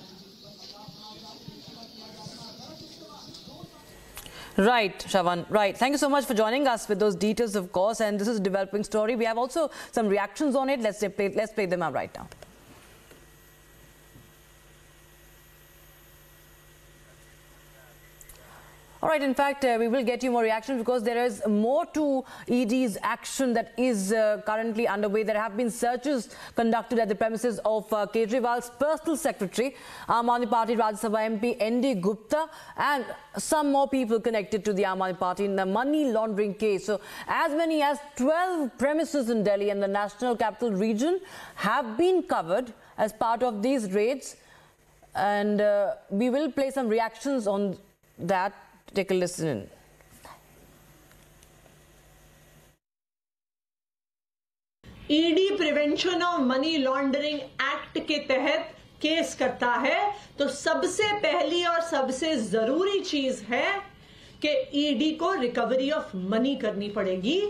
Right, Shravan. Right. Thank you so much for joining us with those details, of course. And this is a developing story. We have also some reactions on it. Let's play them out right now. All right, in fact, we will get you more reaction because there is more to ED's action that is currently underway. There have been searches conducted at the premises of Kejriwal's personal secretary, Aam Aadmi Party Rajya Sabha MP N.D. Gupta, and some more people connected to the Aam Aadmi Party in the money laundering case. So as many as 12 premises in Delhi and the National Capital Region have been covered as part of these raids. And we will play some reactions on that. Take a listen in. ED Prevention of Money Laundering Act के तहत case करता है, तो सबसे पहली और सबसे जरूरी चीज है कि ED को रिकवरी ऑफ मनी करनी पड़ेगी,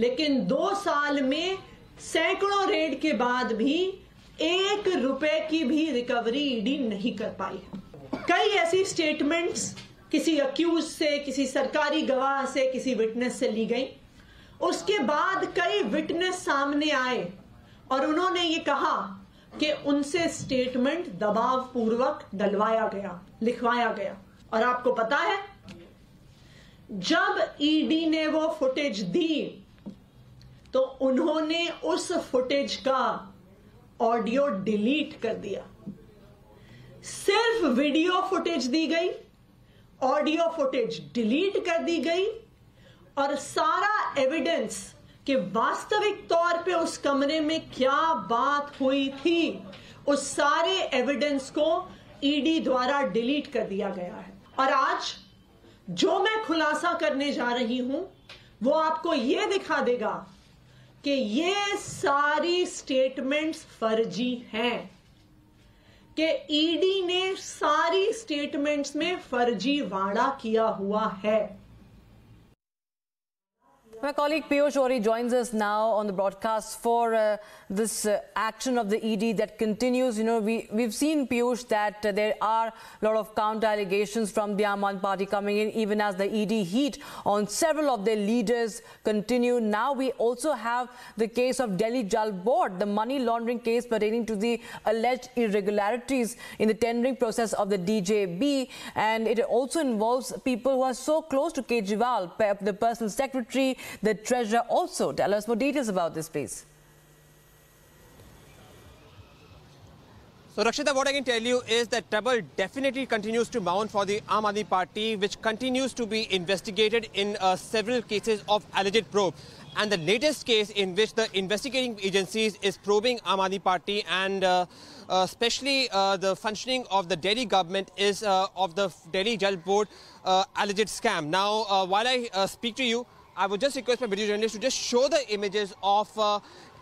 लेकिन 2 साल में सैकड़ों रेड के बाद भी 1 रुपए की भी रिकवरी ED नहीं कर पाई है। कई ऐसी स्टेटमेंट्स किसी अक्यूज से, किसी सरकारी गवाह से, किसी विटनेस से ली गई। उसके बाद कई विटनेस सामने आए और उन्होंने ये कहा कि उनसे स्टेटमेंट दबाव पूर्वक डलवाया गया, लिखवाया गया। और आपको पता है, जब ईडी ने वो फुटेज दी, तो उन्होंने उस फुटेज का ऑडियो डिलीट कर दिया। सिर्फ वीडियो फुटेज दी गई, ऑडियो फुटेज डिलीट कर दी गई और सारा एविडेंस कि वास्तविक तौर पे उस कमरे में क्या बात हुई थी, उस सारे एविडेंस को ईडी द्वारा डिलीट कर दिया गया है। और आज जो मैं खुलासा करने जा रही हूं वो आपको ये दिखा देगा कि ये सारी स्टेटमेंट्स फर्जी हैं, कि ईडी ने सारी स्टेटमेंट्स में फर्जीवाड़ा किया हुआ है। My colleague Piyush Ori joins us now on the broadcast for this action of the ED that continues. You know, we've seen, Piyush, that there are a lot of counter allegations from the Aam Aadmi Party coming in, even as the ED heat on several of their leaders continue. Now we also have the case of Delhi Jal Board, the money laundering case pertaining to the alleged irregularities in the tendering process of the DJB, and it also involves people who are so close to Kejriwal, the personal secretary, the treasurer also. Tell us more details about this, please. So, Rakshita, what I can tell you is that trouble definitely continues to mount for the Aam Aadmi Party, which continues to be investigated in several cases of alleged probe. And the latest case in which the investigating agencies is probing Aam Aadmi Party and especially the functioning of the Delhi government is of the Delhi Jal Board alleged scam. Now, while I speak to you, I would just request my video journalist to just show the images of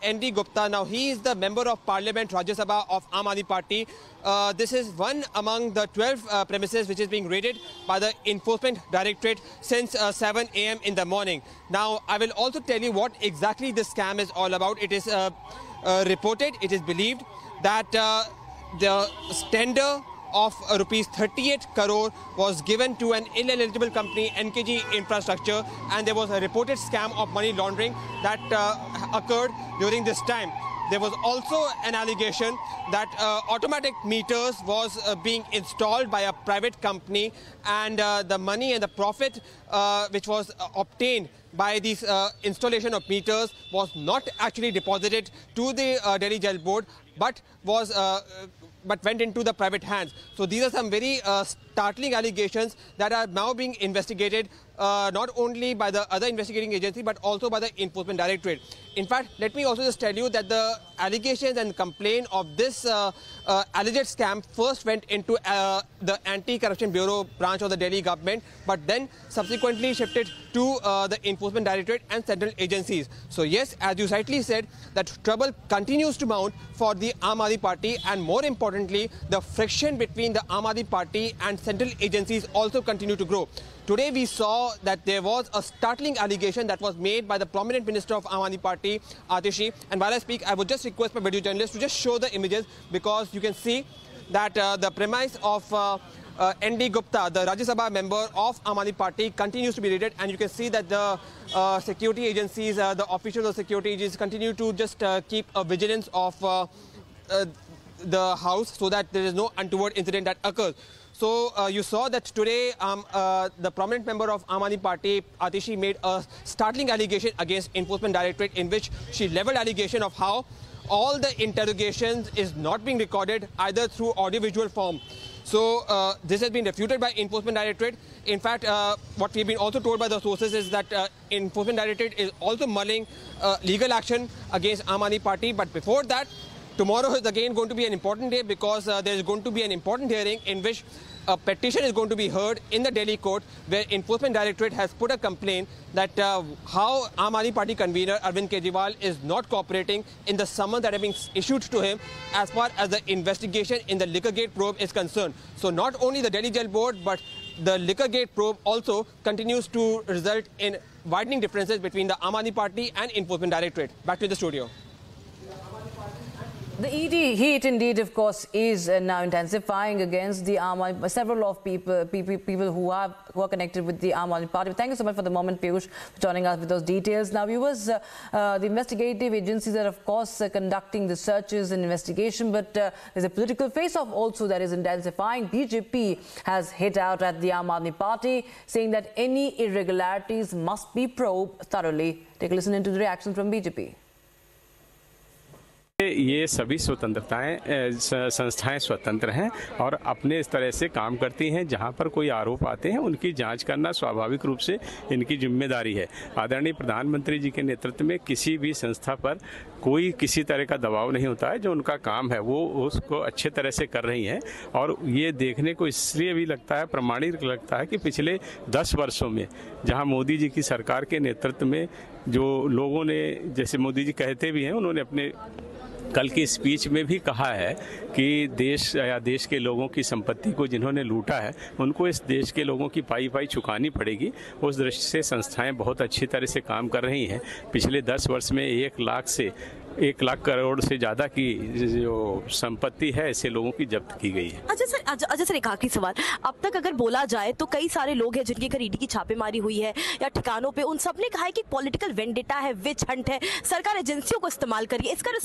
N.D. Gupta. Now, he is the Member of Parliament, Rajya Sabha of Aam Aadmi Party. This is one among the 12 premises which is being raided by the Enforcement Directorate since 7 a.m. in the morning. Now, I will also tell you what exactly this scam is all about. It is reported, it is believed that the tender of rupees 38 crore was given to an ineligible company, NKG Infrastructure, and there was a reported scam of money laundering that occurred during this time. There was also an allegation that automatic meters was being installed by a private company, and the money and the profit which was obtained by this installation of meters was not actually deposited to the Delhi Jal Board, but was but went into the private hands. So these are some very startling allegations that are now being investigated not only by the other investigating agency but also by the Enforcement Directorate. In fact, let me also just tell you that the allegations and complaint of this alleged scam first went into the Anti-Corruption Bureau branch of the Delhi government, but then subsequently shifted to the Enforcement Directorate and central agencies. So yes, as you rightly said, that trouble continues to mount for the Aam Aadmi Party, and more importantly, the friction between the Aam Aadmi Party and central agencies also continue to grow. Today we saw that there was a startling allegation that was made by the prominent minister of Aam Aadmi Party, Atishi. And while I speak, I would just request my video journalist to just show the images, because you can see that the premise of N.D. Gupta, the Rajya Sabha member of Aam Aadmi Party, continues to be raided, and you can see that the security agencies, the officials of security agencies continue to just keep a vigilance of the house so that there is no untoward incident that occurs. So you saw that today the prominent member of Aam Aadmi Party, Atishi, made a startling allegation against Enforcement Directorate, in which she leveled allegation of how all the interrogations is not being recorded either through audiovisual form. So this has been refuted by Enforcement Directorate. In fact, what we've been also told by the sources is that Enforcement Directorate is also mulling legal action against Aam Aadmi Party. But before that, tomorrow is again going to be an important day, because there is going to be an important hearing in which a petition is going to be heard in the Delhi court, where Enforcement Directorate has put a complaint that how Aam Aadmi Party convener Arvind Kejriwal is not cooperating in the summons that have been issued to him as far as the investigation in the Liquorgate probe is concerned. So not only the Delhi Jail Board, but the Liquorgate probe also continues to result in widening differences between the Aam Aadmi Party and Enforcement Directorate. Back to the studio. The ED heat indeed, of course, is now intensifying against the Aam Aadmi, several of people who are connected with the Aam Aadmi Party. Thank you so much for the moment, Piyush, for joining us with those details. Now, viewers, the investigative agencies are, of course, conducting the searches and investigation, but there's a political face-off also that is intensifying. BJP has hit out at the Aam Aadmi Party, saying that any irregularities must be probed thoroughly. Take a listen into the reaction from BJP. ये सभी स्वतंत्रताएं संस्थाएं स्वतंत्र हैं और अपने इस तरह से काम करती हैं। जहां पर कोई आरोप आते हैं उनकी जांच करना स्वाभाविक रूप से इनकी जिम्मेदारी है। आदरणीय प्रधानमंत्री जी के नेतृत्व में किसी भी संस्था पर कोई किसी तरह का दबाव नहीं होता है। जो उनका काम है वो उसको अच्छे तरह से कर रही हैं, और ये देखने को इसलिए भी लगता है, प्रमाणित लगता है कि पिछले 10 वर्षों में जहाँ मोदी जी की सरकार के नेतृत्व में जो लोगों ने, जैसे मोदी जी कहते भी हैं, उन्होंने अपने कल की स्पीच में भी कहा है कि देश या देश के लोगों की संपत्ति को जिन्होंने लूटा है उनको इस देश के लोगों की पाई पाई चुकानी पड़ेगी। उस दृष्टि से संस्थाएं बहुत अच्छी तरह से काम कर रही हैं। पिछले 10 वर्ष में 1 लाख करोड़ से ज़्यादा की जो संपत्ति है ऐसे लोगों की जब्त की गई है। अच्छा सर, एक आखिरी सवाल। अब तक अगर बोला जाए तो कई सारे लोग हैं जिनके घर ईडी की छापेमारी हुई है या ठिकानों पे, उन सब ने कहा है कि पॉलिटिकल वेंडेटा है, विच हंट है, सरकार एजेंसियों को इस्तेमाल करिए। इसका जो